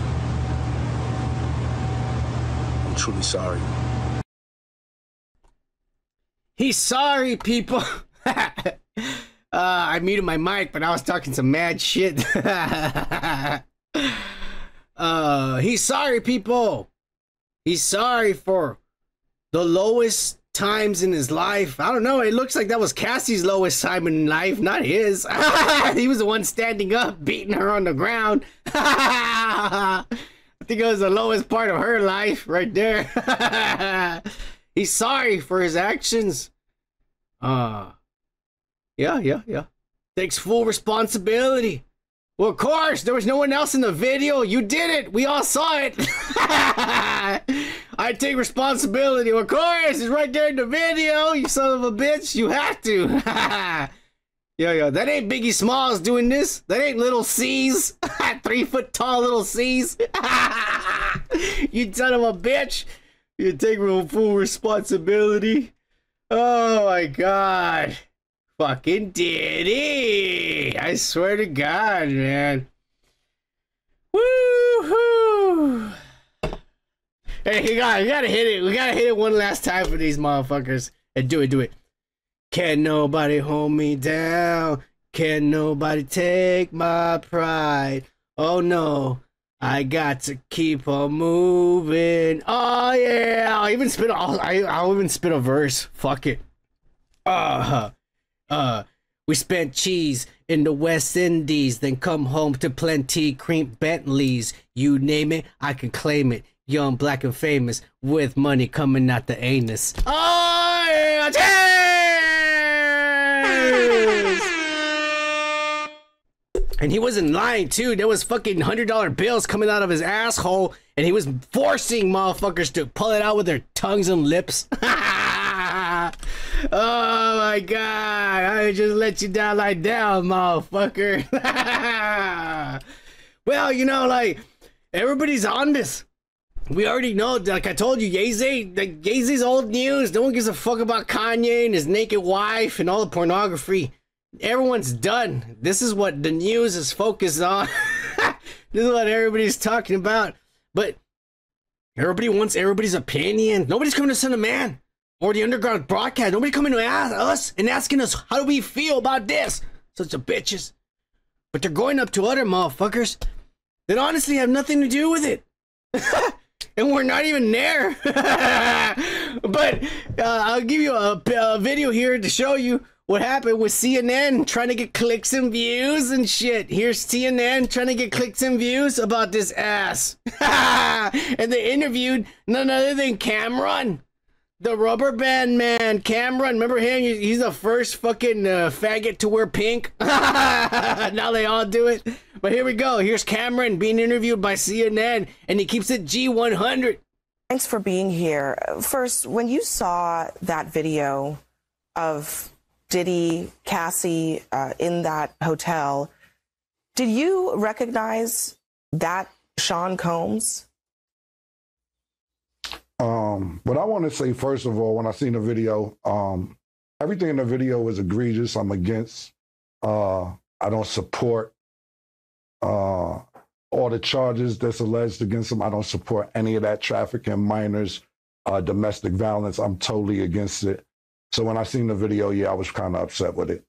I'm truly sorry. He's sorry, people. uh, I muted my mic, but I was talking some mad shit. uh, he's sorry, people. He's sorry for the lowest times in his life. I don't know. It looks like that was Cassie's lowest time in life, not his. He was the one standing up, beating her on the ground. I think it was the lowest part of her life right there. He's sorry for his actions. Uh, yeah, yeah, yeah. Takes full responsibility. Well, of course, there was no one else in the video. You did it. We all saw it. I take responsibility. Well, of course, it's right there in the video. You son of a bitch. You have to. Yo, yo, that ain't Biggie Smalls doing this. That ain't Little C's. Three foot tall Little C's. You son of a bitch. You take full responsibility. Oh, my God. Fucking Diddy! I swear to God, man. Woo-hoo! Hey, you gotta, you gotta hit it. We gotta hit it one last time for these motherfuckers. And do it, do it. Can nobody hold me down? Can nobody take my pride? Oh no, I got to keep on moving. Oh yeah, I even spit. I'll, I, I'll even spit a verse. Fuck it. Uh, uh. We spent cheese in the West Indies, then come home to plenty cream Bentleys. You name it, I can claim it. Young, black, and famous, with money coming out the anus. Oh, yeah, cheese! And he wasn't lying too. There was fucking one hundred dollar bills coming out of his asshole, and he was forcing motherfuckers to pull it out with their tongues and lips. Oh my god, I just let you down like down, motherfucker. Well, you know, like, everybody's on this. We already know, like I told you, Yeezy, like, Yeezy's old news. No one gives a fuck about Kanye and his naked wife and all the pornography. Everyone's done. This is what the news is focused on. This is what everybody's talking about. But everybody wants everybody's opinion. Nobody's coming to send a man. Or the underground broadcast. Nobody coming to ask us and asking us, how do we feel about this? Such a bitches. But they're going up to other motherfuckers that honestly have nothing to do with it. And we're not even there. But uh, I'll give you a, a video here to show you what happened with C N N trying to get clicks and views and shit. Here's C N N trying to get clicks and views about this ass. And they interviewed none other than Cameron. The rubber band man, Cameron, remember him? He's the first fucking uh, faggot to wear pink. Now they all do it. But here we go. Here's Cameron being interviewed by C N N, and he keeps it G one hundred. Thanks for being here. First, when you saw that video of Diddy, Cassie uh, in that hotel, did you recognize that Sean Combs? Um, but I want to say, first of all, when I seen the video, um, everything in the video is egregious. I'm against. Uh, I don't support uh, all the charges that's alleged against him. I don't support any of that trafficking, minors, uh, domestic violence. I'm totally against it. So when I seen the video, yeah, I was kind of upset with it.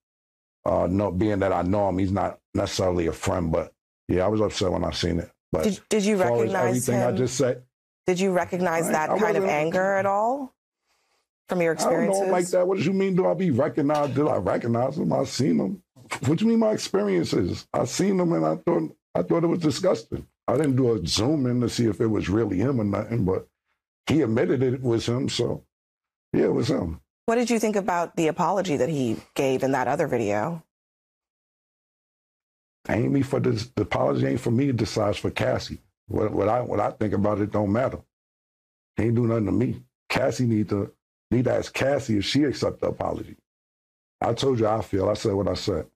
Uh, no, being that I know him, he's not necessarily a friend, but yeah, I was upset when I seen it. But did, did you recognize him? I just said. Did you recognize that I, I kind of anger at all from your experiences? I don't know like that. What do you mean? Do I be recognized? Did I recognize them? I seen them. What do you mean my experiences? I seen them and I thought I thought it was disgusting. I didn't do a zoom in to see if it was really him or nothing, but he admitted it was him. So, yeah, it was him. What did you think about the apology that he gave in that other video? Ain't me for this. The apology ain't for me. It decides for Cassie. What, what I what I think about it don't matter. He ain't do nothing to me. Cassie need to need to ask Cassie if she accept the apology. I told you how I feel. I said what I said.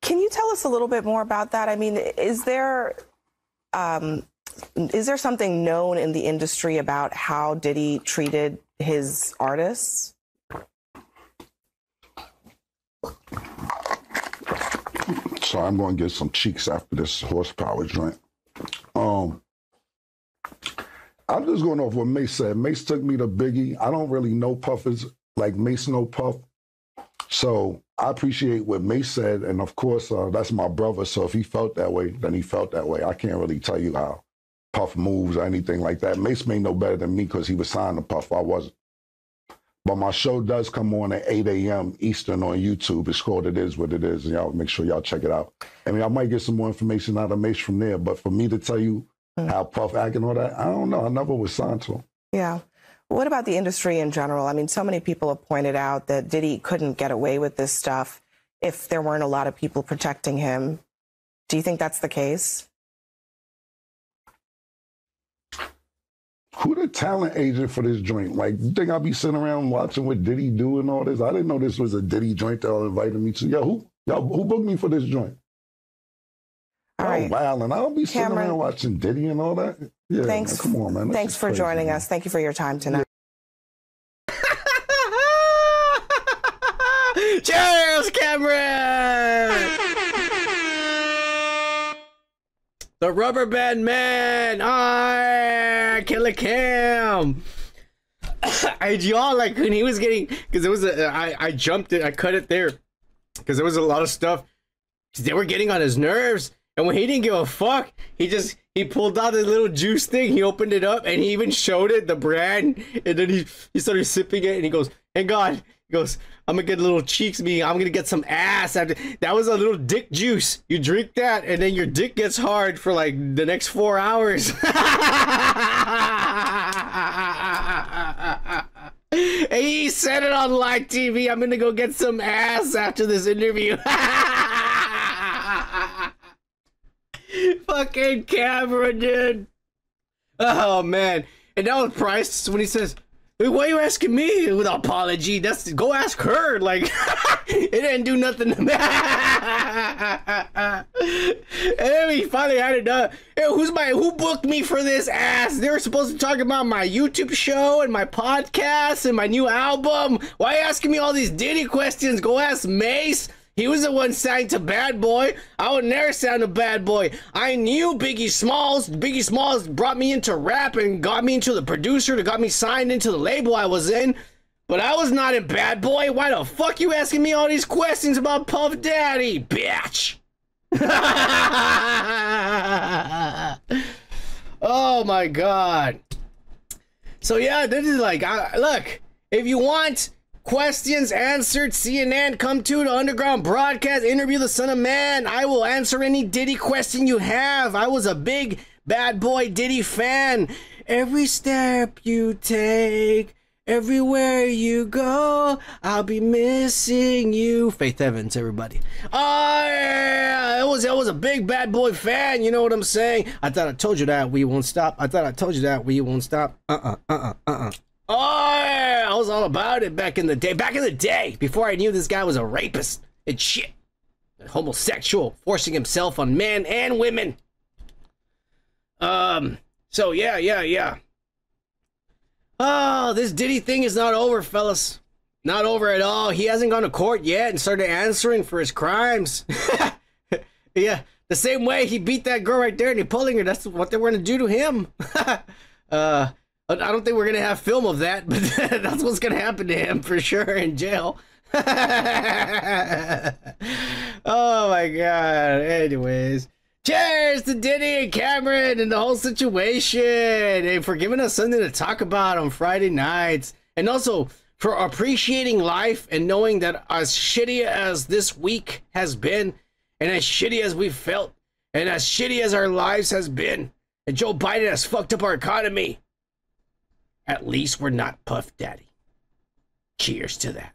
Can you tell us a little bit more about that? I mean, is there um, is there something known in the industry about how Diddy treated his artists? So I'm going to get some cheeks after this horsepower joint. Um, I'm just going off what Mace said. Mace took me to Biggie. I don't really know Puffers like Mace, no Puff. So I appreciate what Mace said. And of course, uh, that's my brother. So if he felt that way, then he felt that way. I can't really tell you how Puff moves or anything like that. Mace may know better than me because he was signed to Puff. I wasn't. But my show does come on at eight A M Eastern on YouTube. It's called It Is What It Is. Y'all make sure y'all check it out. I mean, I might get some more information out of Mace from there. But for me to tell you mm. how Puff acting and all that, I don't know. I never was signed to him. Yeah. What about the industry in general? I mean, so many people have pointed out that Diddy couldn't get away with this stuff if there weren't a lot of people protecting him. Do you think that's the case? Who the talent agent for this joint? Like, you think I'll be sitting around watching what Diddy do and all this? I didn't know this was a Diddy joint that all invited me to. Yo, who, yo, who booked me for this joint? All right. I'm wilding. I don't be sitting Cameron, around watching Diddy and all that. Yeah, thanks. Man, come on, man. That's thanks for crazy, joining man. us. Thank you for your time tonight. Yeah. Cheers, Cameron! The rubber band man. I... Killer Cam. I y'all like when he was getting, because it was a, I I jumped it, I cut it there, because there was a lot of stuff. They were getting on his nerves, and when he didn't give a fuck, he just he pulled out his little juice thing, he opened it up, and he even showed it the brand, and then he he started sipping it, and he goes, "Hey God," he goes, "I'm gonna get little cheeks, me. I'm gonna get some ass." After that was a little dick juice. You drink that, and then your dick gets hard for like the next four hours. He said it on live T V. I'm gonna go get some ass after this interview. Fucking camera, dude. Oh man. And that was Price when he says, "Wait, why are you asking me with an apology? That's go ask her." Like it didn't do nothing to me. And then he finally had it done. Hey, who's my who booked me for this ass? They were supposed to talk about my YouTube show and my podcast and my new album. Why are you asking me all these Diddy questions? Go ask Mace. He was the one signed to Bad Boy. I would never sound a Bad Boy. I knew Biggie Smalls. Biggie Smalls brought me into rap and got me into the producer that got me signed into the label I was in. But I was not a Bad Boy. Why the fuck you asking me all these questions about Puff Daddy, bitch? Oh my God. So yeah, this is like, I, look, if you want questions answered, C N N, come to the Underground Broadcast, interview the Son of Man. I will answer any Diddy question you have. I was a big Bad Boy Diddy fan. Every step you take, everywhere you go, I'll be missing you. Faith Evans, everybody. Oh, yeah, I was, I was a big Bad Boy fan, you know what I'm saying? I thought I told you that we won't stop. I thought I told you that we won't stop. Uh-uh, uh-uh, uh-uh. Oh, yeah, I was all about it back in the day. Back in the day, before I knew this guy was a rapist and shit, and homosexual, forcing himself on men and women. Um. So yeah, yeah, yeah. Oh, this Diddy thing is not over, fellas. Not over at all. He hasn't gone to court yet and started answering for his crimes. Yeah, the same way he beat that girl right there and he pulling her. That's what they were gonna do to him. uh. I don't think we're going to have film of that, but that's what's going to happen to him for sure in jail. Oh my God. Anyways, cheers to Diddy and Cameron and the whole situation. Hey, for giving us something to talk about on Friday nights. And also for appreciating life and knowing that as shitty as this week has been, and as shitty as we've felt, and as shitty as our lives has been, and Joe Biden has fucked up our economy, at least we're not Puff Daddy. Cheers to that.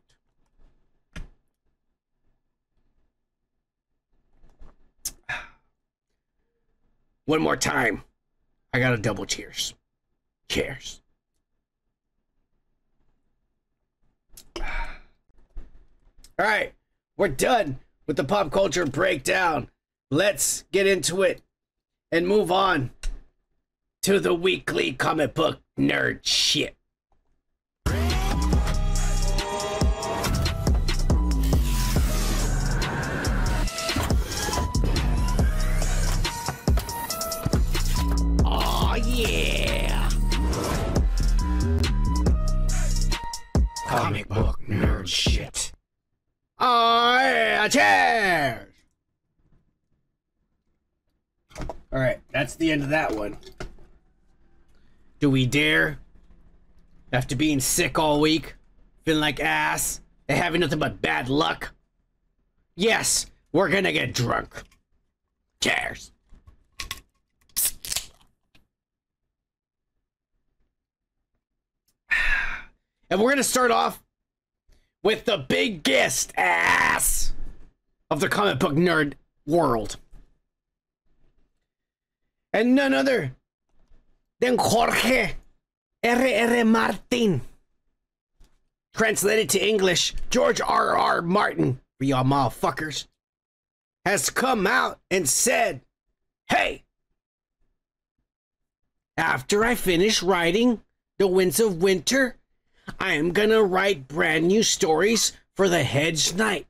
One more time. I got a double cheers. Cheers. All right. We're done with the pop culture breakdown. Let's get into it and move on to the weekly comic book nerd shit. Oh yeah. Comic book nerd shit. Oh yeah, cheers. All right, that's the end of that one. Do we dare? After being sick all week, feeling like ass, and having nothing but bad luck? Yes, we're gonna get drunk. Cheers. And we're gonna start off with the biggest ass of the comic book nerd world. And none other then Jorge R R Martin. Translated to English, George R R Martin, for y'all motherfuckers, has come out and said, "Hey, after I finish writing The Winds of Winter, I am gonna write brand new stories for the Hedge Knight,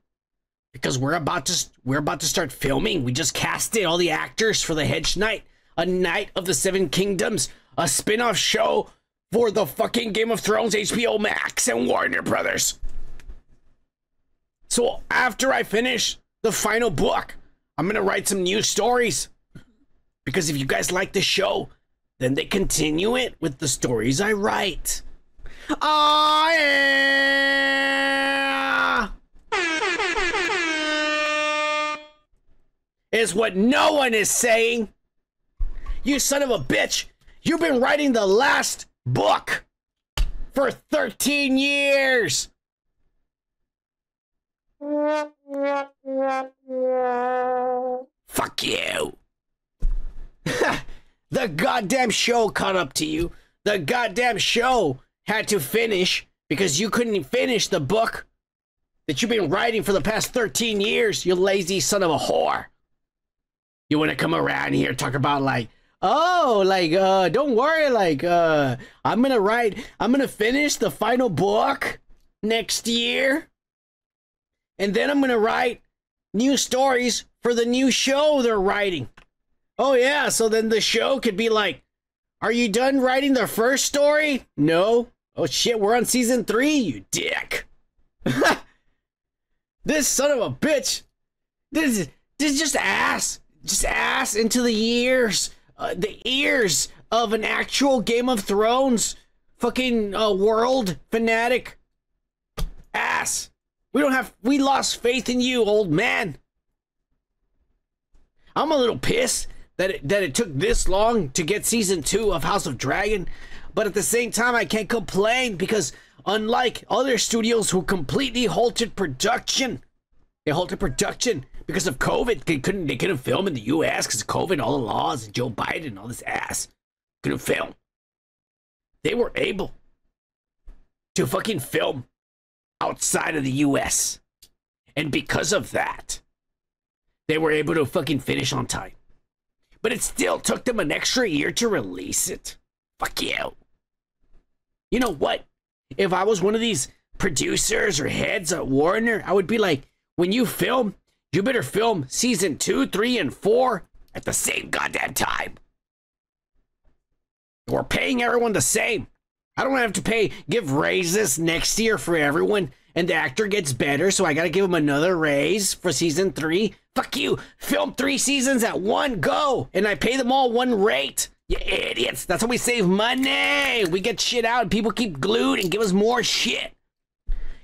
because we're about to we're about to start filming. We just casted all the actors for the Hedge Knight, a Knight of the Seven Kingdoms, a spin-off show for the fucking Game of Thrones, H B O Max, and Warner Brothers. So after I finish the final book, I'm gonna write some new stories, because if you guys like the show, then they continue it with the stories I write. Oh, yeah! Is what no one is saying. You son of a bitch. You've been writing the last book for thirteen years. Fuck you. The goddamn show caught up to you. The goddamn show had to finish because you couldn't finish the book that you've been writing for the past thirteen years, you lazy son of a whore. You want to come around here talk about like, oh, like, uh, don't worry, like, uh, I'm gonna write, I'm gonna finish the final book next year, and then I'm gonna write new stories for the new show they're writing. Oh yeah, so then the show could be like, are you done writing the first story? No. Oh shit, we're on season three, you dick. This son of a bitch. This is, this is just ass. Just ass into the ears, uh, the ears of an actual Game of Thrones fucking uh, world fanatic. Ass. We don't have, we lost faith in you, old man. I'm a little pissed that it, that it took this long to get season two of House of Dragon. But at the same time, I can't complain because unlike other studios who completely halted production, they halted production because of COVID. They couldn't, they couldn't film in the U S because of COVID, all the laws, and Joe Biden and all this ass. Couldn't film. They were able to fucking film outside of the U S. And because of that, they were able to fucking finish on time. But it still took them an extra year to release it. Fuck you. You know what? If I was one of these producers or heads at Warner, I would be like, when you film, you better film season two, three, and four at the same goddamn time. We're paying everyone the same. I don't have to pay, give raises next year for everyone, and the actor gets better, so I gotta give him another raise for season three. Fuck you. Film three seasons at one go, and I pay them all one rate. You idiots. That's how we save money. We get shit out, and people keep glued and give us more shit.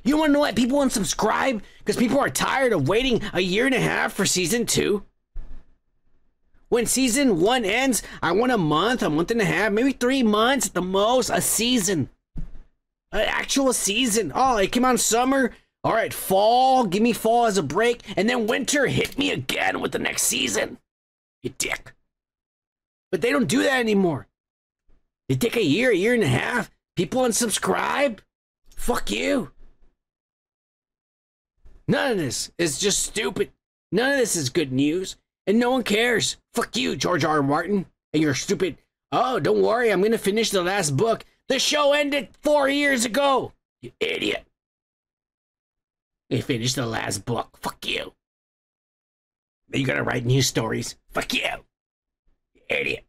You want to know why people unsubscribe? Because people are tired of waiting a year and a half for season two. When season one ends, I want a month, a month and a half, maybe three months at the most, a season. An actual season. Oh, it came on summer. All right, fall. Give me fall as a break. And then winter, hit me again with the next season. You dick. But they don't do that anymore. They take a year, a year and a half. People unsubscribe. Fuck you. None of this is just stupid. None of this is good news. And no one cares. Fuck you, George R. R. Martin. And your stupid, oh, don't worry, I'm going to finish the last book. The show ended four years ago. You idiot. They finished the last book. Fuck you. Now you got to write new stories. Fuck you. You idiot.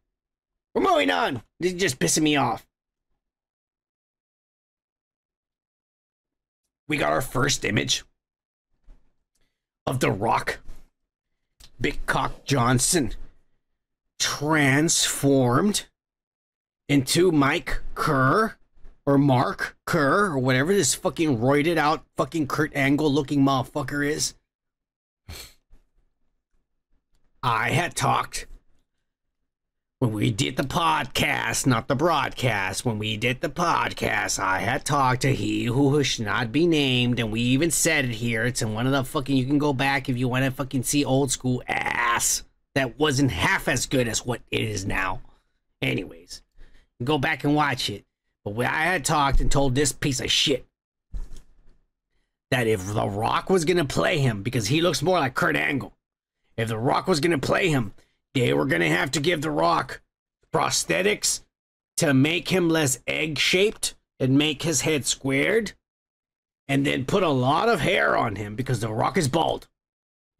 We're moving on. This is just pissing me off. We got our first image of The Rock, Big Cock Johnson, transformed into Mike Kerr, or Mark Kerr, or whatever this fucking roided out fucking Kurt Angle looking motherfucker is. I had talked when we did the podcast, not the broadcast, when we did the podcast, I had talked to he who should not be named, and we even said it here. It's in one of the fucking, you can go back if you want to fucking see old school ass that wasn't half as good as what it is now. Anyways, go back and watch it. But I had talked and told this piece of shit that if The Rock was going to play him, because he looks more like Kurt Angle, if The Rock was going to play him, they were going to have to give The Rock prosthetics to make him less egg-shaped and make his head squared, and then put a lot of hair on him because The Rock is bald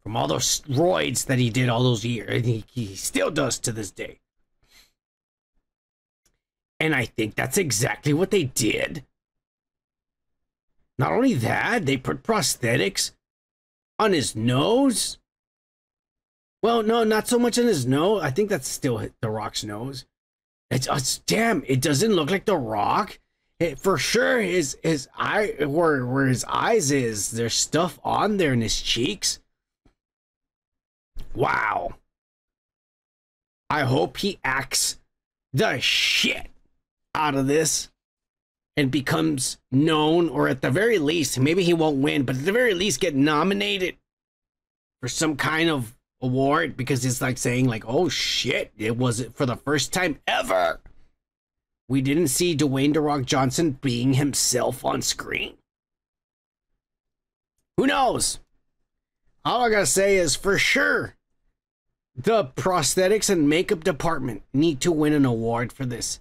from all those roids that he did all those years, and he, he still does to this day. And I think that's exactly what they did. Not only that, they put prosthetics on his nose. Well, no, not so much on his nose. I think that's still The Rock's nose. It's, it's damn, it doesn't look like The Rock. It, for sure, his, his eye, where, where his eyes is, there's stuff on there in his cheeks. Wow. I hope he acts the shit out of this and becomes known, or at the very least, maybe he won't win, but at the very least get nominated for some kind of award, because it's like saying like, oh shit, it was for the first time ever we didn't see Dwayne "The Rock" Johnson being himself on screen. Who knows? All I gotta say is, for sure, the prosthetics and makeup department need to win an award for this.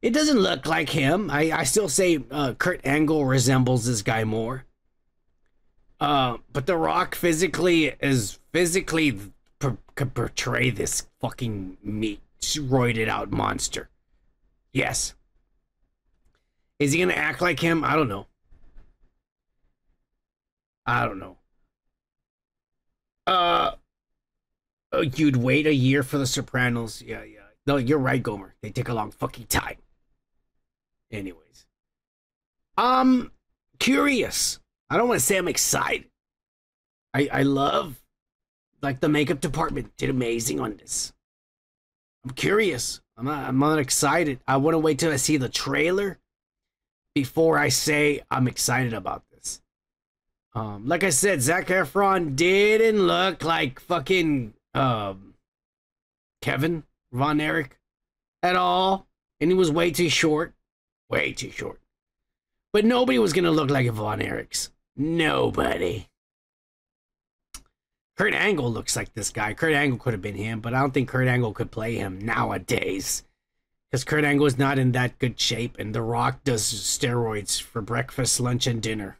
It doesn't look like him. I, I still say uh, Kurt Angle resembles this guy more. Uh, but The Rock physically is physically per, could portray this fucking meat roided out monster. Yes. Is he gonna act like him? I don't know. I don't know. Uh, you'd wait a year for The Sopranos. Yeah, yeah. No, you're right, Gomer. They take a long fucking time. Anyways, I'm curious. I don't want to say I'm excited. I I love, like, the makeup department did amazing on this. I'm curious. I'm not, I'm not excited. I want to wait till I see the trailer before I say I'm excited about this. Um, like I said, Zac Efron didn't look like fucking um, Kevin Von Erich at all, and he was way too short. Way too short. But nobody was gonna look like a Von Erich's. Nobody. Kurt Angle looks like this guy. Kurt Angle could have been him, but I don't think Kurt Angle could play him nowadays, because Kurt Angle is not in that good shape, and The Rock does steroids for breakfast, lunch, and dinner.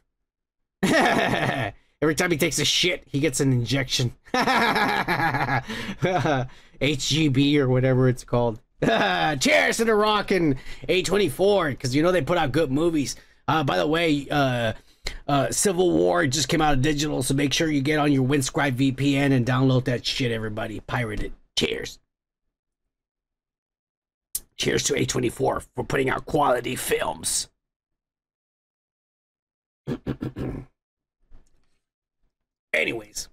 Every time he takes a shit, he gets an injection. H G B or whatever it's called. Cheers to The Rock and A twenty-four, because you know they put out good movies. Uh, by the way, uh, uh, Civil War just came out of digital, so make sure you get on your Windscribe V P N and download that shit, everybody. Pirate it. Cheers. Cheers to A twenty-four for putting out quality films. Anyways,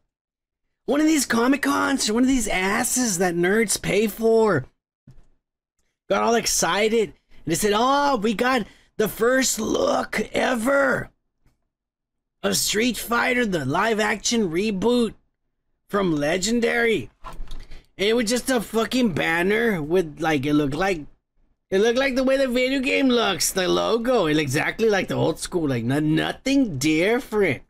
one of these Comic Cons, one of these asses that nerds pay for, got all excited and they said, oh, we got the first look ever of Street Fighter, the live action reboot from Legendary. And it was just a fucking banner with, like, it looked like, it looked like the way the video game looks, the logo. It looked exactly like the old school, like nothing different.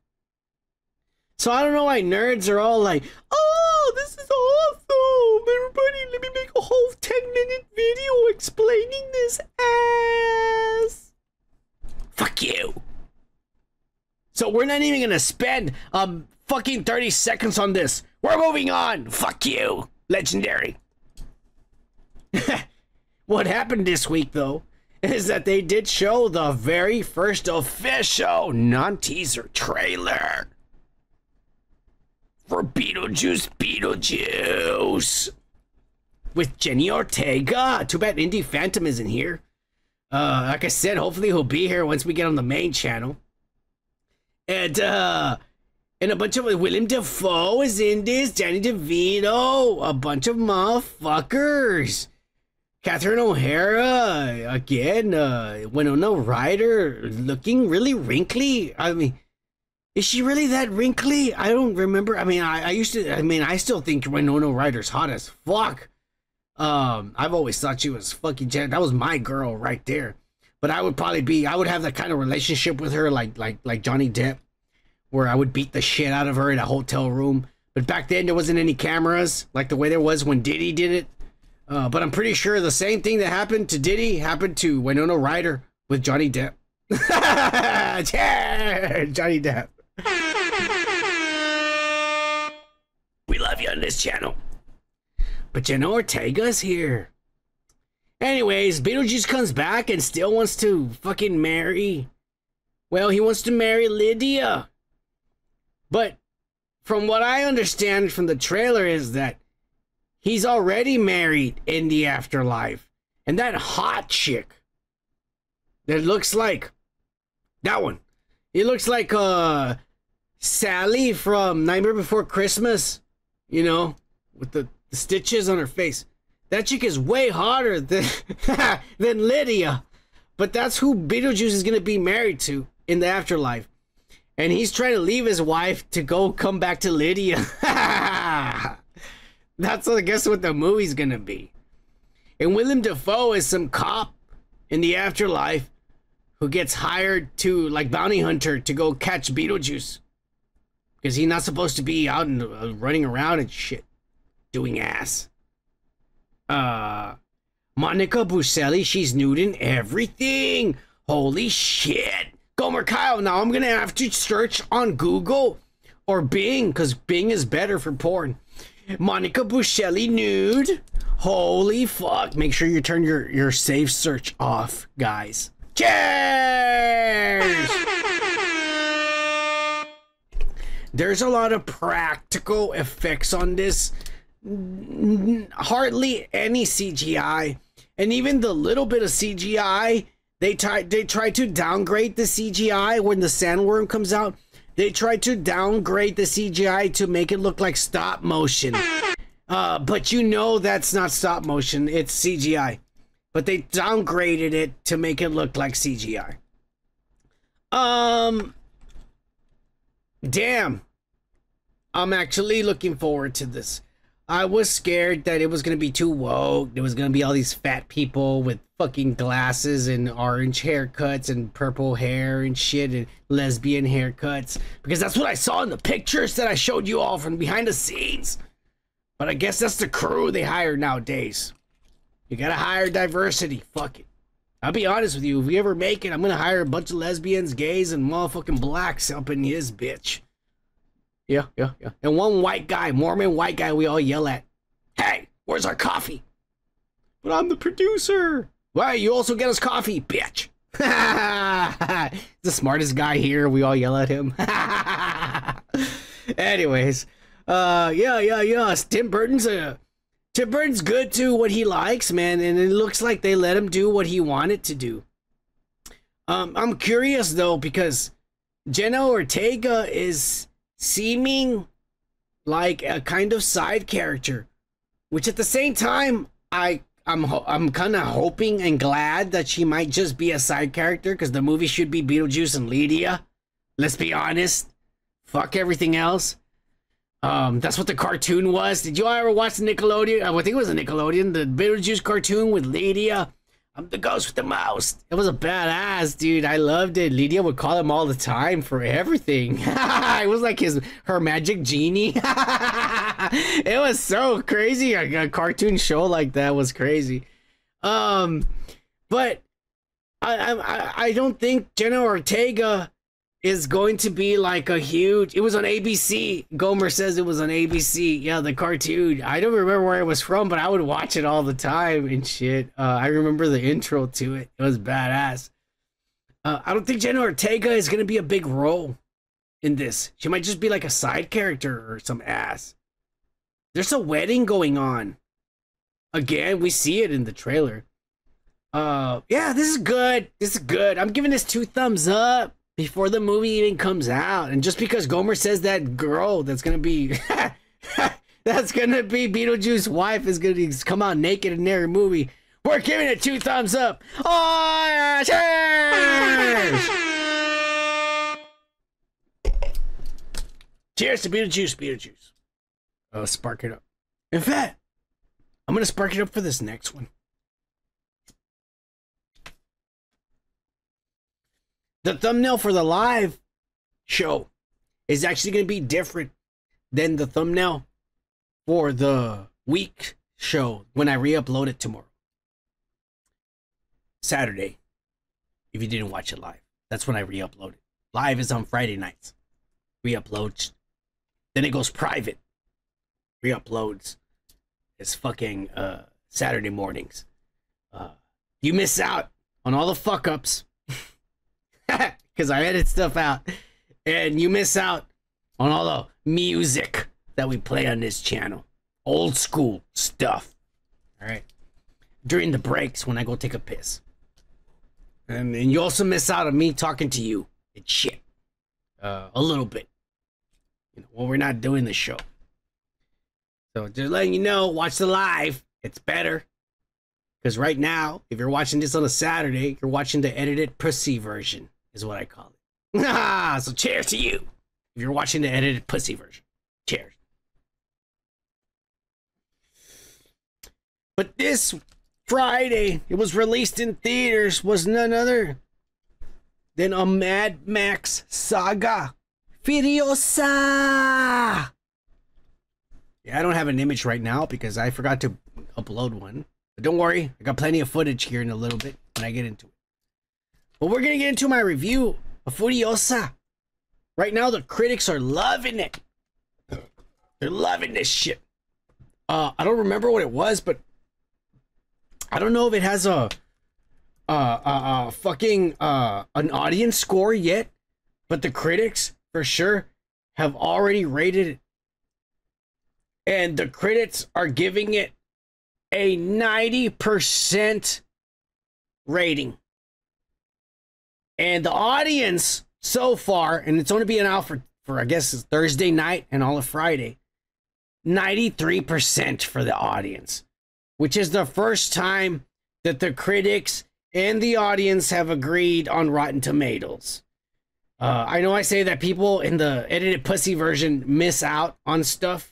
So I don't know why nerds are all like, oh, this is awesome. Everybody, let me make a whole ten minute video explaining this ass. Fuck you. So we're not even gonna spend um fucking thirty seconds on this. We're moving on. Fuck you, Legendary. What happened this week, though, is that they did show the very first official non-teaser trailer for Beetlejuice, Beetlejuice with Jenny Ortega. Too bad Indy Phantom isn't here. Uh, like I said, hopefully he'll be here once we get on the main channel. And uh, and a bunch of William Dafoe is in this. Danny DeVito, a bunch of motherfuckers. Catherine O'Hara again. Uh, Winona Ryder looking really wrinkly. I mean, is she really that wrinkly? I don't remember. I mean, I, I used to, I mean, I still think Winona Ryder's hot as fuck. Um, I've always thought she was fucking, that was my girl right there. But I would probably be, I would have that kind of relationship with her like, like, like Johnny Depp, where I would beat the shit out of her in a hotel room. But back then there wasn't any cameras like the way there was when Diddy did it. Uh, but I'm pretty sure the same thing that happened to Diddy happened to Winona Ryder with Johnny Depp. Johnny Depp. We love you on this channel. But Jenna Ortega's here. Anyways, Beetlejuice comes back and still wants to fucking marry. Well, he wants to marry Lydia. But from what I understand from the trailer is that he's already married in the afterlife. And that hot chick that looks like that one. It looks like uh, Sally from Nightmare Before Christmas, you know, with the, the stitches on her face. That chick is way hotter than, than Lydia. But that's who Beetlejuice is going to be married to in the afterlife. And he's trying to leave his wife to go come back to Lydia. That's, I guess, what the movie's going to be. And Willem Dafoe is some cop in the afterlife who gets hired to, like, bounty hunter to go catch Beetlejuice. Because he's not supposed to be out and uh, running around and shit. Doing ass. Uh, Monica Buscelli, she's nude in everything. Holy shit. Gomer Pyle, now I'm going to have to search on Google or Bing, because Bing is better for porn. Monica Buscelli nude. Holy fuck. Make sure you turn your, your safe search off, guys. Cheers! There's a lot of practical effects on this. Hardly any C G I, and even the little bit of C G I they try they try to downgrade the C G I when the sandworm comes out. They try to downgrade the C G I to make it look like stop motion, uh, but you know that's not stop motion, it's C G I, but they downgraded it to make it look like C G I. Um damn, I'm actually looking forward to this. I was scared that it was going to be too woke. There was going to be all these fat people with fucking glasses and orange haircuts and purple hair and shit and lesbian haircuts. Because that's what I saw in the pictures that I showed you all from behind the scenes. But I guess that's the crew they hire nowadays. You got to hire diversity. Fuck it. I'll be honest with you. If we ever make it, I'm going to hire a bunch of lesbians, gays, and motherfucking blacks up in his bitch. Yeah, yeah, yeah. And one white guy, Mormon white guy we all yell at. Hey, where's our coffee? But I'm the producer. Why, you also get us coffee, bitch. The smartest guy here, we all yell at him. Anyways, uh, yeah, yeah, yeah. Tim Burton's, uh, Tim Burton's good to what he likes, man. And it looks like they let him do what he wanted to do. Um, I'm curious, though, because Jenna Ortega is... seeming like a kind of side character, which at the same time I I'm I'm kind of hoping and glad that she might just be a side character, because the movie should be Beetlejuice and Lydia. Let's be honest. Fuck everything else. Um, that's what the cartoon was. Did you all ever watch the Nickelodeon? I think it was a Nickelodeon, the Beetlejuice cartoon with Lydia. I'm the ghost with the mouse. It was a badass, dude. I loved it. Lydia would call him all the time for everything. It was like his her magic genie. It was so crazy. A, a cartoon show like that was crazy. Um, but I, I I don't think Jenna Ortega is going to be like a huge. It was on A B C. Gomer says it was on A B C. Yeah, the cartoon. I don't remember where it was from, but I would watch it all the time and shit. Uh, I remember the intro to it. It was badass. Uh, I don't think Jenna Ortega is gonna be a big role in this. She might just be like a side character or some ass. There's a wedding going on. Again, we see it in the trailer. Uh, yeah, this is good. This is good. I'm giving this two thumbs up. Before the movie even comes out, and just because Gomer says that girl that's gonna be that's gonna be Beetlejuice's wife is gonna come out naked in every movie, we're giving it two thumbs up. Oh, yeah, cheers! Cheers to Beetlejuice, Beetlejuice. Oh, spark it up. In fact, I'm gonna spark it up for this next one. The thumbnail for the live show is actually going to be different than the thumbnail for the week show when I re-upload it tomorrow. Saturday, if you didn't watch it live, that's when I re-upload it. Live is on Friday nights. Re-uploads. Then it goes private. Re-uploads. It's fucking uh, Saturday mornings. Uh, you miss out on all the fuck-ups. Because I edit stuff out. And you miss out on all the music that we play on this channel. Old school stuff. Alright. During the breaks when I go take a piss. And, and you also miss out on me talking to you. And shit. Uh, a little bit. You know, when we're not doing the show. So just letting you know, watch the live. It's better. Because right now, if you're watching this on a Saturday, you're watching the edited pussy version, is what I call it. Ah, so cheers to you. If you're watching the edited pussy version. Cheers. But this Friday, it was released in theaters, was none other than a Mad Max saga. Furiosa! Yeah, I don't have an image right now because I forgot to upload one. But don't worry, I got plenty of footage here in a little bit when I get into it. But we're going to get into my review of Furiosa. Right now, the critics are loving it. They're loving this shit. Uh, I don't remember what it was, but I don't know if it has a uh, uh, uh, fucking uh, an audience score yet. But the critics, for sure, have already rated it. And the critics are giving it a ninety percent rating. And the audience so far, and it's only been out for, for I guess it's Thursday night and all of Friday, ninety-three percent for the audience, which is the first time that the critics and the audience have agreed on Rotten Tomatoes. Uh, I know I say that people in the edited pussy version miss out on stuff.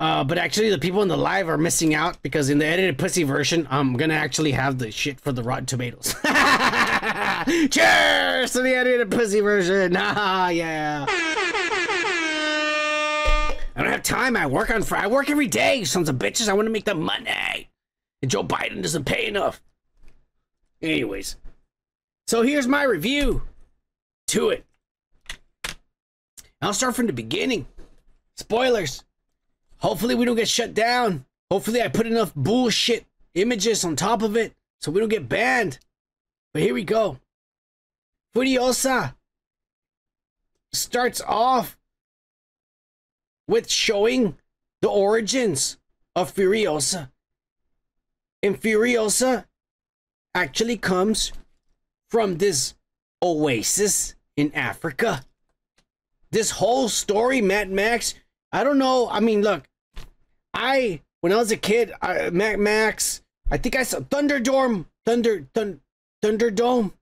Uh, but actually, the people in the live are missing out because in the edited pussy version, I'm gonna actually have the shit for the Rotten Tomatoes. Cheers to the edited pussy version! Ah, yeah. I don't have time. I work on Friday. I work every day, sons of bitches. I want to make the money. And Joe Biden doesn't pay enough. Anyways, so here's my review to it. I'll start from the beginning. Spoilers. Hopefully we don't get shut down. Hopefully I put enough bullshit images on top of it so we don't get banned. But here we go. Furiosa starts off with showing the origins of Furiosa. And Furiosa actually comes from this oasis in Africa. This whole story, Mad Max, I don't know. I mean, look. I, when I was a kid, I, Mad Max, I think I saw Thunderdome, Thunder, Thun, Thunderdome.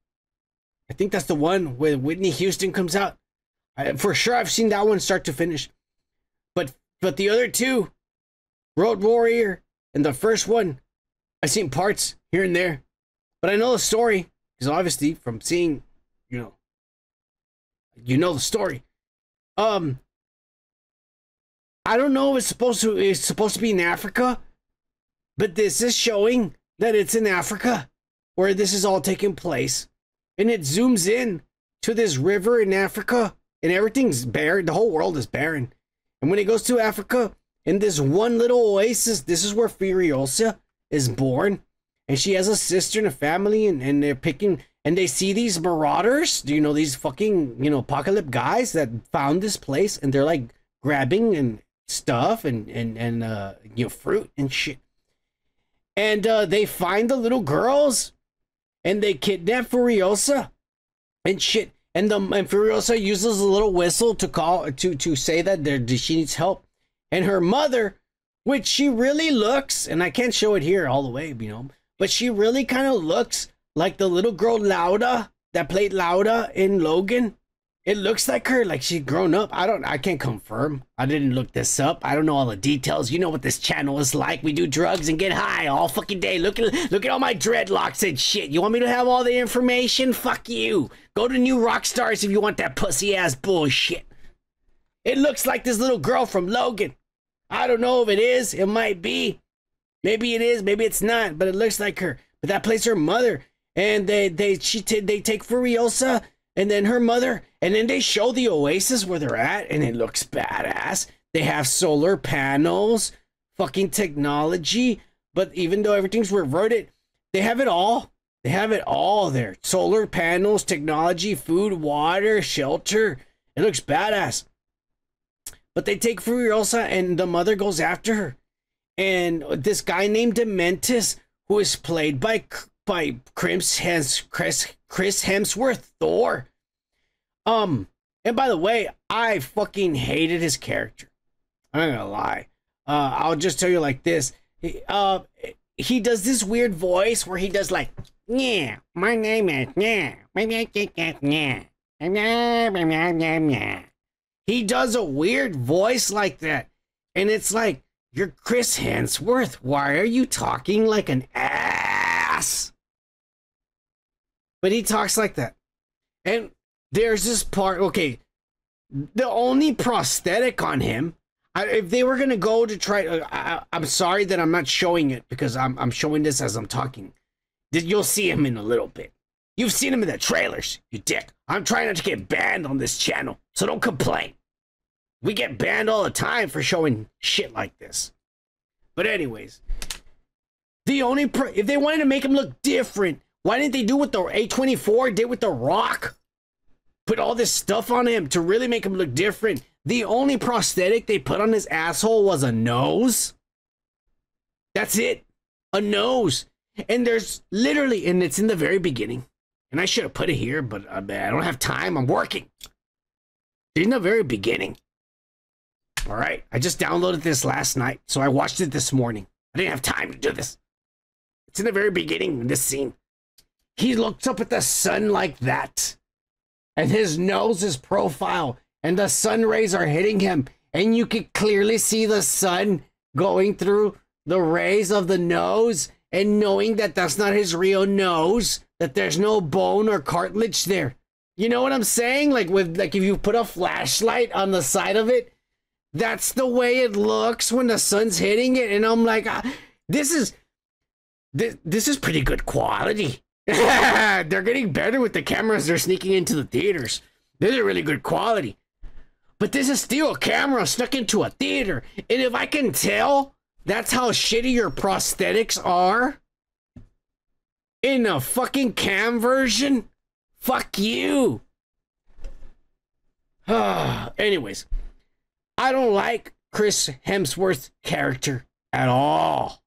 I think that's the one where Whitney Houston comes out. I, for sure, I've seen that one start to finish. But, but the other two, Road Warrior and the first one, I've seen parts here and there. But I know the story, because obviously from seeing, you know, you know the story. Um... I don't know if it's supposed to it's supposed to be in Africa, but this is showing that it's in Africa where this is all taking place. And it zooms in to this river in Africa, and everything's barren. The whole world is barren. And when it goes to Africa, in this one little oasis, this is where Furiosa is born. And she has a sister and a family, and, and they're picking, and they see these marauders, you know, these fucking, you know, apocalypse guys that found this place, and they're like grabbing and stuff and and and uh you know, fruit and shit, and uh they find the little girls and they kidnap Furiosa and shit, and the and Furiosa uses a little whistle to call to to say that there she needs help, and her mother, which she really looks, and I can't show it here all the way, you know, but she really kind of looks like the little girl Lauda that played Lauda in Logan. It looks like her, like she's grown up. I don't, I can't confirm. I didn't look this up. I don't know all the details. You know what this channel is like. We do drugs and get high all fucking day. Look at, look at all my dreadlocks and shit. You want me to have all the information? Fuck you. Go to New Rock Stars if you want that pussy ass bullshit. It looks like this little girl from Logan. I don't know if it is. It might be. Maybe it is. Maybe it's not. But it looks like her. But that plays her mother. And they, they, she, they take Furiosa. And then her mother, and then they show the oasis where they're at, and it looks badass. They have solar panels, fucking technology, but even though everything's reverted, They have it all. They have it all there. Solar panels, technology, food, water, shelter. It looks badass. But they take Furiosa and the mother goes after her. And this guy named Dementis, who is played by by Chris Hemsworth, Thor. Um, and by the way, I fucking hated his character. I'm not gonna lie. Uh, I'll just tell you like this. He, uh, he does this weird voice where he does like, yeah, my name is, yeah, yeah. He does a weird voice like that. And it's like, you're Chris Hemsworth. Why are you talking like an ass? But he talks like that. And there's this part, okay, the only prosthetic on him, I, if they were going to go to try, I, I'm sorry that I'm not showing it because I'm, I'm showing this as I'm talking. You'll see him in a little bit. You've seen him in the trailers, you dick. I'm trying not to get banned on this channel, so don't complain. We get banned all the time for showing shit like this. But anyways, the only pro if they wanted to make him look different, why didn't they do what the A twenty-four did with The Rock? Put all this stuff on him to really make him look different. The only prosthetic they put on his asshole was a nose. That's it. A nose. And there's literally, and it's in the very beginning. And I should have put it here, but I don't have time. I'm working. In the very beginning. All right, I just downloaded this last night, so I watched it this morning. I didn't have time to do this. It's in the very beginning of this scene. He looks up at the sun like that, and his nose is profile, and the sun rays are hitting him, and you can clearly see the sun going through the rays of the nose, and knowing that that's not his real nose, that there's no bone or cartilage there. You know what I'm saying? Like with like if you put a flashlight on the side of it, that's the way it looks when the sun's hitting it. And I'm like, ah, this is this, this is pretty good quality. They're getting better with the cameras they're sneaking into the theaters. This is really good quality. But this is still a camera stuck into a theater. And if I can tell, that's how shitty your prosthetics are. In a fucking cam version. Fuck you. Anyways. I don't like Chris Hemsworth's character at all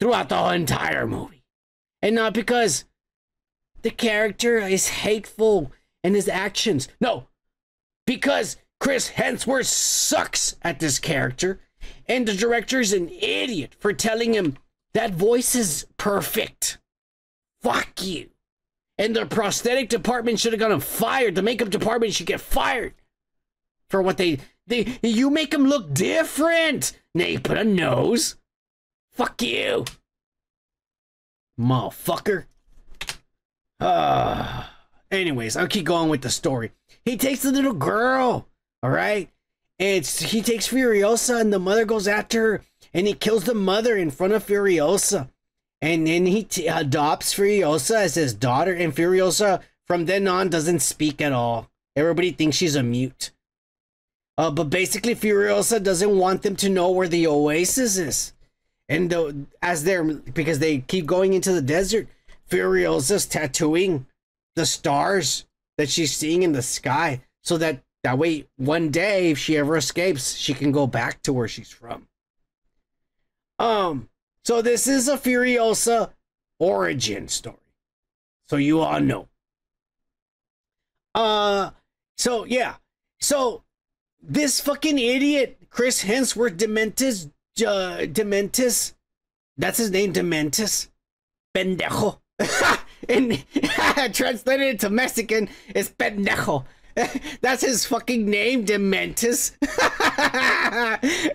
throughout the whole entire movie. And not because the character is hateful in his actions. No, because Chris Hemsworth sucks at this character and the director's an idiot for telling him that voice is perfect. Fuck you. And the prosthetic department should have gotten fired. The makeup department should get fired for what they... They, you make him look different. Now you put a nose. Fuck you. Motherfucker. Uh, anyways, I'll keep going with the story. He takes the little girl. Alright? It's he takes Furiosa and the mother goes after her. And he kills the mother in front of Furiosa. And then he t adopts Furiosa as his daughter. And Furiosa from then on doesn't speak at all. Everybody thinks she's a mute. Uh, but basically, Furiosa doesn't want them to know where the oasis is. And the, as they're, because they keep going into the desert, Furiosa's tattooing the stars that she's seeing in the sky. So that, that way, one day, if she ever escapes, she can go back to where she's from. Um, so this is a Furiosa origin story. So you all know. Uh, so, yeah. So... This fucking idiot, Chris Hemsworth, Dementis, uh, Dementis, that's his name, Dementis, pendejo, and translated into Mexican, it's pendejo, that's his fucking name, Dementis.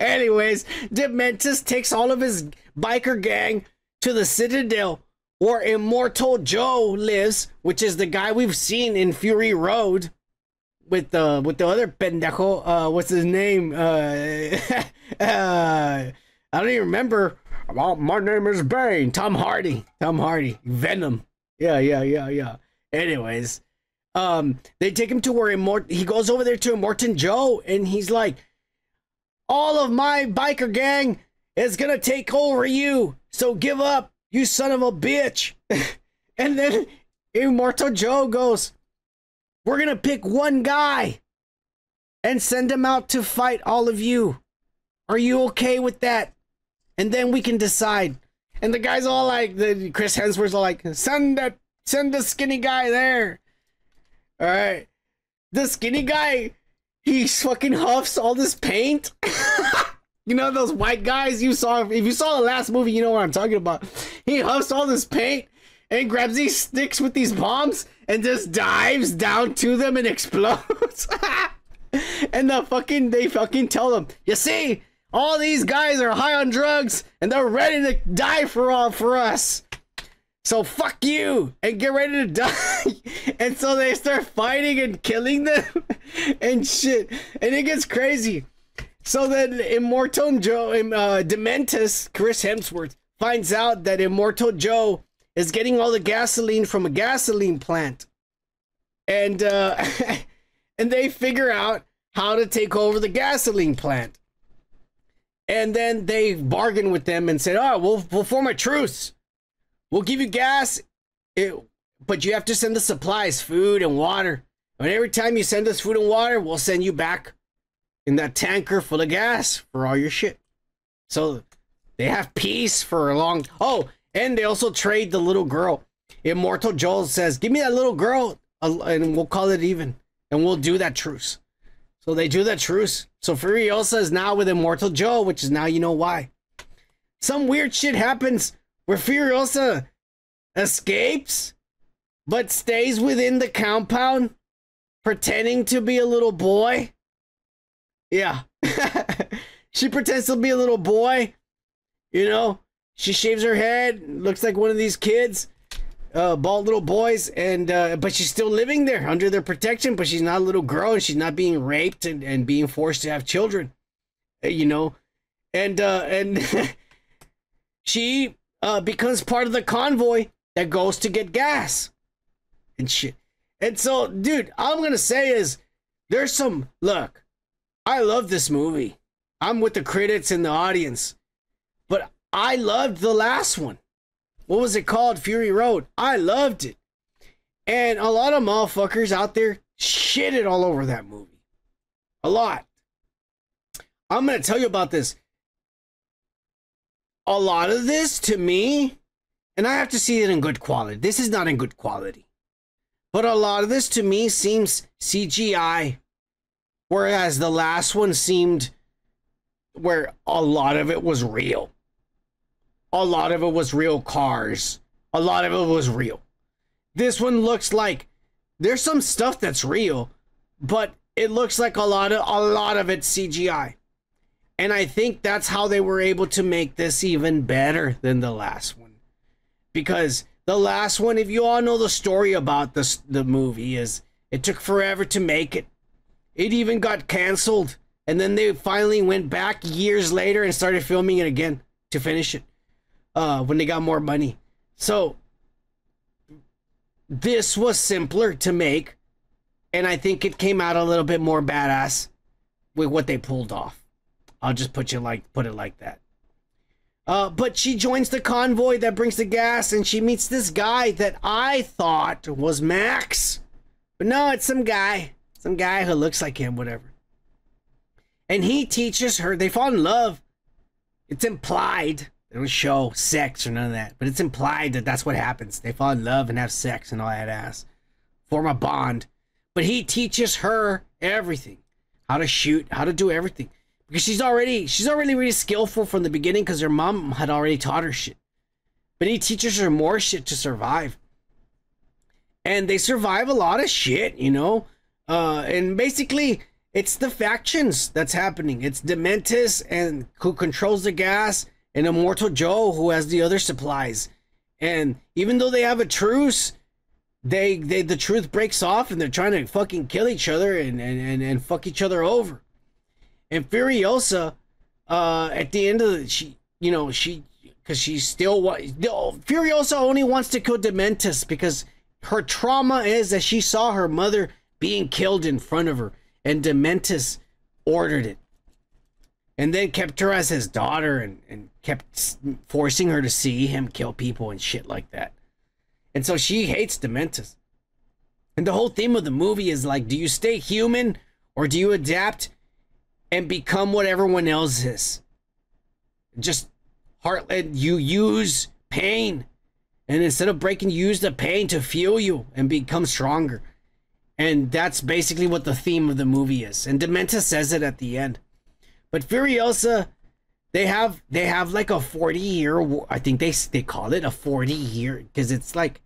Anyways, Dementis takes all of his biker gang to the Citadel, where Immortal Joe lives, which is the guy we've seen in Fury Road, with the with the other pendejo, uh, what's his name? Uh, uh, I don't even remember. Well, my name is Bane. Tom Hardy. Tom Hardy. Venom. Yeah, yeah, yeah, yeah. Anyways, um, they take him to where Immort he goes over there to Immortan Joe, and he's like, "All of my biker gang is gonna take over you. So give up. you son of a bitch. And then Immortal Joe goes, we're going to pick one guy and send him out to fight all of you. Are you okay with that? And then we can decide. And the guy's all like, the Chris Hemsworth's all like, send that, send the skinny guy there. All right. The skinny guy, he fucking huffs all this paint. You know, those white guys you saw, if you saw the last movie, you know what I'm talking about. He huffs all this paint and grabs these sticks with these bombs and just dives down to them and explodes. And the fucking, they fucking tell him, you see, all these guys are high on drugs and they're ready to die for all for us. So fuck you and get ready to die. And so they start fighting and killing them and shit. And it gets crazy. So then Immortal Joe, uh, Dementus, Chris Hemsworth, finds out that Immortal Joe is getting all the gasoline from a gasoline plant. And, uh, and they figure out how to take over the gasoline plant. And then they bargain with them and said, oh, we'll, we'll form a truce. We'll give you gas, it, but you have to send us supplies, food and water. And every time you send us food and water, we'll send you back in that tanker full of gas for all your shit. So they have peace for a long... Oh, and they also trade the little girl. Immortal Joel says, give me that little girl and we'll call it even. And we'll do that truce. So they do that truce. So Furiosa is now with Immortal Joe, which is now you know why. Some weird shit happens where Furiosa escapes, but stays within the compound, pretending to be a little boy. Yeah. She pretends to be a little boy. You know, she shaves her head, looks like one of these kids, uh, bald little boys, and uh, but she's still living there under their protection, but she's not a little girl, and she's not being raped and, and being forced to have children, you know. And, uh, and she uh, becomes part of the convoy that goes to get gas and shit. And so, dude, all I'm going to say is there's some, look, I love this movie. I'm with the critics and the audience. But I loved the last one. What was it called? Fury Road. I loved it. And a lot of motherfuckers out there shitted all over that movie. A lot. I'm going to tell you about this. A lot of this to me, and I have to see it in good quality. This is not in good quality. But a lot of this to me seems C G I. Whereas the last one seemed where a lot of it was real. A lot of it was real cars. A lot of it was real. This one looks like there's some stuff that's real, but it looks like a lot of a lot of it's C G I. And I think that's how they were able to make this even better than the last one. Because the last one, if you all know the story about this, the movie is it took forever to make it. It even got canceled, and then they finally went back years later and started filming it again to finish it uh, when they got more money. So this was simpler to make, and I think it came out a little bit more badass with what they pulled off. I'll just put you like put it like that. Uh, but she joins the convoy that brings the gas, and she meets this guy that I thought was Max, but no, it's some guy. Some guy who looks like him, whatever. And he teaches her. They fall in love. It's implied. They don't show sex or none of that. But it's implied that that's what happens. They fall in love and have sex and all that ass. Form a bond. But he teaches her everything. How to shoot. How to do everything. Because she's already, she's already really skillful from the beginning because her mom had already taught her shit. But he teaches her more shit to survive. And they survive a lot of shit, you know. Uh, and basically, it's the factions that's happening. It's Dementus, and who controls the gas, and Immortal Joe, who has the other supplies. And even though they have a truce, they they the truth breaks off, and they're trying to fucking kill each other and and and, and fuck each other over. And Furiosa, uh, at the end of the, she you know she because she still wa no, Furiosa only wants to kill Dementus because her trauma is that she saw her mother being killed in front of her, and Dementus ordered it, and then kept her as his daughter and, and kept forcing her to see him kill people and shit like that. And so she hates Dementis. And the whole theme of the movie is like, do you stay human or do you adapt and become what everyone else is? Just heartless. You use pain. And instead of breaking, you use the pain to fuel you and become stronger. And that's basically what the theme of the movie is. And Dementis says it at the end. But Furiosa, they have they have like a forty year, I think they they call it a forty year, because it's like,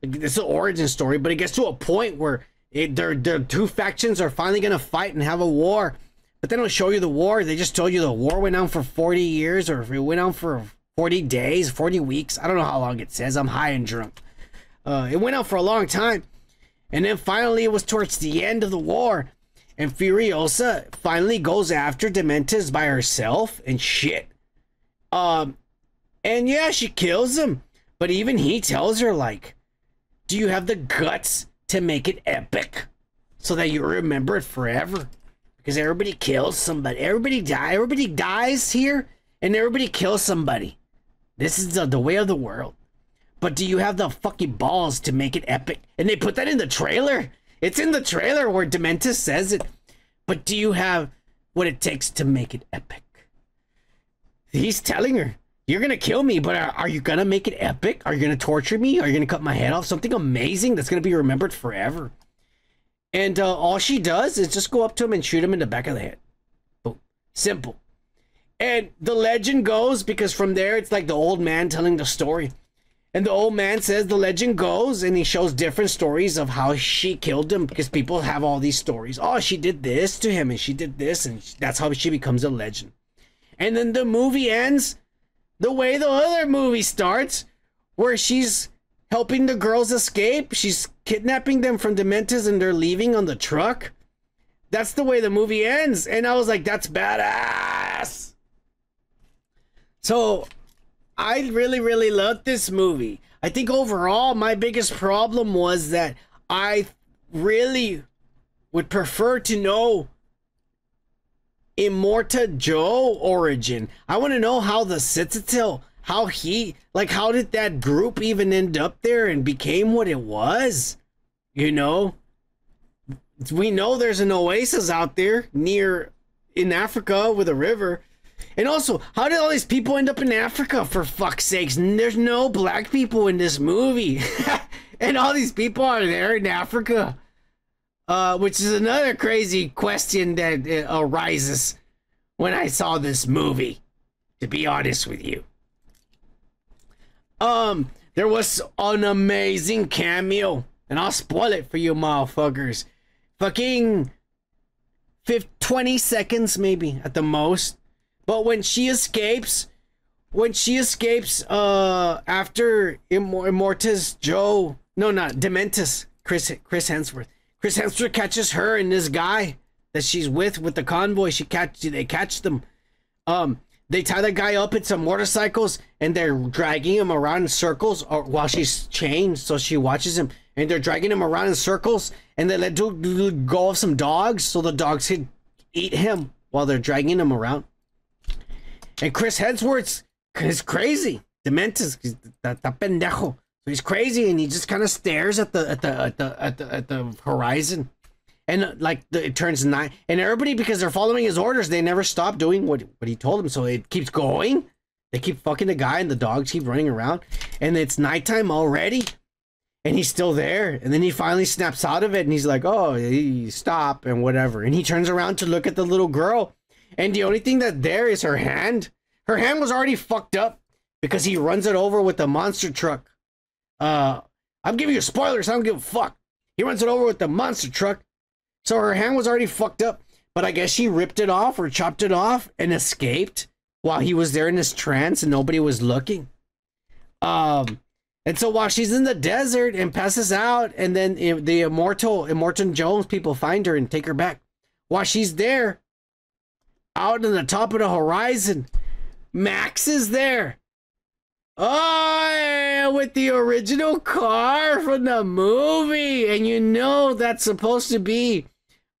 it's an origin story, but it gets to a point where it, their, their two factions are finally going to fight and have a war. But they don't show you the war. They just told you the war went on for forty years, or if it went on for forty days, forty weeks. I don't know how long it says. I'm high and drunk. Uh, it went on for a long time. And then finally it was towards the end of the war. And Furiosa finally goes after Dementis by herself and shit. Um, and yeah, she kills him. But even he tells her like, do you have the guts to make it epic so that you remember it forever? Because everybody kills somebody. Everybody die. Everybody dies here and everybody kills somebody. This is the, the way of the world. But do you have the fucking balls to make it epic? And they put that in the trailer. It's in the trailer where Dementis says it. But do you have what it takes to make it epic? He's telling her, you're gonna kill me, but are, are you gonna make it epic? Are you gonna torture me? Are you gonna cut my head off? Something amazing that's gonna be remembered forever. And uh, all she does is just go up to him and shoot him in the back of the head. Boom. Simple. And the legend goes, because from there it's like the old man telling the story. And the old man says the legend goes, and he shows different stories of how she killed him, because people have all these stories. Oh, she did this to him and she did this, and that's how she becomes a legend. And then the movie ends the way the other movie starts, where she's helping the girls escape. She's kidnapping them from Dementis and they're leaving on the truck. That's the way the movie ends. And I was like, that's badass. So I really, really loved this movie. I think overall, my biggest problem was that I really would prefer to know Immorta Joe origin. I want to know how the Citadel, how he, like, how did that group even end up there and became what it was? You know, we know there's an oasis out there near in Africa with a river. And also, how did all these people end up in Africa, for fuck's sakes? And there's no black people in this movie. And all these people are there in Africa. Uh, which is another crazy question that uh, arises when I saw this movie, to be honest with you. Um, there was an amazing cameo, and I'll spoil it for you motherfuckers. Fucking fifty, twenty seconds maybe at the most. But when she escapes, when she escapes uh, after Immortus Joe, no, not Dementis, Chris, Chris Hemsworth. Chris Hemsworth catches her and this guy that she's with, with the convoy. She catch, they catch them. Um, they tie the guy up in some motorcycles and they're dragging him around in circles, or while she's chained, so she watches him. And they're dragging him around in circles, and they let go of some dogs so the dogs could eat him while they're dragging him around. And Chris Hemsworth is crazy. Dementis, está pendejo. So he's crazy, and he just kind of stares at the at the at the at the, at the horizon, and uh, like the, it turns night. And everybody, because they're following his orders, they never stop doing what what he told them. So it keeps going. They keep fucking the guy, and the dogs keep running around. And it's nighttime already, and he's still there. And then he finally snaps out of it, and he's like, "Oh, he, stop and whatever." And he turns around to look at the little girl, and the only thing that there is her hand. Her hand was already fucked up because he runs it over with the monster truck. Uh, I'm giving you spoilers. I don't give a fuck. He runs it over with the monster truck. So her hand was already fucked up, but I guess she ripped it off or chopped it off and escaped while he was there in his trance and nobody was looking. Um, and so while she's in the desert and passes out, and then the immortal, Immortan Jones people find her and take her back. While she's there, out on the top of the horizon, Max is there. Oh, with the original car from the movie, and you know that's supposed to be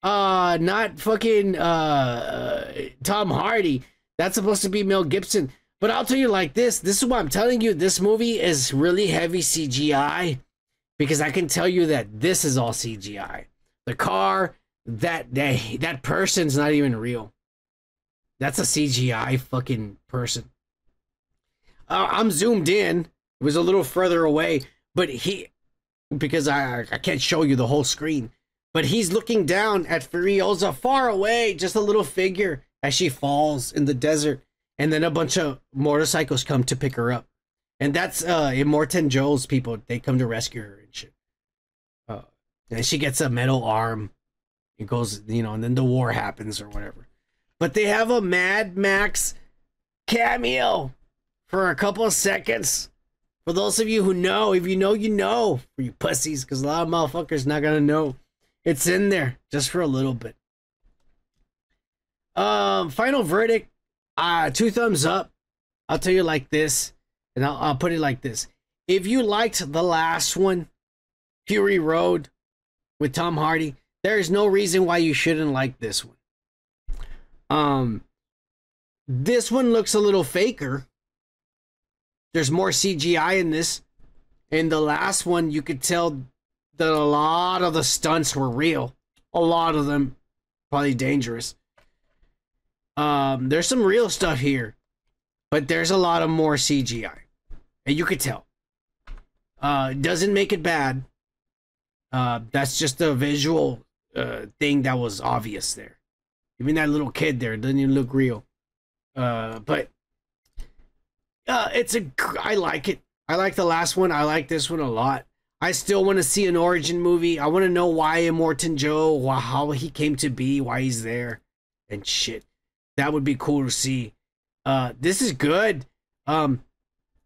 uh, not fucking uh, Tom Hardy. That's supposed to be Mel Gibson. But I'll tell you like this. This is why I'm telling you this movie is really heavy C G I. Because I can tell you that this is all C G I. The car, that day, that person's not even real. That's a C G I fucking person. Uh, I'm zoomed in. It was a little further away. But he... Because I, I can't show you the whole screen. But he's looking down at Furiosa far away. Just a little figure as she falls in the desert. And then a bunch of motorcycles come to pick her up. And that's uh, Immortan Joel's people. They come to rescue her and shit. Uh, and she gets a metal arm. It goes, you know, and then the war happens or whatever. But they have a Mad Max cameo for a couple of seconds. For those of you who know, if you know, you know. For you pussies, because a lot of motherfuckers not going to know. It's in there just for a little bit. Um, final verdict. Uh, two thumbs up. I'll tell you like this. And I'll, I'll put it like this. If you liked the last one, Fury Road with Tom Hardy, there is no reason why you shouldn't like this one. Um, this one looks a little faker. There's more C G I in this. In the last one, you could tell that a lot of the stunts were real. A lot of them probably dangerous. Um, there's some real stuff here. But there's a lot of more C G I. And you could tell. Uh, doesn't make it bad. Uh, that's just a visual uh, thing that was obvious there. Even that little kid there doesn't even look real. Uh, but uh, it's a... I like it. I like the last one. I like this one a lot. I still want to see an origin movie. I want to know why Immortan Joe, how he came to be, why he's there, and shit. That would be cool to see. Uh, this is good. Um,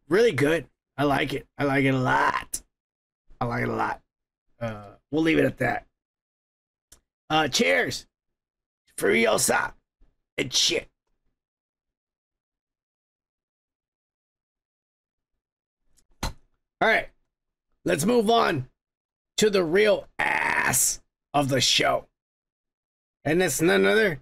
really good. I like it. I like it a lot. I like it a lot. Uh, we'll leave it at that. Uh, cheers. Furiosa. And shit. Alright. Let's move on to the real ass of the show. And it's none other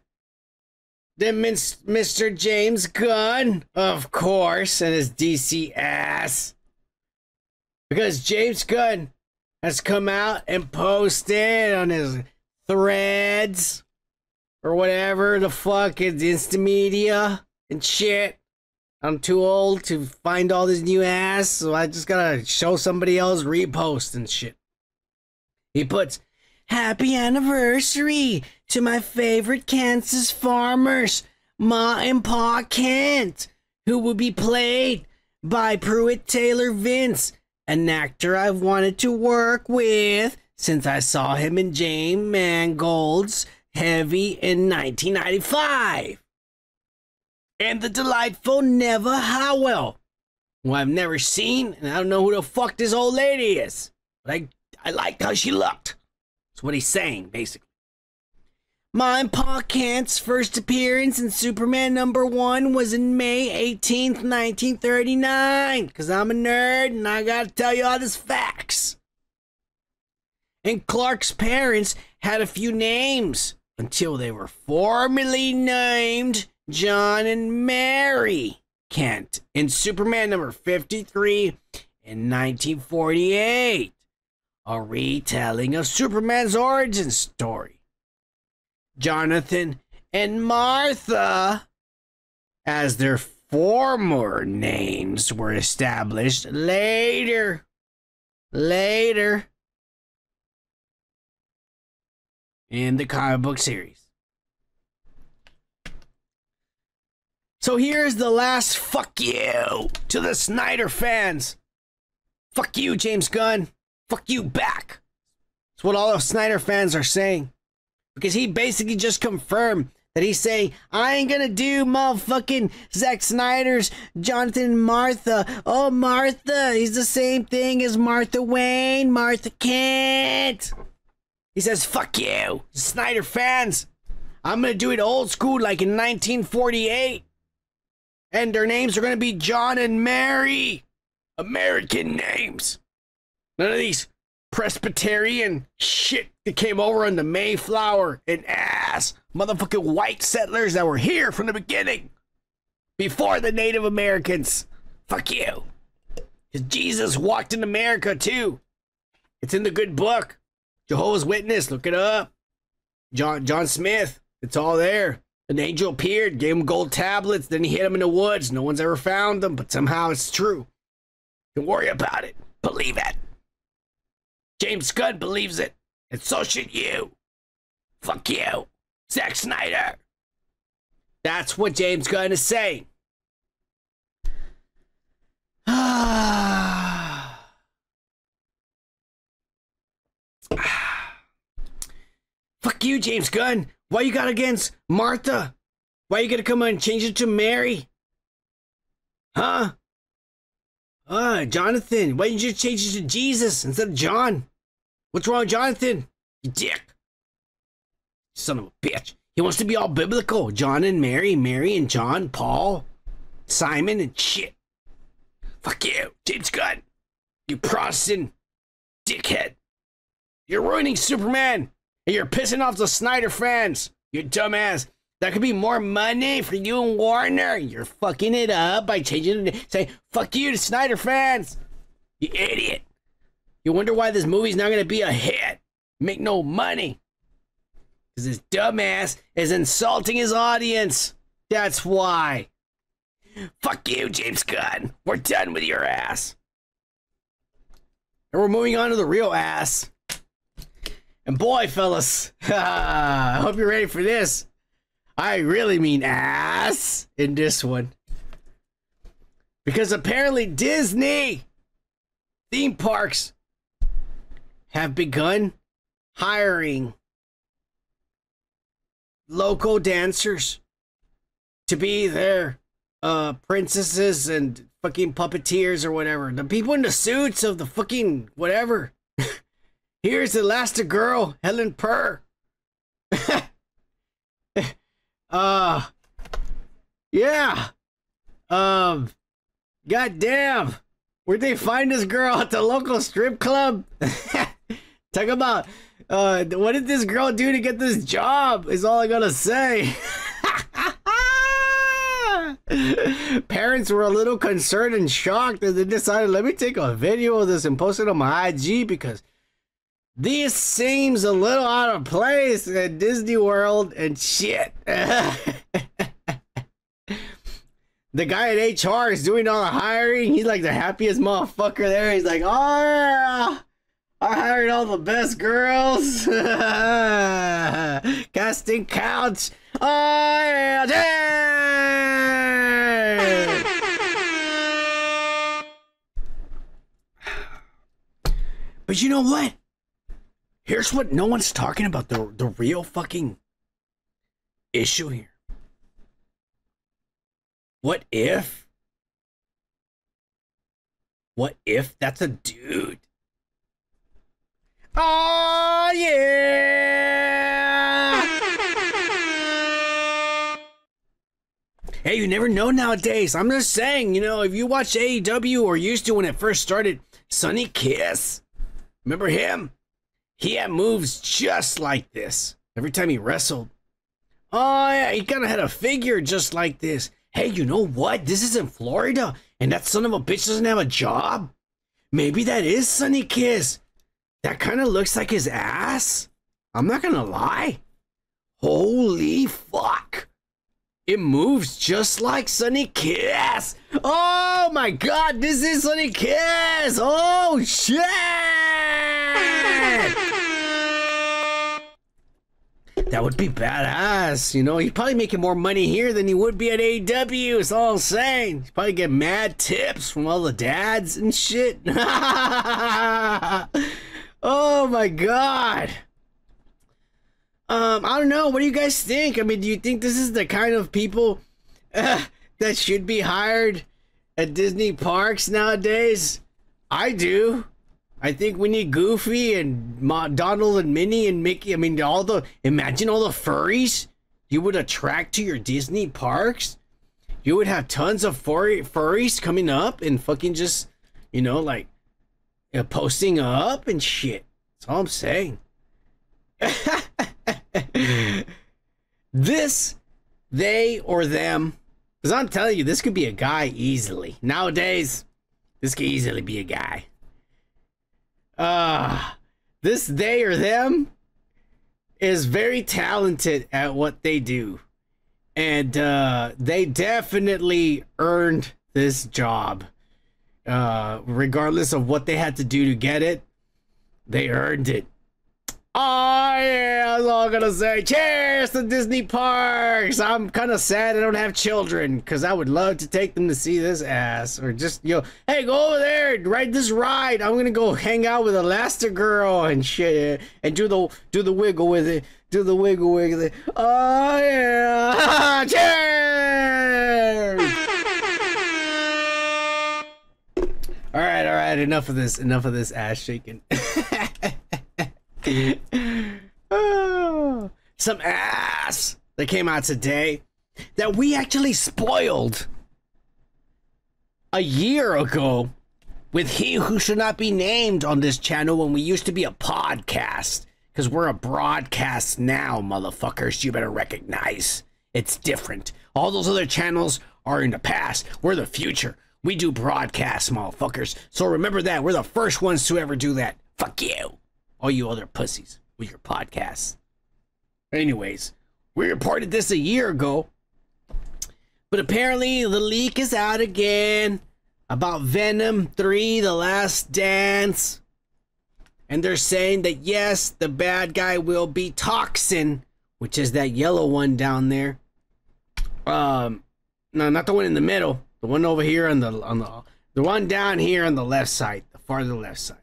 than Mister James Gunn, of course, and his D C ass. Because James Gunn has come out and posted on his threads or whatever the fuck, it's Insta Media and shit. I'm too old to find all this new ass, so I just gotta show somebody else repost and shit. He puts, "Happy anniversary to my favorite Kansas farmers, Ma and Pa Kent, who will be played by Pruitt Taylor Vince, an actor I've wanted to work with since I saw him in Jane Mangold's Heavy in nineteen ninety-five. And the delightful Neva Howell, who I've never seen, and I don't know who the fuck this old lady is. But I, I liked how she looked." That's what he's saying, basically. "Ma and Pa Kent's first appearance in Superman number one was in May eighteenth, nineteen thirty-nine. Because I'm a nerd and I gotta tell you all these facts. And Clark's parents had a few names until they were formally named John and Mary Kent in Superman number fifty-three in nineteen forty-eight. A retelling of Superman's origin story. Jonathan and Martha, as their former names were established later. Later. In the comic book series." So here's the last fuck you to the Snyder fans. Fuck you, James Gunn. Fuck you back. That's what all the Snyder fans are saying. Because he basically just confirmed that he's saying, I ain't gonna do motherfucking Zack Snyder's Jonathan Martha. Oh, Martha. He's the same thing as Martha Wayne, Martha Kent. He says, fuck you, Snyder fans. I'm gonna do it old school like in nineteen forty-eight. And their names are gonna be John and Mary. American names. None of these Presbyterian shit that came over in the Mayflower and ass motherfucking white settlers that were here from the beginning before the Native Americans. Fuck you. Because Jesus walked in America too. It's in the good book. Jehovah's Witness, look it up. John, John Smith, it's all there. An angel appeared, gave him gold tablets, then he hid them in the woods. No one's ever found them, but somehow it's true. Don't worry about it. Believe it. James Gunn believes it, and so should you. Fuck you, Zack Snyder. That's what James Gunn is saying. Fuck you, James Gunn. Why you got against Martha? Why you gonna come on and change it to Mary? Huh? Uh, Jonathan, why didn't you change it to Jesus instead of John? What's wrong with Jonathan? You dick. Son of a bitch. He wants to be all biblical. John and Mary, Mary and John, Paul, Simon and shit. Fuck you, James Gunn. You Protestant dickhead. You're ruining Superman. And you're pissing off the Snyder fans, you dumbass. There could be more money for you and Warner. You're fucking it up by changing it. Saying, fuck you to Snyder fans. You idiot. You wonder why this movie's not going to be a hit. Make no money. Because this dumbass is insulting his audience. That's why. Fuck you, James Gunn. We're done with your ass. And we're moving on to the real ass. And boy, fellas, I hope you're ready for this. I really mean ass in this one. Because apparently Disney theme parks have begun hiring local dancers to be their uh, princesses and fucking puppeteers or whatever. The people in the suits of the fucking whatever. Here's Elastigirl, Helen Purr. uh, yeah. Um, goddamn. Where'd they find this girl at the local strip club? Talk about, uh, what did this girl do to get this job? Is all I gotta say. Parents were a little concerned and shocked, and they decided, let me take a video of this and post it on my I G because this seems a little out of place at Disney World and shit. The guy at H R is doing all the hiring. He's like the happiest motherfucker there. He's like, oh, I hired all the best girls. Casting couch. Oh, yeah. But you know what? Here's what no one's talking about, the, the real fucking issue here. What if? What if that's a dude? Oh, yeah! Hey, you never know nowadays. I'm just saying, you know, if you watch A E W or used to when it first started, Sonny Kiss, remember him? He had moves just like this. Every time he wrestled. Oh, yeah, he kind of had a figure just like this. Hey, you know what? This is in Florida, and that son of a bitch doesn't have a job. Maybe that is Sonny Kiss. That kind of looks like his ass. I'm not going to lie. Holy fuck. It moves just like Sonny Kiss. Oh, my God. This is Sonny Kiss. Oh, shit. That would be badass, you know. He's probably making more money here than he would be at A E W. It's all I'm saying. He's probably getting mad tips from all the dads and shit. Oh my God. Um, I don't know. What do you guys think? I mean, do you think this is the kind of people uh, that should be hired at Disney parks nowadays? I do. I think we need Goofy and Donald and Minnie and Mickey. I mean, all the, imagine all the furries you would attract to your Disney parks. You would have tons of furry, furries coming up and fucking just, you know, like You're posting up and shit. That's all I'm saying. This, they or them, because I'm telling you, this could be a guy easily. Nowadays, this could easily be a guy. Uh, this they or them is very talented at what they do. And uh, they definitely earned this job. Uh, regardless of what they had to do to get it, they earned it. Oh yeah, that's all I'm gonna say. Cheers to Disney parks. I'm kind of sad I don't have children, because I would love to take them to see this ass. Or just, you know, hey, go over there and ride this ride. I'm gonna go hang out with Elastigirl and shit, and do the do the wiggle with it. Do the wiggle wiggle. Oh yeah. Cheers. All right, all right, enough of this, enough of this ass shaking. Oh, some ass that came out today that we actually spoiled a year ago with He Who Should Not Be Named on this channel when we used to be a podcast. Because we're a broadcast now, motherfuckers. You better recognize it's different. All those other channels are in the past. We're the future. We do broadcasts, motherfuckers. So remember that. We're the first ones to ever do that. Fuck you. All you other pussies with your podcasts. Anyways, we reported this a year ago. But apparently the leak is out again about Venom three, The Last Dance. And they're saying that, yes, the bad guy will be Toxin, which is that yellow one down there. Um, no, not the one in the middle. The one over here on the on the the one down here on the left side, the farther left side.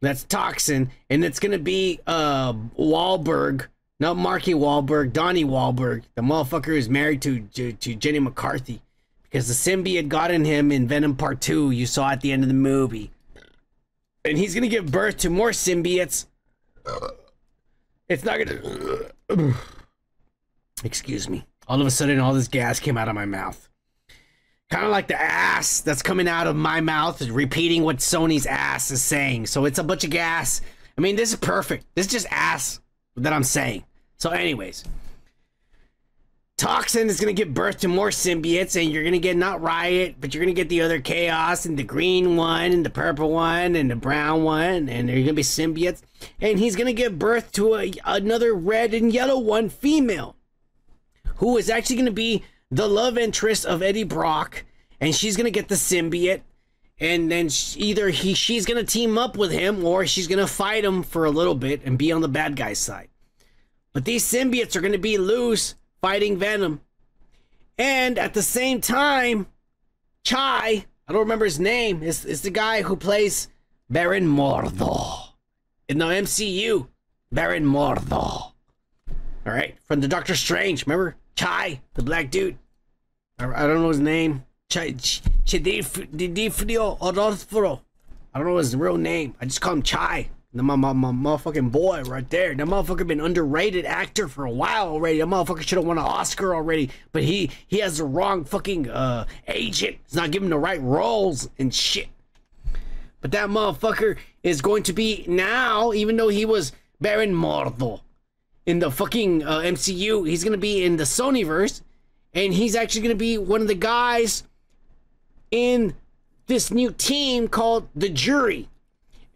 That's Toxin, and it's gonna be uh Wahlberg, not Marky Wahlberg, Donnie Wahlberg, the motherfucker who's married to, to to Jenny McCarthy, because the symbiote got in him in Venom Part Two. You saw at the end of the movie, and he's gonna give birth to more symbiotes. It's not gonna. Excuse me. All of a sudden, all this gas came out of my mouth. Kind of like the ass that's coming out of my mouth is repeating what Sony's ass is saying. So it's a bunch of gas. I mean, this is perfect. This is just ass that I'm saying. So anyways, Toxin is going to give birth to more symbiotes, and you're going to get not Riot, but you're going to get the other Chaos and the green one and the purple one and the brown one. And they're going to be symbiotes. And he's going to give birth to a, another red and yellow one, female, who is actually going to be the love interest of Eddie Brock, and she's gonna get the symbiote, and then she, either he she's gonna team up with him, or she's gonna fight him for a little bit and be on the bad guy's side. But these symbiotes are gonna be loose fighting Venom, and at the same time, Chai, I don't remember his name, is is the guy who plays Baron Mordo in the M C U. Baron Mordo, all right, from the Doctor Strange, remember? Chai, the black dude. I don't know his name. Chai, Chidifrio Orozforo. I don't know his real name. I just call him Chai. My, my, my motherfucking boy right there. That motherfucker been underrated actor for a while already. That motherfucker should have won an Oscar already. But he, he has the wrong fucking uh, agent. It's not giving the right roles and shit. But that motherfucker is going to be now, even though he was Baron Mordo in the fucking uh, M C U, he's gonna be in the Sonyverse, and he's actually gonna be one of the guys in this new team called the Jury.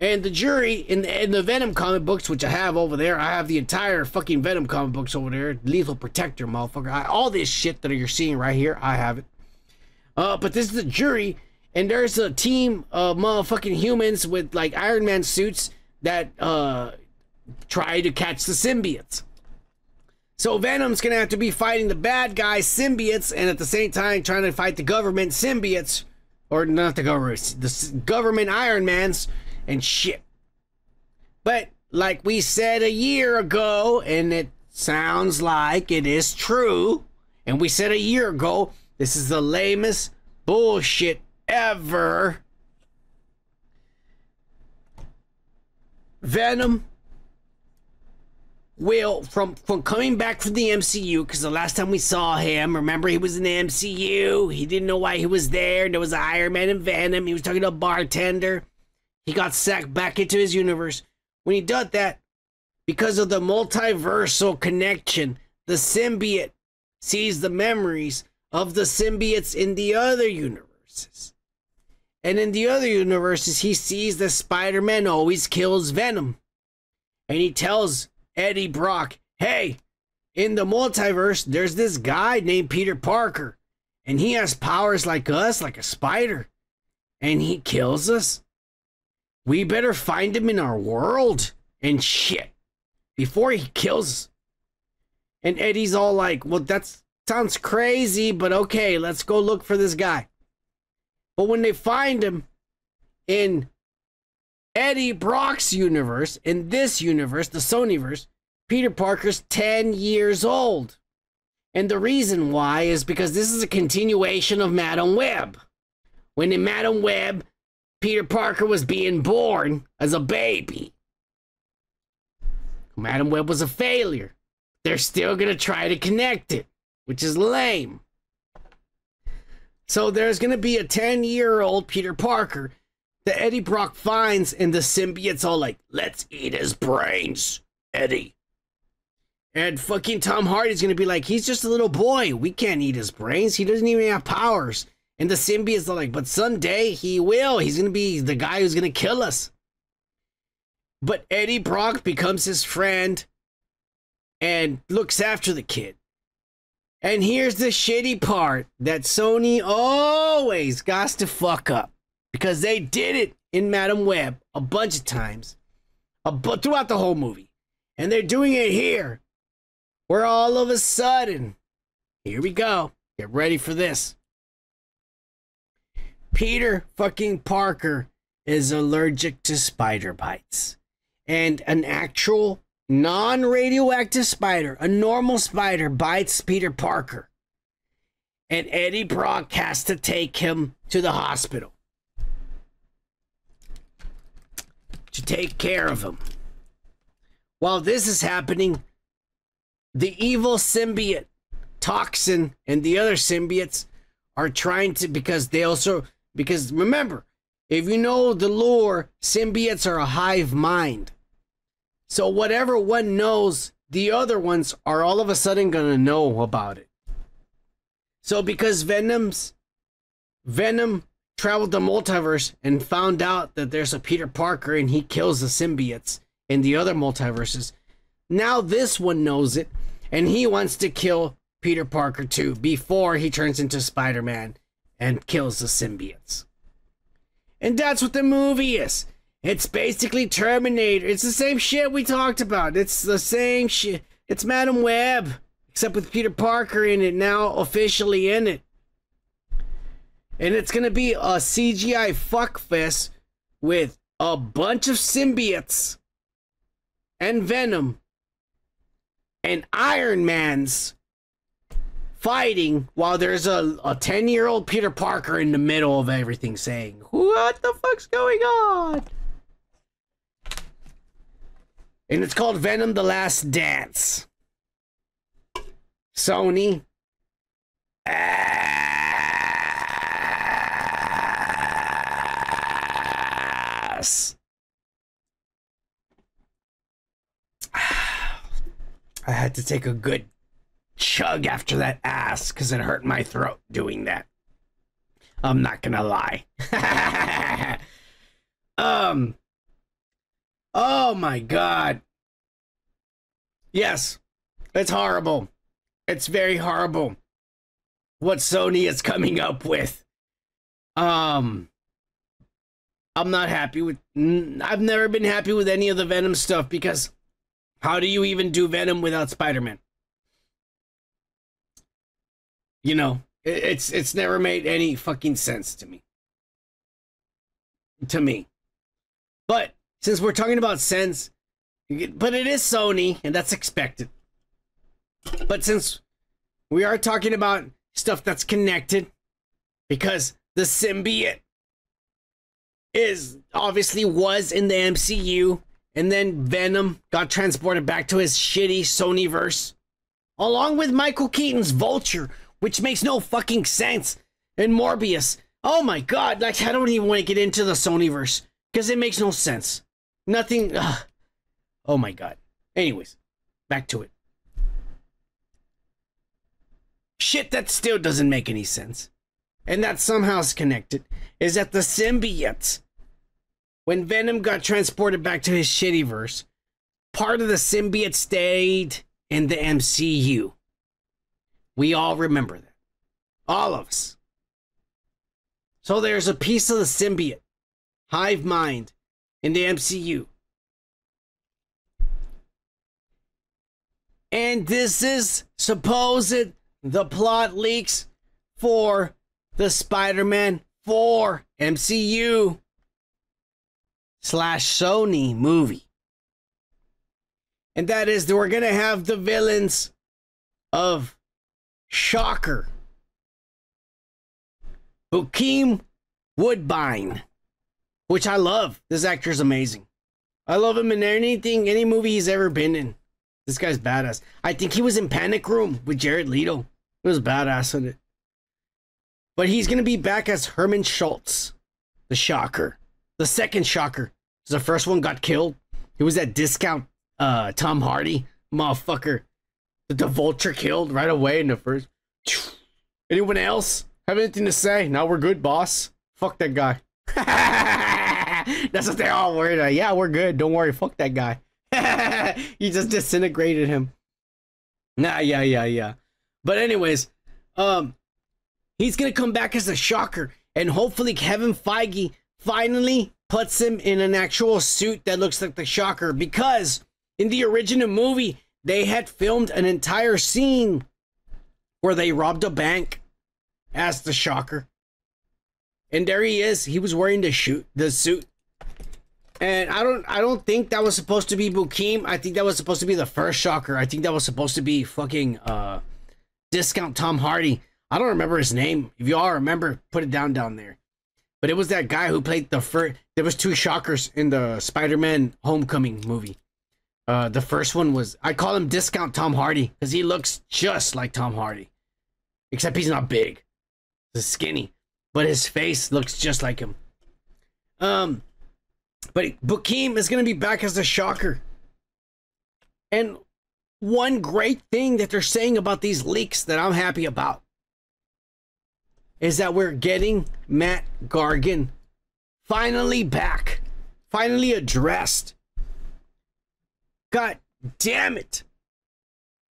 And the Jury in the, in the Venom comic books, which I have over there, I have the entire fucking Venom comic books over there. Lethal Protector, motherfucker. I, all this shit that you're seeing right here, I have it. Uh, but this is the Jury, and there's a team of motherfucking humans with like Iron Man suits that uh. try to catch the symbiotes. So Venom's gonna have to be fighting the bad guy symbiotes, and at the same time trying to fight the government symbiotes, or not the government, the government Iron Mans and shit. But like we said a year ago, and it sounds like it is true, and we said a year ago, this is the lamest bullshit ever. Venom will, from, from coming back from the M C U, because the last time we saw him, remember, he was in the M C U. He didn't know why he was there. There was an Iron Man and Venom. He was talking to a bartender. He got sacked back into his universe. When he did that, because of the multiversal connection, the symbiote sees the memories of the symbiotes in the other universes. And in the other universes, he sees that Spider-Man always kills Venom. And he tells Eddie Brock, hey, in the multiverse, there's this guy named Peter Parker. And he has powers like us, like a spider. And he kills us. We better find him in our world and shit before he kills us. And Eddie's all like, well, that sounds crazy, but okay, let's go look for this guy. But when they find him in Eddie Brock's universe, in this universe, the Sonyverse, Peter Parker's ten years old. And the reason why is because this is a continuation of Madame Web. When in Madame Web, Peter Parker was being born as a baby. Madame Web was a failure. They're still going to try to connect it, which is lame. So there's going to be a ten-year-old Peter Parker that Eddie Brock finds, and the symbiote's all like, let's eat his brains, Eddie. And fucking Tom Hardy's going to be like, he's just a little boy. We can't eat his brains. He doesn't even have powers. And the symbiote's all like, but someday he will. He's going to be the guy who's going to kill us. But Eddie Brock becomes his friend and looks after the kid. And here's the shitty part that Sony always got to fuck up, because they did it in Madame Web a bunch of times, but throughout the whole movie. And they're doing it here, where all of a sudden, here we go. Get ready for this. Peter fucking Parker is allergic to spider bites. And an actual non-radioactive spider, a normal spider, bites Peter Parker. And Eddie Brock has to take him to the hospital to take care of him. While this is happening, the evil symbiote, Toxin, and the other symbiotes are trying to, because they also, because remember, if you know the lore, symbiotes are a hive mind. So whatever one knows, the other ones are all of a sudden going to know about it. So because Venom's, Venom traveled the multiverse and found out that there's a Peter Parker and he kills the symbiotes in the other multiverses, now this one knows it and he wants to kill Peter Parker too before he turns into Spider-Man and kills the symbiotes. And that's what the movie is. It's basically Terminator. It's the same shit we talked about. It's the same shit. It's Madame Web, except with Peter Parker in it now, officially in it. And it's going to be a C G I fuckfest with a bunch of symbiotes and Venom and Iron Man's fighting while there's a ten-year-old Peter Parker in the middle of everything saying, what the fuck's going on? And it's called Venom: The Last Dance. Sony. Ass. I had to take a good chug after that ass because it hurt my throat doing that. I'm not gonna lie. um oh my god, yes, it's horrible. It's very horrible what Sony is coming up with. um I'm not happy with, I've never been happy with any of the Venom stuff, because how do you even do Venom without Spider-Man? You know, it's it's never made any fucking sense to me. To me. But since we're talking about sense, but it is Sony, and that's expected. But since we are talking about stuff that's connected, because the symbiote is obviously was in the M C U, and then Venom got transported back to his shitty Sonyverse, along with Michael Keaton's Vulture, which makes no fucking sense. And Morbius. Oh my god, like, I don't even want to get into the Sonyverse. because it makes no sense. Nothing. Ugh. Oh my god. Anyways, back to it. Shit that still doesn't make any sense, and that somehow is connected, is that the symbiotes, when Venom got transported back to his shittyverse, part of the symbiote stayed in the M C U. We all remember that. All of us. So there's a piece of the symbiote, hive mind, in the M C U. And this is supposed the plot leaks for the Spider-Man four M C U slash Sony movie. And that is that we're going to have the villains of Shocker, Bokeem Woodbine, which I love. This actor is amazing. I love him in anything, any movie he's ever been in. This guy's badass. I think he was in Panic Room with Jared Leto. It was badass in it. But he's going to be back as Herman Schultz, the Shocker. The second Shocker. The first one got killed. He was that discount uh, Tom Hardy motherfucker that the Vulture killed right away in the first. Anyone else have anything to say? Now we're good, boss. Fuck that guy. That's what they're all worried about. Yeah, we're good. Don't worry. Fuck that guy. You just disintegrated him. Nah, yeah, yeah, yeah. But anyways, um, he's going to come back as a Shocker. And hopefully Kevin Feige finally puts him in an actual suit that looks like the Shocker. Because in the original movie, they had filmed an entire scene where they robbed a bank as the Shocker. And there he is. He was wearing the, shoot, the suit. And I don't I don't think that was supposed to be Bokeem. I think that was supposed to be the first Shocker. I think that was supposed to be fucking uh, discount Tom Hardy. I don't remember his name. If you all remember, put it down down there. But it was that guy who played the first. There was two Shockers in the Spider-Man Homecoming movie. Uh, the first one was, I call him discount Tom Hardy because he looks just like Tom Hardy. Except he's not big. He's skinny. But his face looks just like him. Um... But Bokeem is going to be back as the Shocker. And one great thing that they're saying about these leaks that I'm happy about is that we're getting Matt Gargan finally back. Finally addressed. God damn it.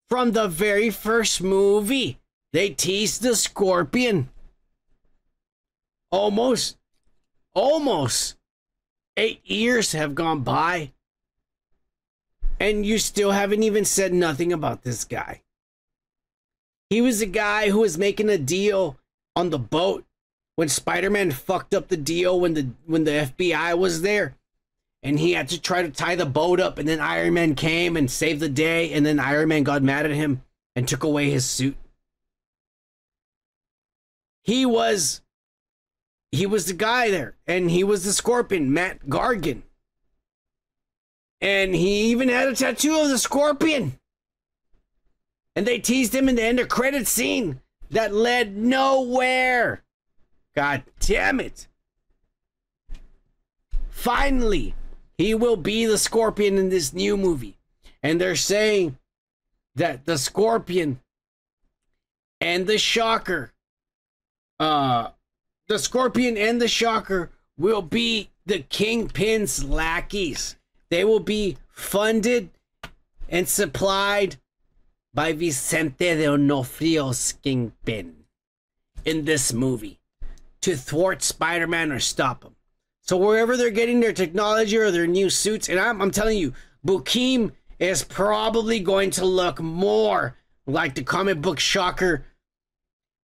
From the very first movie, they teased the Scorpion. Almost. Almost. Eight years have gone by, and you still haven't even said nothing about this guy. He was a guy who was making a deal on the boat when Spider-Man fucked up the deal when the when the F B I was there, and he had to try to tie the boat up, and then Iron Man came and saved the day, and then Iron Man got mad at him and took away his suit. He was... He was the guy there, and he was the Scorpion, Matt Gargan. And he even had a tattoo of the Scorpion. And they teased him in the end of credit scene that led nowhere. God damn it. Finally, he will be the Scorpion in this new movie. And they're saying that the Scorpion and the Shocker... Uh... The Scorpion and the Shocker will be the Kingpin's lackeys. They will be funded and supplied by Vicente de Onofrio's Kingpin in this movie to thwart Spider-Man or stop him. So wherever they're getting their technology or their new suits, and I'm, I'm telling you, Bokeem is probably going to look more like the comic book Shocker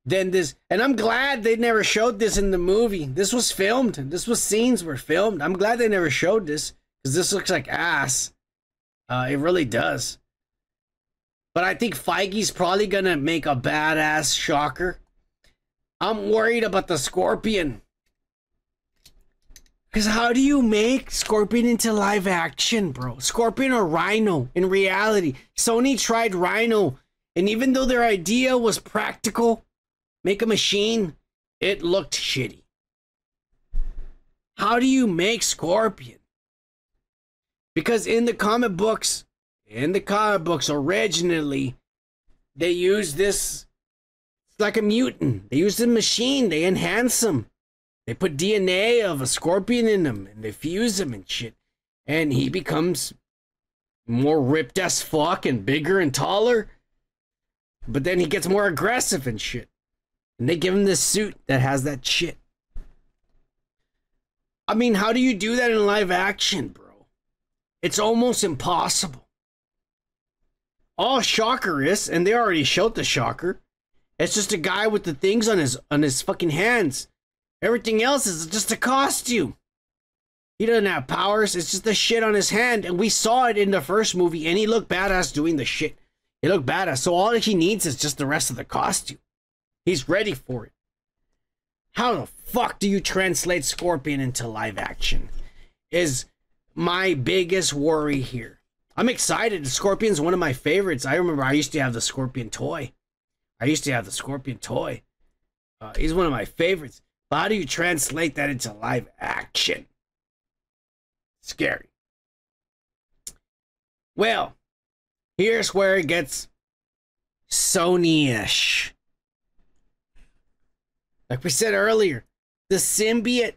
than this. And I'm glad they never showed this in the movie. This was filmed. This was scenes were filmed. I'm glad they never showed this, because this looks like ass. Uh, it really does. But I think Feige's probably going to make a badass Shocker. I'm worried about the Scorpion. Because how do you make Scorpion into live action, bro? Scorpion or Rhino in reality. Sony tried Rhino. And even though their idea was practical... Make a machine, it looked shitty. How do you make Scorpion? Because in the comic books, in the comic books originally, they use this, it's like a mutant. They use the machine, they enhance him. They put D N A of a scorpion in him, and they fuse him and shit. And he becomes more ripped as fuck and bigger and taller. But then he gets more aggressive and shit. And they give him this suit that has that shit. I mean, how do you do that in live action, bro? It's almost impossible. All Shocker is, and they already showed the Shocker, it's just a guy with the things on his on his fucking hands. Everything else is just a costume. He doesn't have powers, it's just the shit on his hand, and we saw it in the first movie, and he looked badass doing the shit. He looked badass, so all that he needs is just the rest of the costume. He's ready for it. How the fuck do you translate Scorpion into live action? Is my biggest worry here. I'm excited. Scorpion's one of my favorites. I remember I used to have the Scorpion toy. I used to have the Scorpion toy. Uh, he's one of my favorites. But how do you translate that into live action? Scary. Well, here's where it gets Sony-ish. Like we said earlier, the symbiote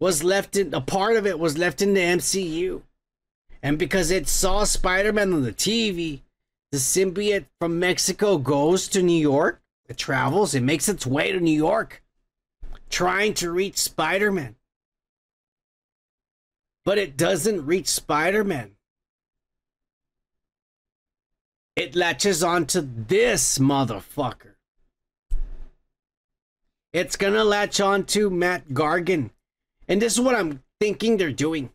was left in, a part of it was left in the M C U. And because it saw Spider-Man on the T V, the symbiote from Mexico goes to New York. It travels, it makes its way to New York, trying to reach Spider-Man. But it doesn't reach Spider-Man. It latches onto this motherfucker. It's gonna latch on to Matt Gargan. And this is what I'm thinking they're doing.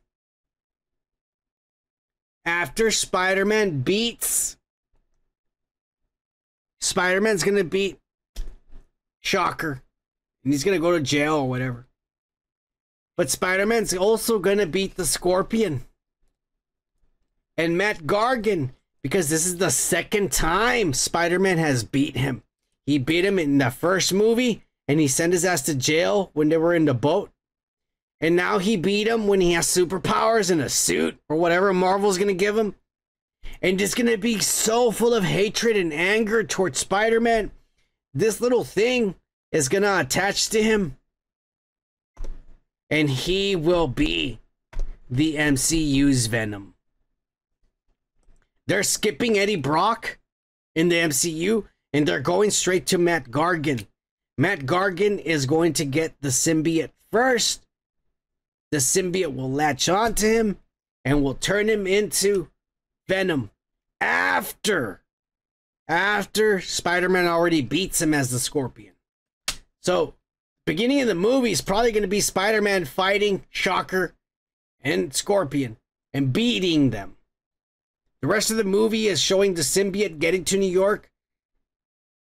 After Spider-Man beats... Spider-Man's gonna beat Shocker. And he's gonna go to jail or whatever. But Spider-Man's also gonna beat the Scorpion. And Matt Gargan, because this is the second time Spider-Man has beat him. He beat him in the first movie. And he sent his ass to jail when they were in the boat. And now he beat him when he has superpowers in a suit or whatever Marvel's going to give him. And just going to be so full of hatred and anger towards Spider-Man. This little thing is going to attach to him. And he will be the M C U's Venom. They're skipping Eddie Brock in the M C U. And they're going straight to Matt Gargan. Matt Gargan is going to get the symbiote first. The symbiote will latch on to him and will turn him into Venom after, after Spider-Man already beats him as the Scorpion. So, beginning of the movie is probably going to be Spider-Man fighting Shocker and Scorpion and beating them. The rest of the movie is showing the symbiote getting to New York,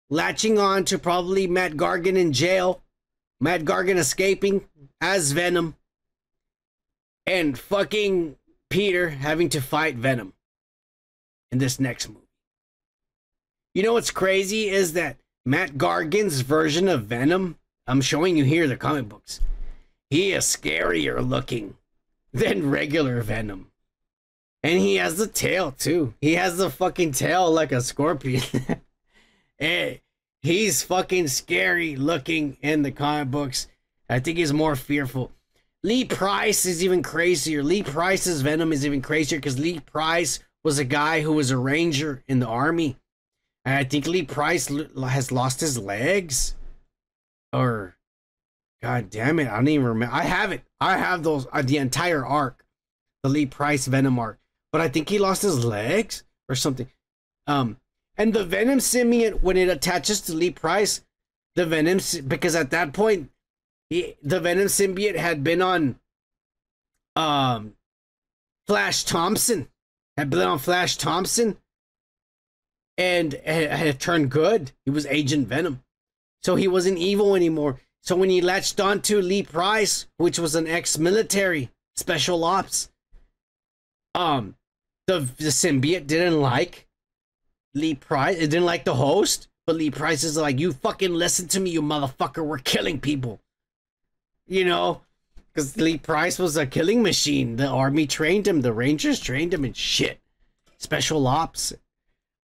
latching on to probably Matt Gargan in jail. Matt Gargan escaping as Venom. And fucking Peter having to fight Venom in this next movie. You know what's crazy is that Matt Gargan's version of Venom, I'm showing you here the comic books, he is scarier looking than regular Venom. And he has the tail too. He has the fucking tail like a scorpion. Hey, he's fucking scary looking in the comic books. I think he's more fearful. Lee Price is even crazier. Lee Price's Venom is even crazier because Lee Price was a guy who was a ranger in the army. And I think Lee Price has lost his legs. Or, god damn it, I don't even remember. I have it. I have those, uh, the entire arc. The Lee Price Venom arc. But I think he lost his legs or something. Um... And the Venom symbiote, when it attaches to Lee Price, the Venom, because at that point, he, the Venom symbiote had been on um, Flash Thompson, had been on Flash Thompson, and had, had turned good. He was Agent Venom. So he wasn't evil anymore. So when he latched onto Lee Price, which was an ex-military special ops, um, the, the symbiote didn't like Lee Price. It didn't like the host, but Lee Price is like, you fucking listen to me, you motherfucker, we're killing people, you know, Because Lee Price was a killing machine. The army trained him. The Rangers trained him and shit. Special ops.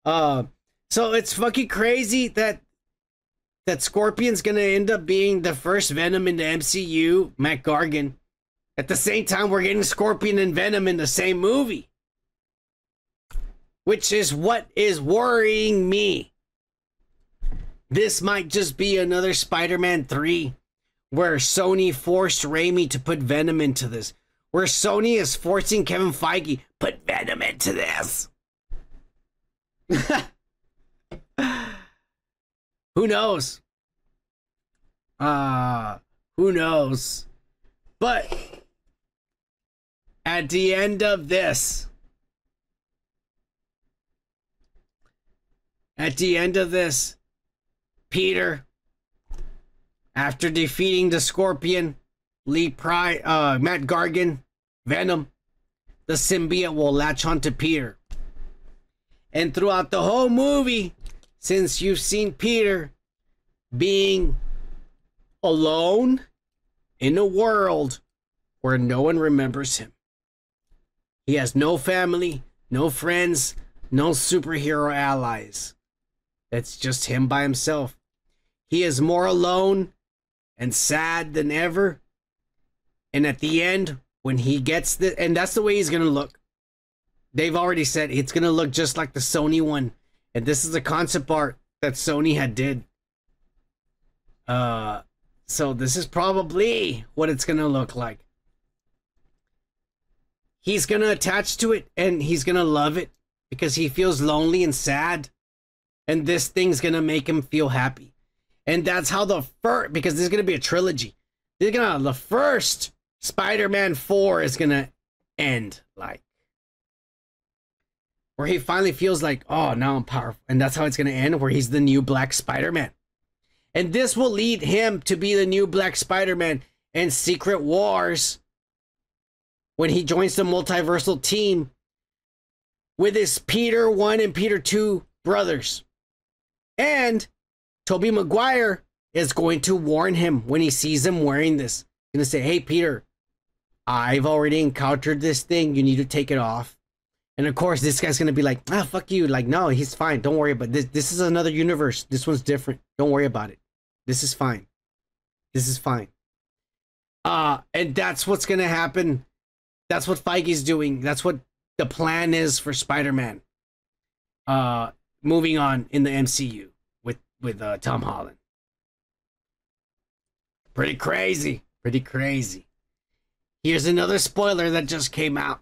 Uh, so it's fucking crazy that that Scorpion's gonna end up being the first Venom in the M C U, Matt Gargan. At the same time, we're getting Scorpion and Venom in the same movie. Which is what is worrying me. This might just be another Spider-Man three. Where Sony forced Raimi to put Venom into this. Where Sony is forcing Kevin Feige, put Venom into this. Who knows? Uh, who knows? But at the end of this, at the end of this, Peter, after defeating the Scorpion, Lee Pry, uh, Matt Gargan, Venom, the symbiote will latch onto Peter. And throughout the whole movie, since you've seen Peter being alone in a world where no one remembers him, he has no family, no friends, no superhero allies. That's just him by himself. He is more alone and sad than ever. And at the end, when he gets the, and that's the way he's going to look. They've already said it's going to look just like the Sony one. And this is the concept art that Sony had did. Uh, so this is probably what it's going to look like. He's going to attach to it and he's going to love it because he feels lonely and sad. And this thing's going to make him feel happy. And that's how the first, because there's going to be a trilogy. They're gonna, the first Spider-Man four is going to end like. Where he finally feels like, oh, now I'm powerful. And that's how it's going to end, where he's the new Black Spider-Man. And this will lead him to be the new Black Spider-Man in Secret Wars. When he joins the multiversal team. With his Peter one and Peter two brothers. And Tobey Maguire is going to warn him when he sees him wearing this. He's going to say, hey, Peter, I've already encountered this thing. You need to take it off. And of course, this guy's going to be like, ah, fuck you. Like, no, he's fine. Don't worry about this. This is another universe. This one's different. Don't worry about it. This is fine. This is fine. Uh, and that's what's going to happen. That's what Feige's doing. That's what the plan is for Spider-Man. Uh, moving on in the M C U. With uh, Tom Holland. Pretty crazy. Pretty crazy. Here's another spoiler that just came out.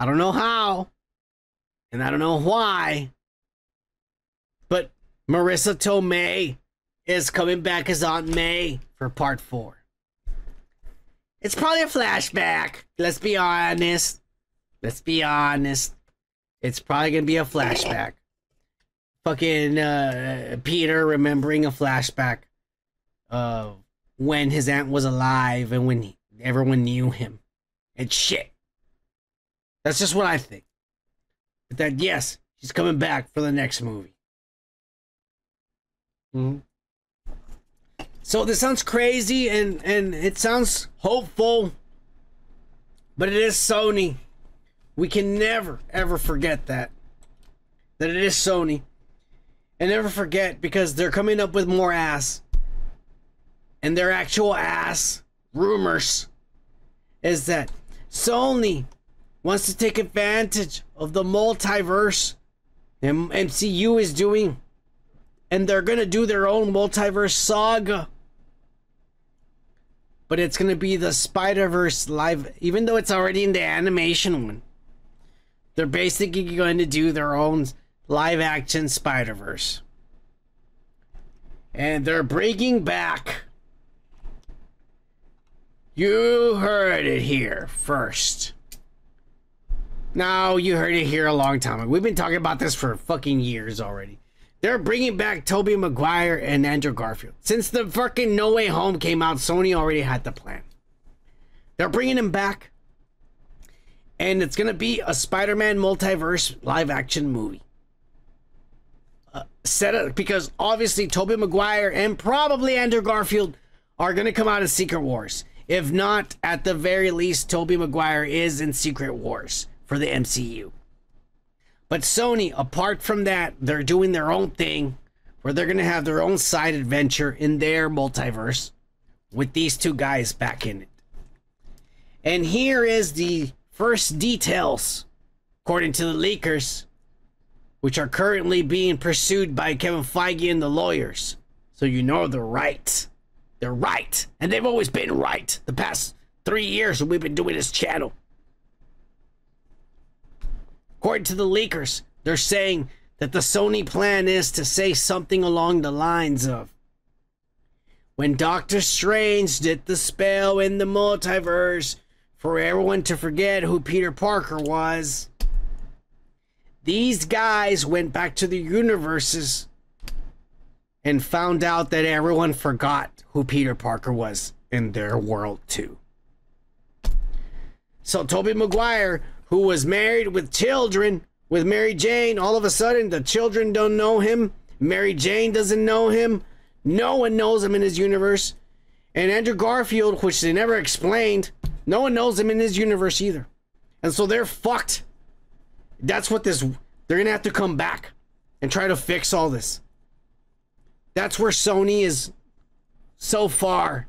I don't know how. And I don't know why. But Marissa Tomei is coming back as Aunt May for part four. It's probably a flashback. Let's be honest. Let's be honest. It's probably going to be a flashback. Fucking uh, Peter remembering a flashback of when his aunt was alive and when he, everyone knew him and shit. That's just what I think. But that, yes, she's coming back for the next movie. Mm-hmm. So this sounds crazy and, and it sounds hopeful, but it is Sony. We can never, ever forget that. That it is Sony. And never forget, because they're coming up with more ass. And their actual ass rumors is that Sony wants to take advantage of the multiverse and M C U is doing. And they're going to do their own multiverse saga. But it's going to be the Spider-Verse live, even though it's already in the animation one. They're basically going to do their own live action Spider-Verse, and they're bringing back, you heard it here first. No, you heard it here a long time ago. We've been talking about this for fucking years already. They're bringing back Tobey Maguire and Andrew Garfield. Since the fucking No Way Home came out, Sony already had the plan. They're bringing him back, and it's gonna be a Spider-Man multiverse live action movie. Uh, set up because obviously Tobey Maguire and probably Andrew Garfield are going to come out of Secret Wars. If not, at the very least, Tobey Maguire is in Secret Wars for the M C U. But Sony, apart from that, they're doing their own thing where they're going to have their own side adventure in their multiverse with these two guys back in it. And here is the first details, according to the leakers, which are currently being pursued by Kevin Feige and the lawyers. So you know they're right. They're right. And they've always been right the past three years when we've been doing this channel. According to the leakers, they're saying that the Sony plan is to say something along the lines of, when Doctor Strange did the spell in the multiverse for everyone to forget who Peter Parker was, these guys went back to the universes and found out that everyone forgot who Peter Parker was in their world too. So Tobey Maguire, who was married with children with Mary Jane, all of a sudden the children don't know him. Mary Jane doesn't know him. No one knows him in his universe. And Andrew Garfield, which they never explained, no one knows him in his universe either. And so they're fucked. That's what this, they're gonna have to come back and try to fix all this. That's where Sony is so far,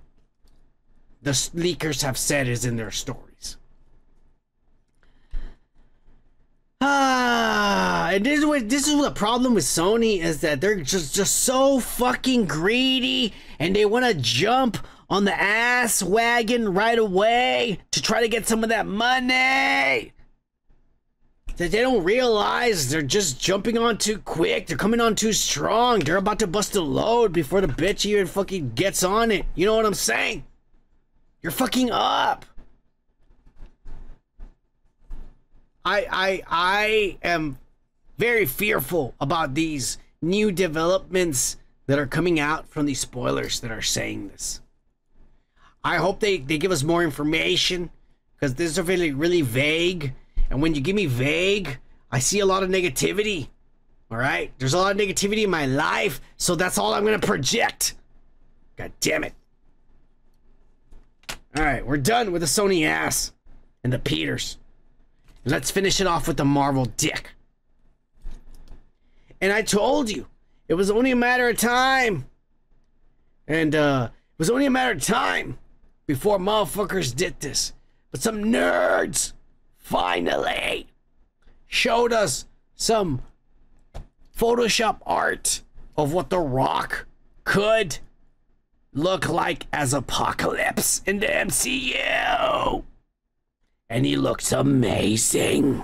the leakers have said, is in their stories. Ah, and this is what, this is what the problem with Sony is, that they're just, just so fucking greedy, and they want to jump on the ass wagon right away to try to get some of that money. That they don't realize they're just jumping on too quick. They're coming on too strong. They're about to bust a load before the bitch even fucking gets on it. You know what I'm saying? You're fucking up. I I I am very fearful about these new developments that are coming out from these spoilers that are saying this. I hope they, they give us more information, because this is really, really vague. And when you give me vague, I see a lot of negativity. All right? There's a lot of negativity in my life, so that's all I'm going to project. God damn it. All right, we're done with the Sony ass and the Peters. Let's finish it off with the Marvel dick. And I told you, it was only a matter of time. And uh, it was only a matter of time before motherfuckers did this. But some nerds finally showed us some Photoshop art of what The Rock could look like as Apocalypse in the M C U. And he looks amazing.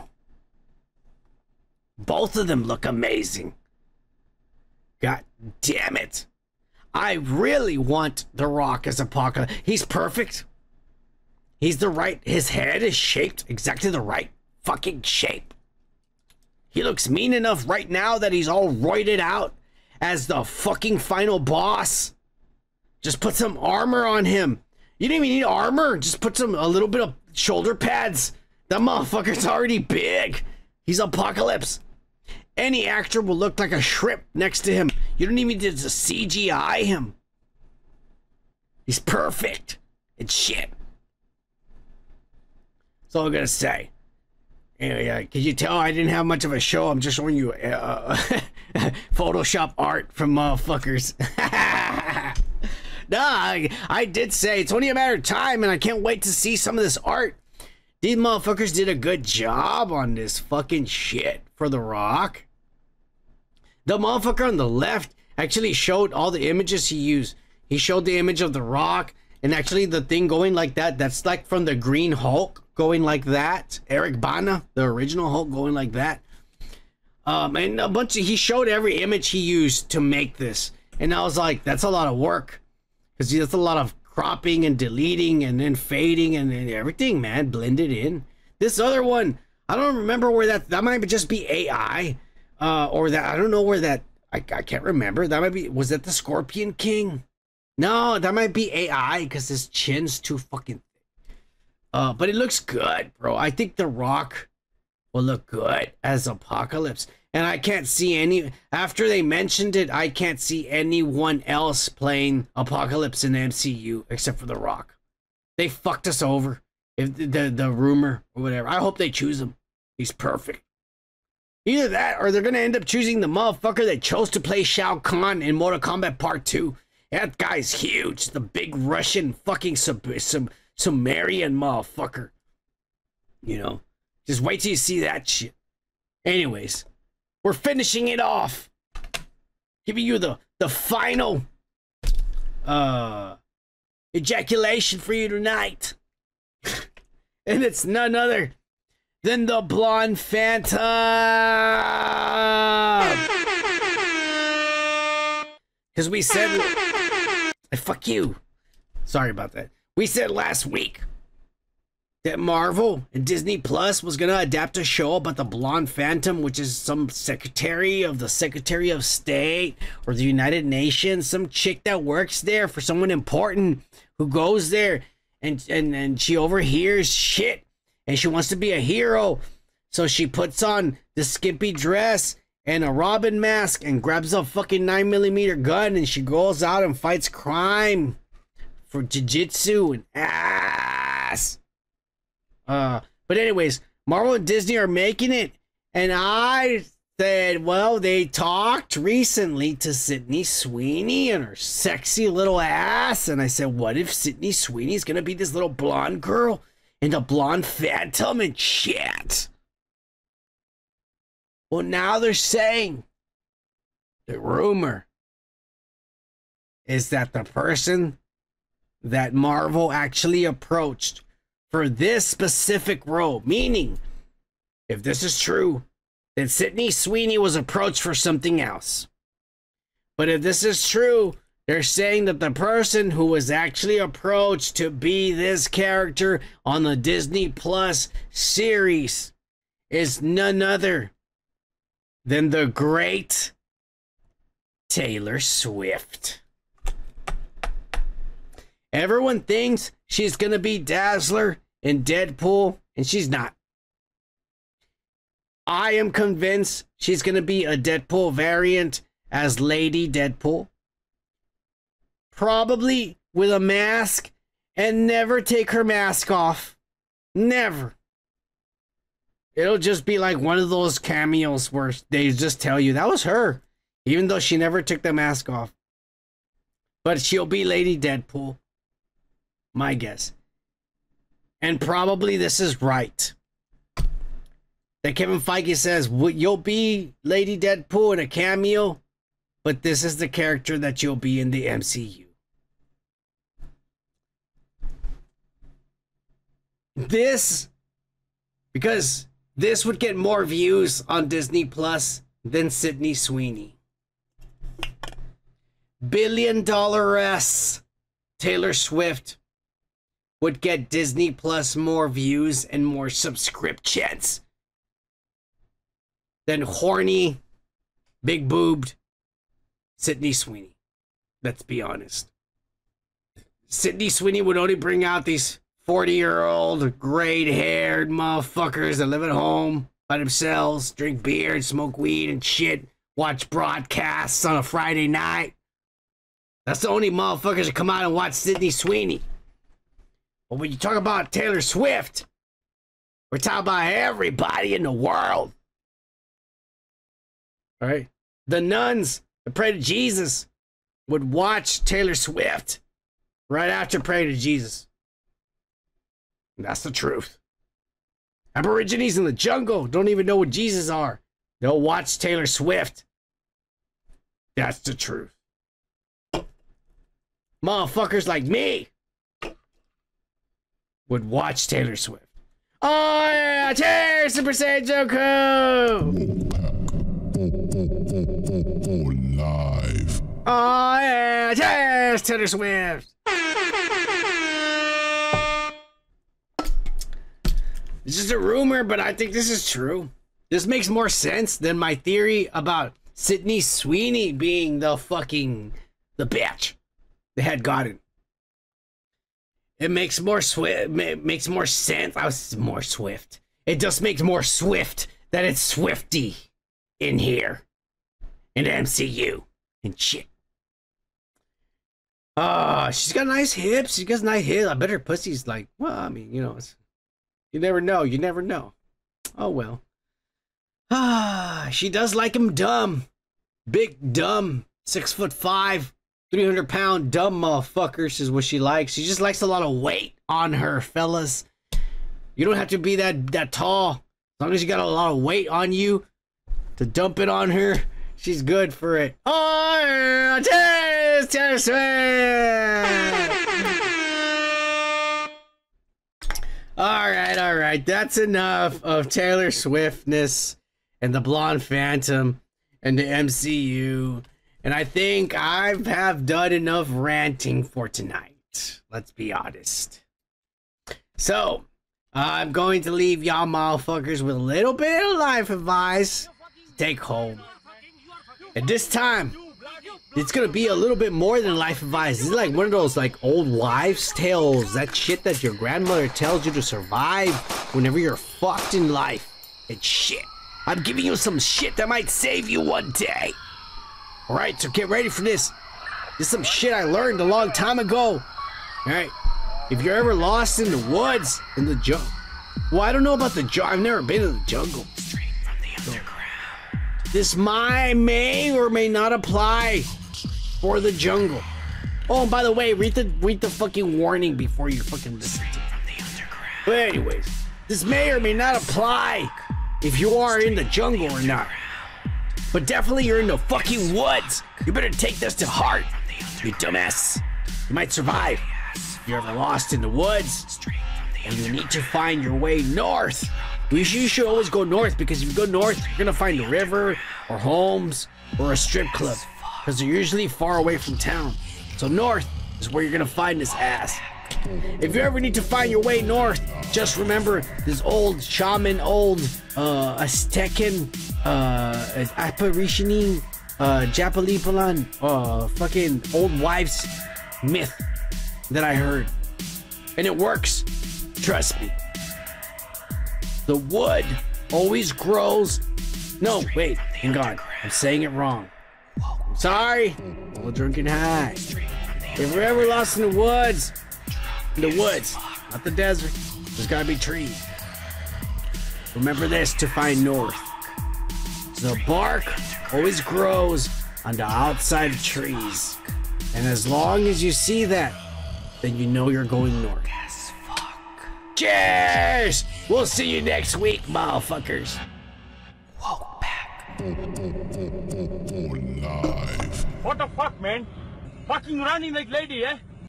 Both of them look amazing. God damn it. I really want The Rock as Apocalypse. He's perfect. He's the right, his head is shaped exactly the right fucking shape. He looks mean enough right now that he's all roided out as the fucking final boss. Just put some armor on him. You didn't even need armor. Just put some, a little bit of shoulder pads. That motherfucker's already big. He's Apocalypse. Any actor will look like a shrimp next to him. You don't even need to C G I him. He's perfect and shit. That's all I'm gonna say. Anyway, uh, can you tell I didn't have much of a show? I'm just showing you uh, Photoshop art from motherfuckers. Nah, I, I did say it's only a matter of time, and I can't wait to see some of this art. These motherfuckers did a good job on this fucking shit for The Rock. The motherfucker on the left actually showed all the images he used. He showed the image of The Rock, and actually the thing going like that, that's like from the Green Hulk. Going like that, Eric Bana, the original Hulk, going like that, um, and a bunch of, he showed every image he used to make this, and I was like, that's a lot of work, because that's a lot of cropping and deleting and then fading and then everything, man, blended in. This other one, I don't remember where that, that might just be A I, uh, or that, I don't know where that, I, I can't remember, that might be, was that the Scorpion King? No, that might be A I, because his chin's too fucking, Uh, but it looks good, bro. I think The Rock will look good as Apocalypse. and I can't see any, after they mentioned it, I can't see anyone else playing Apocalypse in the M C U except for The Rock. They fucked us over. If the, the rumor or whatever. I hope they choose him. He's perfect. Either that or they're going to end up choosing the motherfucker that chose to play Shao Kahn in Mortal Kombat Part two. That guy's huge. The big Russian fucking sub sub Sumerian motherfucker. You know, just wait till you see that shit. Anyways, we're finishing it off. Giving you the, the final uh, ejaculation for you tonight. And it's none other than the Blonde Phantom. Because we said... I fuck you. Sorry about that. We said last week that Marvel and Disney Plus was going to adapt a show about the Blonde Phantom, which is some secretary of the Secretary of State or the United Nations, some chick that works there for someone important who goes there and, and, and she overhears shit and she wants to be a hero. So she puts on the skimpy dress and a Robin mask and grabs a fucking nine millimeter gun and she goes out and fights crime for jiu-jitsu and ass. Uh, but anyways, Marvel and Disney are making it. And I said, well, they talked recently to Sydney Sweeney and her sexy little ass. And I said, what if Sydney Sweeney's going to be this little blonde girl and a blonde phantom and shit? Well, now they're saying the rumor is that the person that Marvel actually approached for this specific role, meaning if this is true, then Sydney Sweeney was approached for something else. But if this is true, they're saying that the person who was actually approached to be this character on the Disney Plus series is none other than the great Taylor Swift. Everyone thinks she's going to be Dazzler in Deadpool, and she's not. I am convinced she's going to be a Deadpool variant as Lady Deadpool. Probably with a mask, and never take her mask off. Never. It'll just be like one of those cameos where they just tell you that was her, even though she never took the mask off. But she'll be Lady Deadpool. My guess. And probably this is right. That Kevin Feige says, well, you'll be Lady Deadpool in a cameo, but this is the character that you'll be in the M C U. This, because this would get more views on Disney Plus than Sydney Sweeney. Billion dollaress Taylor Swift would get Disney Plus more views and more subscriptions than horny, big boobed Sydney Sweeney. Let's be honest. Sydney Sweeney would only bring out these forty year old grayed haired motherfuckers that live at home by themselves, drink beer and smoke weed and shit, watch broadcasts on a Friday night. That's the only motherfuckers that come out and watch Sydney Sweeney. But when you talk about Taylor Swift, we're talking about everybody in the world. All right. The nuns that pray to Jesus would watch Taylor Swift right after Pray to Jesus. And that's the truth. Aborigines in the jungle don't even know what Jesus are. They'll watch Taylor Swift. That's the truth. Motherfuckers like me would watch Taylor Swift. Oh yeah, cheers, Super Saiyan Goku! Oh, oh, oh, oh, oh, live. Oh yeah, cheers, Taylor Swift! It's just a rumor, but I think this is true. This makes more sense than my theory about Sydney Sweeney being the fucking, the bitch they had gotten. It makes more swift. Makes more sense. I was more swift. It just makes more swift that it's Swifty. in here, in the M C U and shit. Uh, she's got nice hips. She got nice hips. I bet her pussy's like, well, I mean, you know, it's, you never know. You never know. Oh, well. Ah, she does like him dumb. Big, dumb, six foot five, three hundred pound dumb motherfuckers is what she likes. She just likes a lot of weight on her, fellas. You don't have to be that, that tall. As long as you got a lot of weight on you to dump it on her, she's good for it. Oh, Taylor, Taylor Swift! All right, all right. That's enough of Taylor Swiftness and the Blonde Phantom and the M C U. And I think I have done enough ranting for tonight. Let's be honest. So, I'm going to leave y'all motherfuckers with a little bit of life advice to take home. And this time, it's going to be a little bit more than life advice. This is like one of those like old wives' tales. That shit that your grandmother tells you to survive whenever you're fucked in life. And shit. I'm giving you some shit that might save you one day. Alright, so get ready for this. This is some shit I learned a long time ago. Alright. If you're ever lost in the woods, in the jungle. Well, I don't know about the jungle. I've never been in the jungle. Straight from the underground. This might, may or may not apply for the jungle. Oh, and by the way, read the read the fucking warning before you fucking listen to it. Straight from the underground. But anyways, this may or may not apply if you are in the jungle or not. But definitely you're in the fucking woods. You better take this to heart, you dumbass. You might survive. If you're ever lost in the woods and you need to find your way north, you should always go north, because if you go north, you're gonna find a river or homes or a strip club, because they're usually far away from town. So north is where you're gonna find this ass. If you ever need to find your way north, just remember this old shaman, old uh, Aztecan, uh, apparitioning, uh, Japalipalan, uh, fucking old wives myth that I heard, and it works. Trust me. The wood always grows. No, wait, hang on. I'm saying it wrong. I'm sorry. All drunk and high. If we're ever lost in the woods, in the woods, not the desert, there's gotta be trees. Remember this to find north. The bark always grows on the outside of trees, and as long as you see that, then you know you're going north. Yes, fuck. Cheers! We'll see you next week, motherfuckers. Walk back. Live. What the fuck, man? Fucking running like lady, eh?